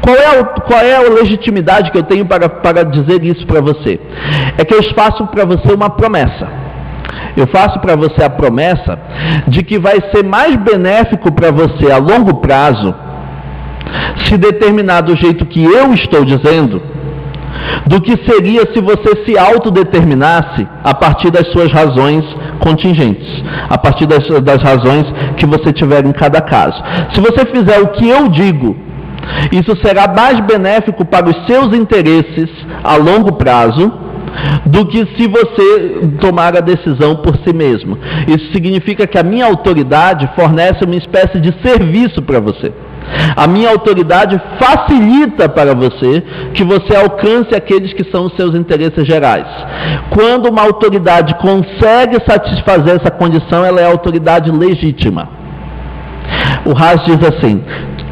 Qual é a legitimidade que eu tenho para dizer isso para você? É que eu faço para você uma promessa. Eu faço para você a promessa de que vai ser mais benéfico para você a longo prazo se determinar do jeito que eu estou dizendo, do que seria se você se autodeterminasse a partir das suas razões contingentes, a partir das razões que você tiver em cada caso. Se você fizer o que eu digo, isso será mais benéfico para os seus interesses a longo prazo do que se você tomar a decisão por si mesmo. Isso significa que a minha autoridade fornece uma espécie de serviço para você. A minha autoridade facilita para você que você alcance aqueles que são os seus interesses gerais. Quando uma autoridade consegue satisfazer essa condição, ela é autoridade legítima. O Raz diz assim,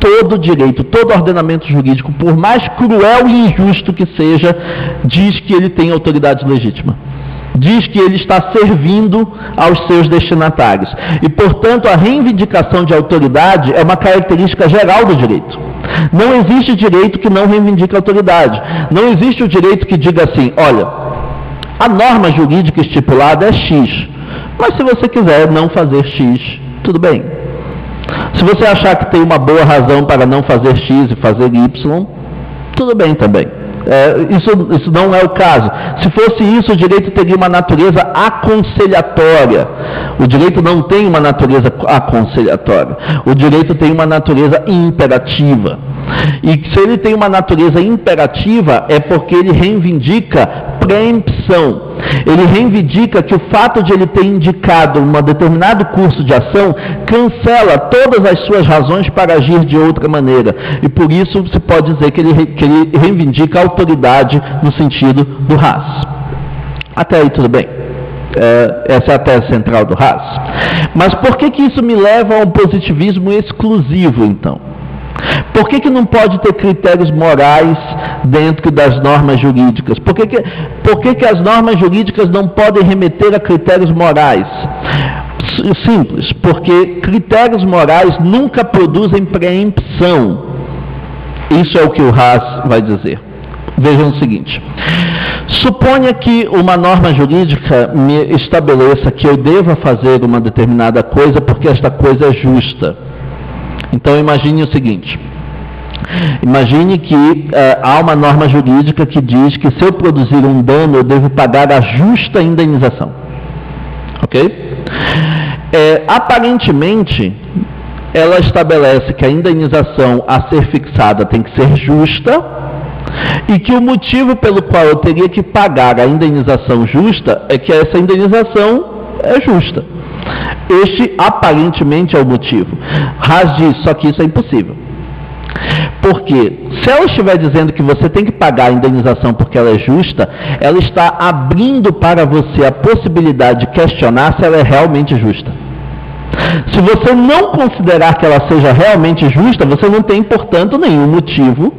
todo direito, todo ordenamento jurídico, por mais cruel e injusto que seja, diz que ele tem autoridade legítima. Diz que ele está servindo aos seus destinatários. E, portanto, a reivindicação de autoridade é uma característica geral do direito. Não existe direito que não reivindique autoridade. Não existe o direito que diga assim, olha, a norma jurídica estipulada é X, mas se você quiser não fazer X, tudo bem. Se você achar que tem uma boa razão para não fazer X e fazer Y, tudo bem também. Isso não é o caso. Se fosse isso, o direito teria uma natureza aconselhatória. O direito não tem uma natureza aconselhatória. O direito tem uma natureza imperativa. E se ele tem uma natureza imperativa, é porque ele reivindica preempção. Ele reivindica que o fato de ele ter indicado um determinado curso de ação cancela todas as suas razões para agir de outra maneira. E por isso se pode dizer que ele reivindica autoridade no sentido do Raz. Até aí tudo bem. Essa é a tese central do Raz. Mas por que isso me leva a um positivismo exclusivo, então? Por que que não pode ter critérios morais dentro das normas jurídicas? Por que que as normas jurídicas não podem remeter a critérios morais? Simples, porque critérios morais nunca produzem preempção. Isso é o que o Raz vai dizer. Vejam o seguinte: suponha que uma norma jurídica me estabeleça que eu deva fazer uma determinada coisa porque esta coisa é justa. Então imagine o seguinte: imagine que há uma norma jurídica que diz que se eu produzir um dano eu devo pagar a justa indenização, ok? Aparentemente ela estabelece que a indenização a ser fixada tem que ser justa e que o motivo pelo qual eu teria que pagar a indenização justa é que essa indenização é justa. Este aparentemente é o motivo. Raz diz, só que isso é impossível. Porque se ela estiver dizendo que você tem que pagar a indenização porque ela é justa, ela está abrindo para você a possibilidade de questionar se ela é realmente justa. Se você não considerar que ela seja realmente justa, você não tem, portanto, nenhum motivo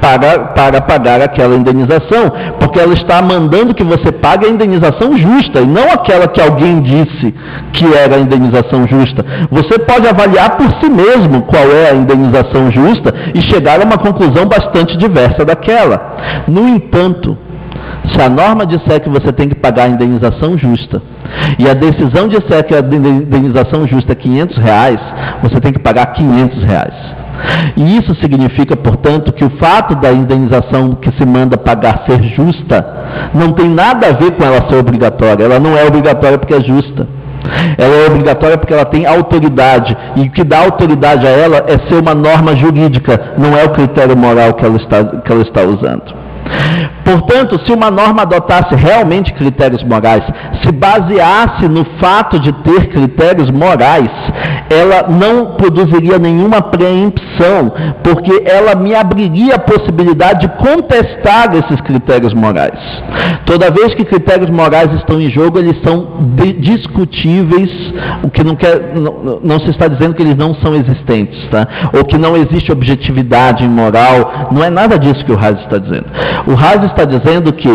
para pagar aquela indenização, porque ela está mandando que você pague a indenização justa e não aquela que alguém disse que era a indenização justa. Você pode avaliar por si mesmo qual é a indenização justa e chegar a uma conclusão bastante diversa daquela. No entanto, se a norma disser que você tem que pagar a indenização justa e a decisão disser que a indenização justa é R$500, você tem que pagar R$500. E isso significa, portanto, que o fato da indenização que se manda pagar ser justa não tem nada a ver com ela ser obrigatória. Ela não é obrigatória porque é justa. Ela é obrigatória porque ela tem autoridade. E o que dá autoridade a ela é ser uma norma jurídica, não é o critério moral que ela está usando. Portanto, se uma norma adotasse realmente critérios morais, se baseasse no fato de ter critérios morais, ela não produziria nenhuma preempção, porque ela me abriria a possibilidade de contestar esses critérios morais. Toda vez que critérios morais estão em jogo, eles são discutíveis, o que não se está dizendo que eles não são existentes, tá? Ou que não existe objetividade em moral, não é nada disso que o Raz está dizendo. O Raz está dizendo que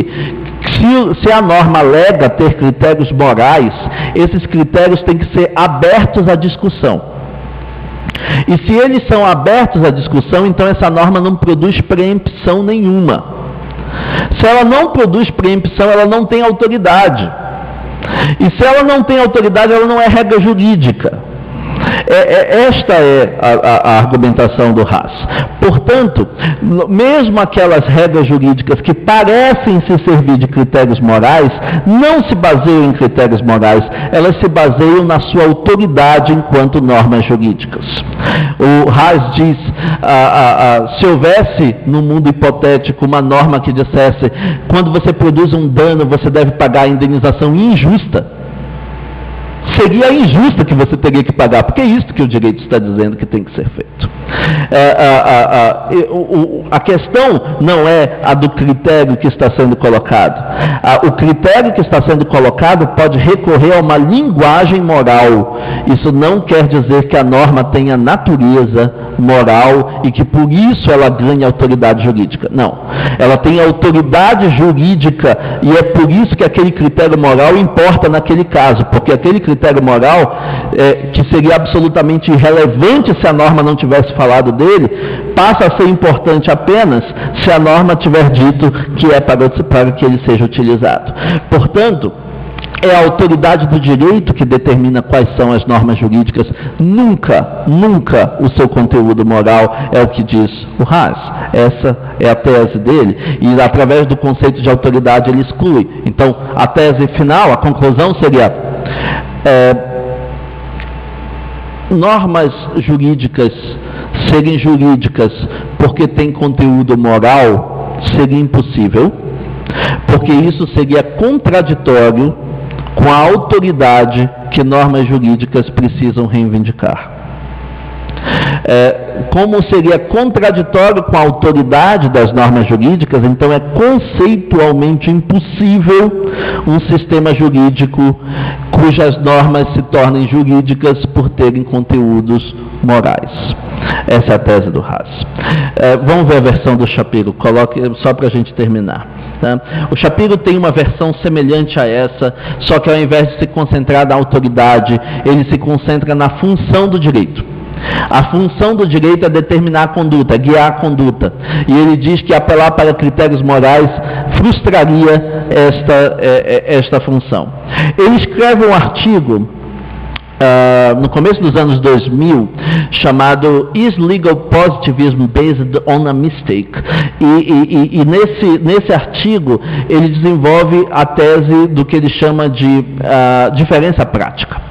se a norma alega ter critérios morais, esses critérios têm que ser abertos à discussão. E se eles são abertos à discussão, então essa norma não produz preempção nenhuma. Se ela não produz preempção, ela não tem autoridade. E se ela não tem autoridade, ela não é regra jurídica. Esta é a argumentação do Raz. Portanto, mesmo aquelas regras jurídicas que parecem se servir de critérios morais, não se baseiam em critérios morais, elas se baseiam na sua autoridade enquanto normas jurídicas. O Raz diz, se houvesse no mundo hipotético uma norma que dissesse, quando você produz um dano, você deve pagar a indenização injusta, seria injusto que você teria que pagar, porque é isso que o direito está dizendo que tem que ser feito. A questão não é a do critério que está sendo colocado. O critério que está sendo colocado pode recorrer a uma linguagem moral. Isso não quer dizer que a norma tenha natureza moral e que por isso ela ganhe autoridade jurídica. Não. Ela tem autoridade jurídica e é por isso que aquele critério moral importa naquele caso, porque aquele critério moral que seria absolutamente irrelevante se a norma não tivesse falado dele, passa a ser importante apenas se a norma tiver dito que é para que ele seja utilizado. Portanto, é a autoridade do direito que determina quais são as normas jurídicas, nunca o seu conteúdo moral, é o que diz o Raz. Essa é a tese dele e através do conceito de autoridade ele exclui. Então, a tese final, a conclusão seria: normas jurídicas serem jurídicas porque tem conteúdo moral seria impossível, porque isso seria contraditório com a autoridade que normas jurídicas precisam reivindicar. como seria contraditório com a autoridade das normas jurídicas, então é conceitualmente impossível um sistema jurídico cujas normas se tornem jurídicas por terem conteúdos morais. Essa é a tese do Raz. Vamos ver a versão do Shapiro, coloque só para a gente terminar. Tá? O Shapiro tem uma versão semelhante a essa, só que ao invés de se concentrar na autoridade, ele se concentra na função do direito. A função do direito é determinar a conduta, guiar a conduta. E ele diz que apelar para critérios morais frustraria esta função. Ele escreve um artigo no começo dos anos 2000 chamado Is Legal Positivism Based on a Mistake? E nesse artigo ele desenvolve a tese do que ele chama de diferença prática.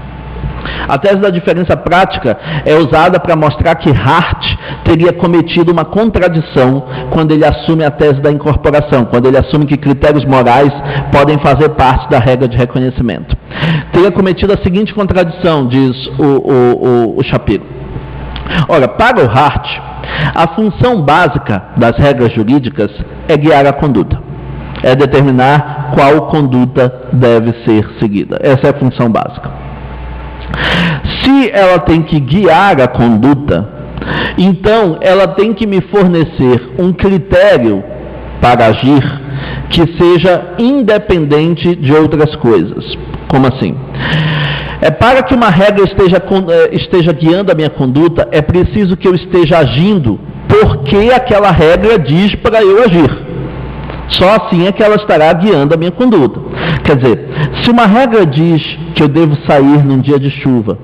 A tese da diferença prática é usada para mostrar que Hart teria cometido uma contradição quando ele assume a tese da incorporação, quando ele assume que critérios morais podem fazer parte da regra de reconhecimento. Teria cometido a seguinte contradição, diz o Shapiro. Ora, para o Hart, a função básica das regras jurídicas é guiar a conduta, é determinar qual conduta deve ser seguida. Essa é a função básica. Se ela tem que guiar a conduta, então ela tem que me fornecer um critério para agir que seja independente de outras coisas. Como assim? É para que uma regra esteja guiando a minha conduta, é preciso que eu esteja agindo porque aquela regra diz para eu agir. Só assim é que ela estará guiando a minha conduta. Quer dizer, se uma regra diz que eu devo sair num dia de chuva,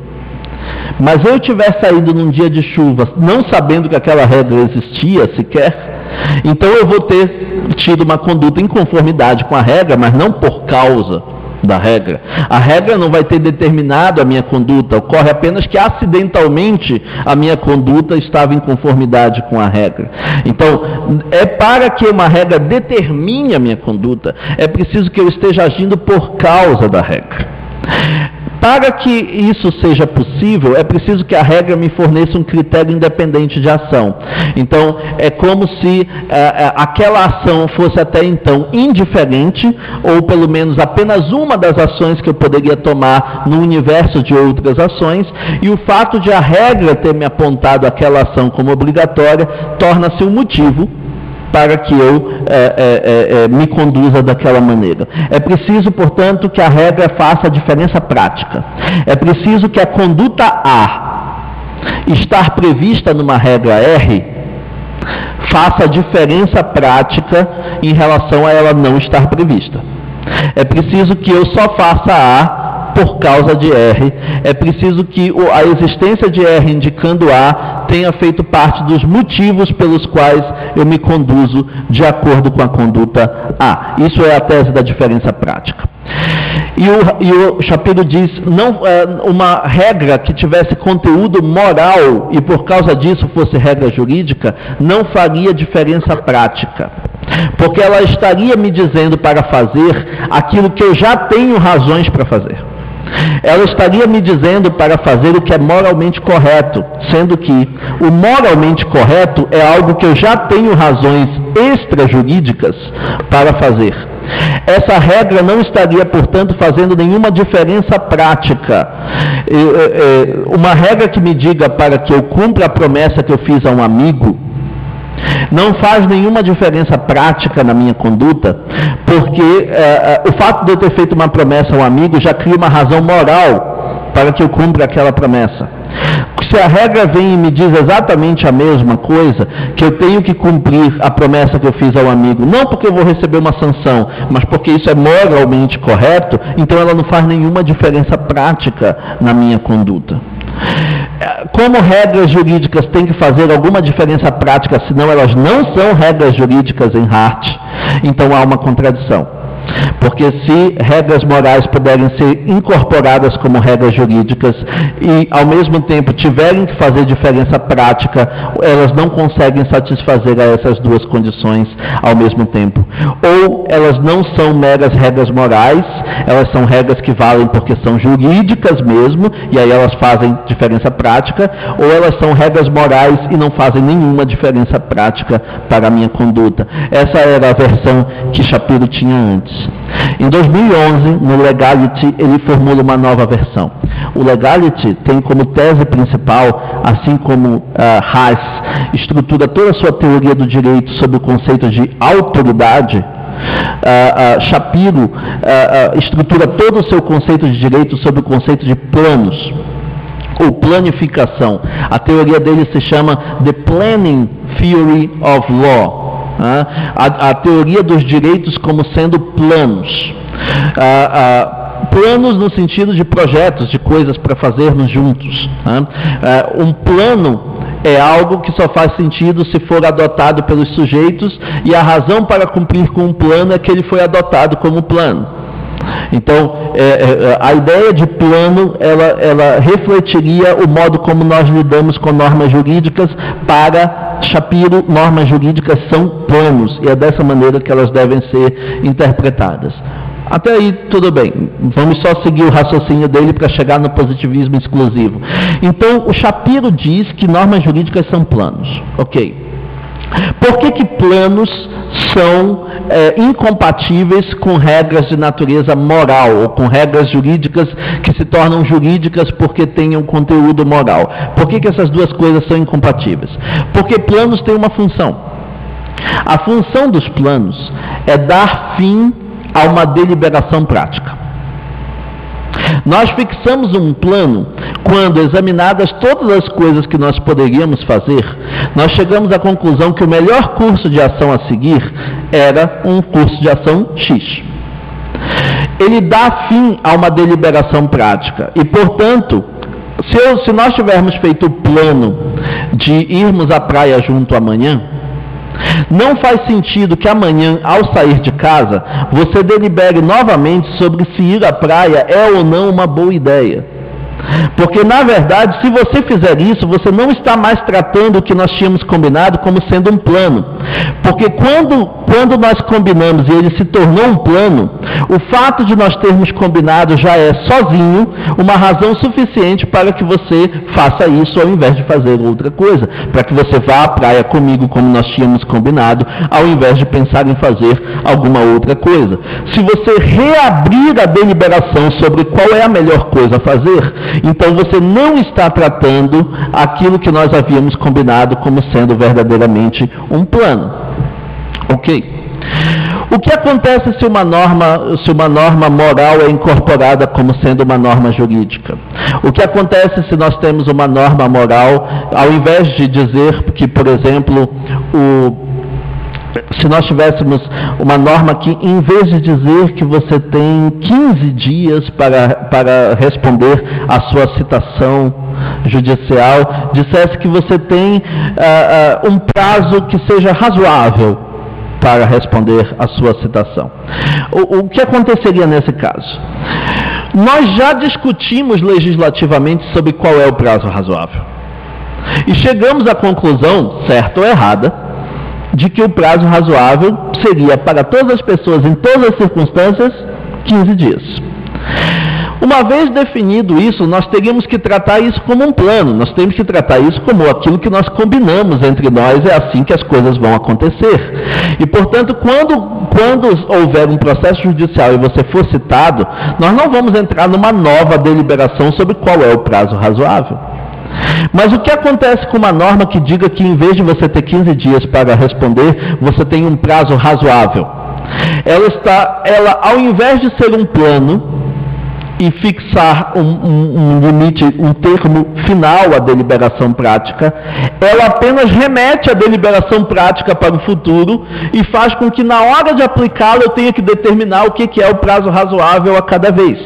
mas eu tiver saído num dia de chuva não sabendo que aquela regra existia sequer, então eu vou ter tido uma conduta em conformidade com a regra, mas não por causa da regra. A regra não vai ter determinado a minha conduta, ocorre apenas que acidentalmente a minha conduta estava em conformidade com a regra. Então, é para que uma regra determine a minha conduta, é preciso que eu esteja agindo por causa da regra. Para que isso seja possível, é preciso que a regra me forneça um critério independente de ação. Então, é como se aquela ação fosse até então indiferente, ou pelo menos apenas uma das ações que eu poderia tomar no universo de outras ações, e o fato de a regra ter me apontado aquela ação como obrigatória torna-se um motivo para que eu me conduza daquela maneira. É preciso, portanto, que a regra faça a diferença prática. É preciso que a conduta A, estar prevista numa regra R, faça a diferença prática em relação a ela não estar prevista. É preciso que eu só faça A por causa de R, é preciso que a existência de R indicando A tenha feito parte dos motivos pelos quais eu me conduzo de acordo com a conduta A. Isso é a tese da diferença prática. E o Shapiro diz, uma regra que tivesse conteúdo moral e por causa disso fosse regra jurídica, não faria diferença prática, porque ela estaria me dizendo para fazer aquilo que eu já tenho razões para fazer. Ela estaria me dizendo para fazer o que é moralmente correto, sendo que o moralmente correto é algo que eu já tenho razões extrajurídicas para fazer. Essa regra não estaria, portanto, fazendo nenhuma diferença prática. Uma regra que me diga para que eu cumpra a promessa que eu fiz a um amigo não faz nenhuma diferença prática na minha conduta, porque o fato de eu ter feito uma promessa a um amigo já cria uma razão moral para que eu cumpra aquela promessa. Se a regra vem e me diz exatamente a mesma coisa, que eu tenho que cumprir a promessa que eu fiz ao amigo, não porque eu vou receber uma sanção, mas porque isso é moralmente correto, então ela não faz nenhuma diferença prática na minha conduta. Como regras jurídicas têm que fazer alguma diferença prática, senão elas não são regras jurídicas em Hart, então há uma contradição. Porque se regras morais puderem ser incorporadas como regras jurídicas e, ao mesmo tempo, tiverem que fazer diferença prática, elas não conseguem satisfazer a essas duas condições ao mesmo tempo. Ou elas não são meras regras morais, elas são regras que valem porque são jurídicas mesmo, e aí elas fazem diferença prática, ou elas são regras morais e não fazem nenhuma diferença prática para a minha conduta. Essa era a versão que Shapiro tinha antes. Em 2011, no Legality, ele formula uma nova versão. O Legality tem como tese principal, assim como Raz estrutura toda a sua teoria do direito sobre o conceito de autoridade, Shapiro estrutura todo o seu conceito de direito sobre o conceito de planos ou planificação. A teoria dele se chama The Planning Theory of Law. A teoria dos direitos como sendo planos. Planos no sentido de projetos, de coisas para fazermos juntos. Um plano é algo que só faz sentido se for adotado pelos sujeitos, e a razão para cumprir com um plano é que ele foi adotado como plano. Então, a ideia de plano, ela refletiria o modo como nós lidamos com normas jurídicas. Para Shapiro, normas jurídicas são planos, e é dessa maneira que elas devem ser interpretadas. Até aí, tudo bem. Vamos só seguir o raciocínio dele para chegar no positivismo exclusivo. Então, o Shapiro diz que normas jurídicas são planos. Ok. Por que que planos são incompatíveis com regras de natureza moral, ou com regras jurídicas que se tornam jurídicas porque têm um conteúdo moral? Por que que essas duas coisas são incompatíveis? Porque planos têm uma função. A função dos planos é dar fim a uma deliberação prática. Nós fixamos um plano quando, examinadas todas as coisas que nós poderíamos fazer, nós chegamos à conclusão que o melhor curso de ação a seguir era um curso de ação X. Ele dá fim a uma deliberação prática e, portanto, se nós tivermos feito o plano de irmos à praia junto amanhã, não faz sentido que amanhã, ao sair de casa, você delibere novamente sobre se ir à praia é ou não uma boa ideia. Porque, na verdade, se você fizer isso, você não está mais tratando o que nós tínhamos combinado como sendo um plano. Porque quando nós combinamos e ele se tornou um plano, o fato de nós termos combinado já é, sozinho, uma razão suficiente para que você faça isso ao invés de fazer outra coisa. Para que você vá à praia comigo como nós tínhamos combinado, ao invés de pensar em fazer alguma outra coisa. Se você reabrir a deliberação sobre qual é a melhor coisa a fazer, então você não está tratando aquilo que nós havíamos combinado como sendo verdadeiramente um plano. Ok? O que acontece se uma norma moral é incorporada como sendo uma norma jurídica? O que acontece se nós temos uma norma moral, ao invés de dizer que, por exemplo, se nós tivéssemos uma norma que, em vez de dizer que você tem 15 dias para responder à sua citação judicial, dissesse que você tem um prazo que seja razoável para responder à sua citação. O que aconteceria nesse caso? Nós já discutimos legislativamente sobre qual é o prazo razoável. E chegamos à conclusão, certa ou errada, de que o prazo razoável seria, para todas as pessoas, em todas as circunstâncias, 15 dias. Uma vez definido isso, nós teríamos que tratar isso como um plano, nós temos que tratar isso como aquilo que nós combinamos entre nós, é assim que as coisas vão acontecer. E, portanto, quando houver um processo judicial e você for citado, nós não vamos entrar numa nova deliberação sobre qual é o prazo razoável. Mas o que acontece com uma norma que diga que, em vez de você ter 15 dias para responder, você tem um prazo razoável? Ela, ao invés de ser um plano e fixar um limite, um termo final à deliberação prática, ela apenas remete a deliberação prática para o futuro e faz com que, na hora de aplicá-la, eu tenha que determinar o que é o prazo razoável a cada vez.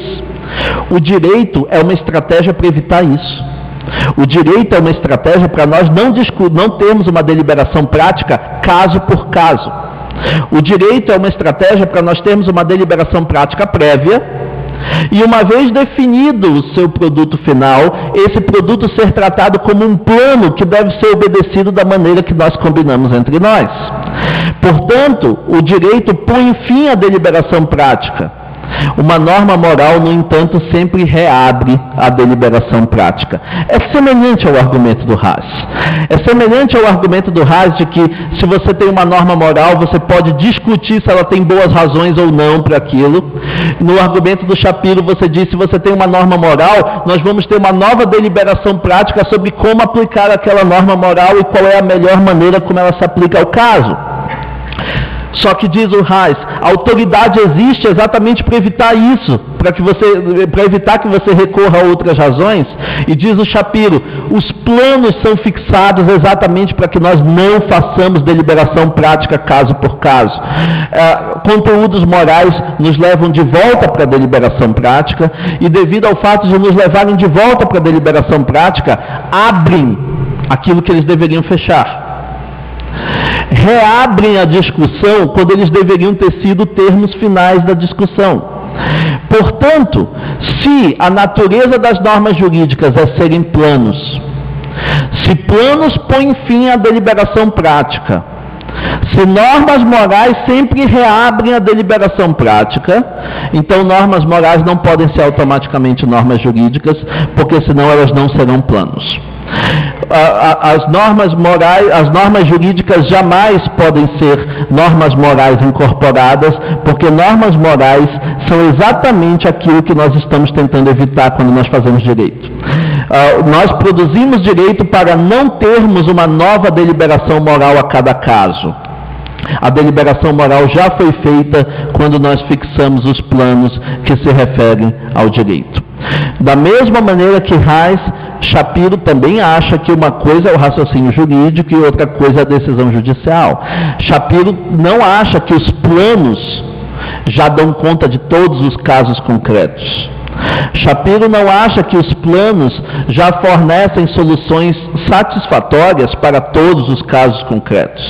O direito é uma estratégia para evitar isso. O direito é uma estratégia para nós não termos uma deliberação prática caso por caso. O direito é uma estratégia para nós termos uma deliberação prática prévia e, uma vez definido o seu produto final, esse produto ser tratado como um plano que deve ser obedecido da maneira que nós combinamos entre nós. Portanto, o direito põe fim à deliberação prática. Uma norma moral, no entanto, sempre reabre a deliberação prática. É semelhante ao argumento do Raz. É semelhante ao argumento do Raz de que, se você tem uma norma moral, você pode discutir se ela tem boas razões ou não para aquilo. No argumento do Shapiro, você diz, se você tem uma norma moral, nós vamos ter uma nova deliberação prática sobre como aplicar aquela norma moral e qual é a melhor maneira como ela se aplica ao caso. Só que, diz o Raz, a autoridade existe exatamente para evitar isso, para evitar que você recorra a outras razões. E diz o Shapiro, os planos são fixados exatamente para que nós não façamos deliberação prática caso por caso. Conteúdos morais nos levam de volta para a deliberação prática e, devido ao fato de nos levarem de volta para a deliberação prática, abrem aquilo que eles deveriam fechar. Reabrem a discussão quando eles deveriam ter sido termos finais da discussão. Portanto, se a natureza das normas jurídicas é serem planos, se planos põem fim à deliberação prática, se normas morais sempre reabrem a deliberação prática, então normas morais não podem ser automaticamente normas jurídicas, porque senão elas não serão planos. As normas morais, as normas jurídicas jamais podem ser normas morais incorporadas, porque normas morais são exatamente aquilo que nós estamos tentando evitar quando nós fazemos direito. Nós produzimos direito para não termos uma nova deliberação moral a cada caso. A deliberação moral já foi feita quando nós fixamos os planos que se referem ao direito. Da mesma maneira que Raz, Shapiro também acha que uma coisa é o raciocínio jurídico e outra coisa é a decisão judicial. Shapiro não acha que os planos já dão conta de todos os casos concretos. Shapiro não acha que os planos já fornecem soluções satisfatórias para todos os casos concretos.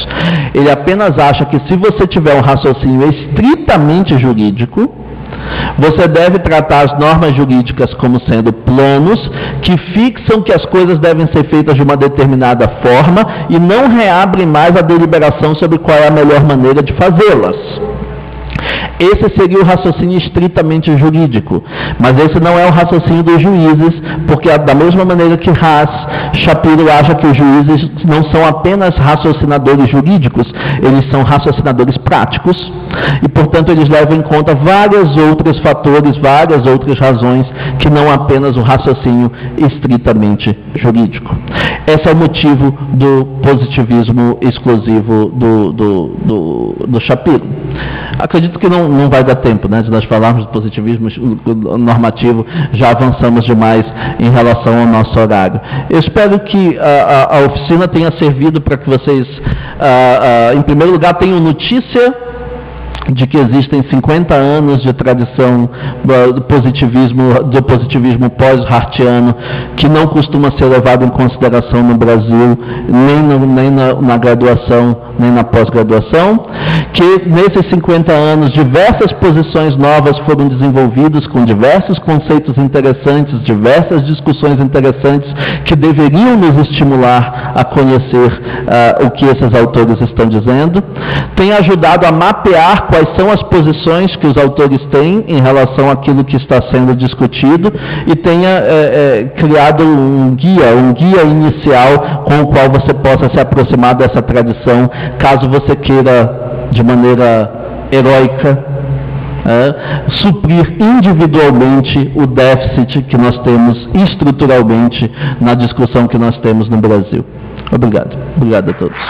Ele apenas acha que, se você tiver um raciocínio estritamente jurídico, você deve tratar as normas jurídicas como sendo planos que fixam que as coisas devem ser feitas de uma determinada forma e não reabrem mais a deliberação sobre qual é a melhor maneira de fazê-las. Esse seria o raciocínio estritamente jurídico, mas esse não é o raciocínio dos juízes, porque da mesma maneira que Raz, Shapiro acha que os juízes não são apenas raciocinadores jurídicos, eles são raciocinadores práticos e, portanto, eles levam em conta vários outros fatores, várias outras razões que não apenas o raciocínio estritamente jurídico. Esse é o motivo do positivismo exclusivo do Shapiro. Acredito que não vai dar tempo, né, de nós falarmos do positivismo normativo, já avançamos demais em relação ao nosso horário. Eu espero que a oficina tenha servido para que vocês, em primeiro lugar, tenham notícia de que existem 50 anos de tradição do positivismo pós-hartiano, que não costuma ser levado em consideração no Brasil, nem na graduação, nem na pós-graduação, que nesses 50 anos diversas posições novas foram desenvolvidas, com diversos conceitos interessantes, diversas discussões interessantes, que deveriam nos estimular a conhecer o que esses autores estão dizendo, tem ajudado a mapear quais são as posições que os autores têm em relação àquilo que está sendo discutido e tenha criado um guia inicial com o qual você possa se aproximar dessa tradição, caso você queira, de maneira heróica, suprir individualmente o déficit que nós temos estruturalmente na discussão que nós temos no Brasil. Obrigado. Obrigado a todos.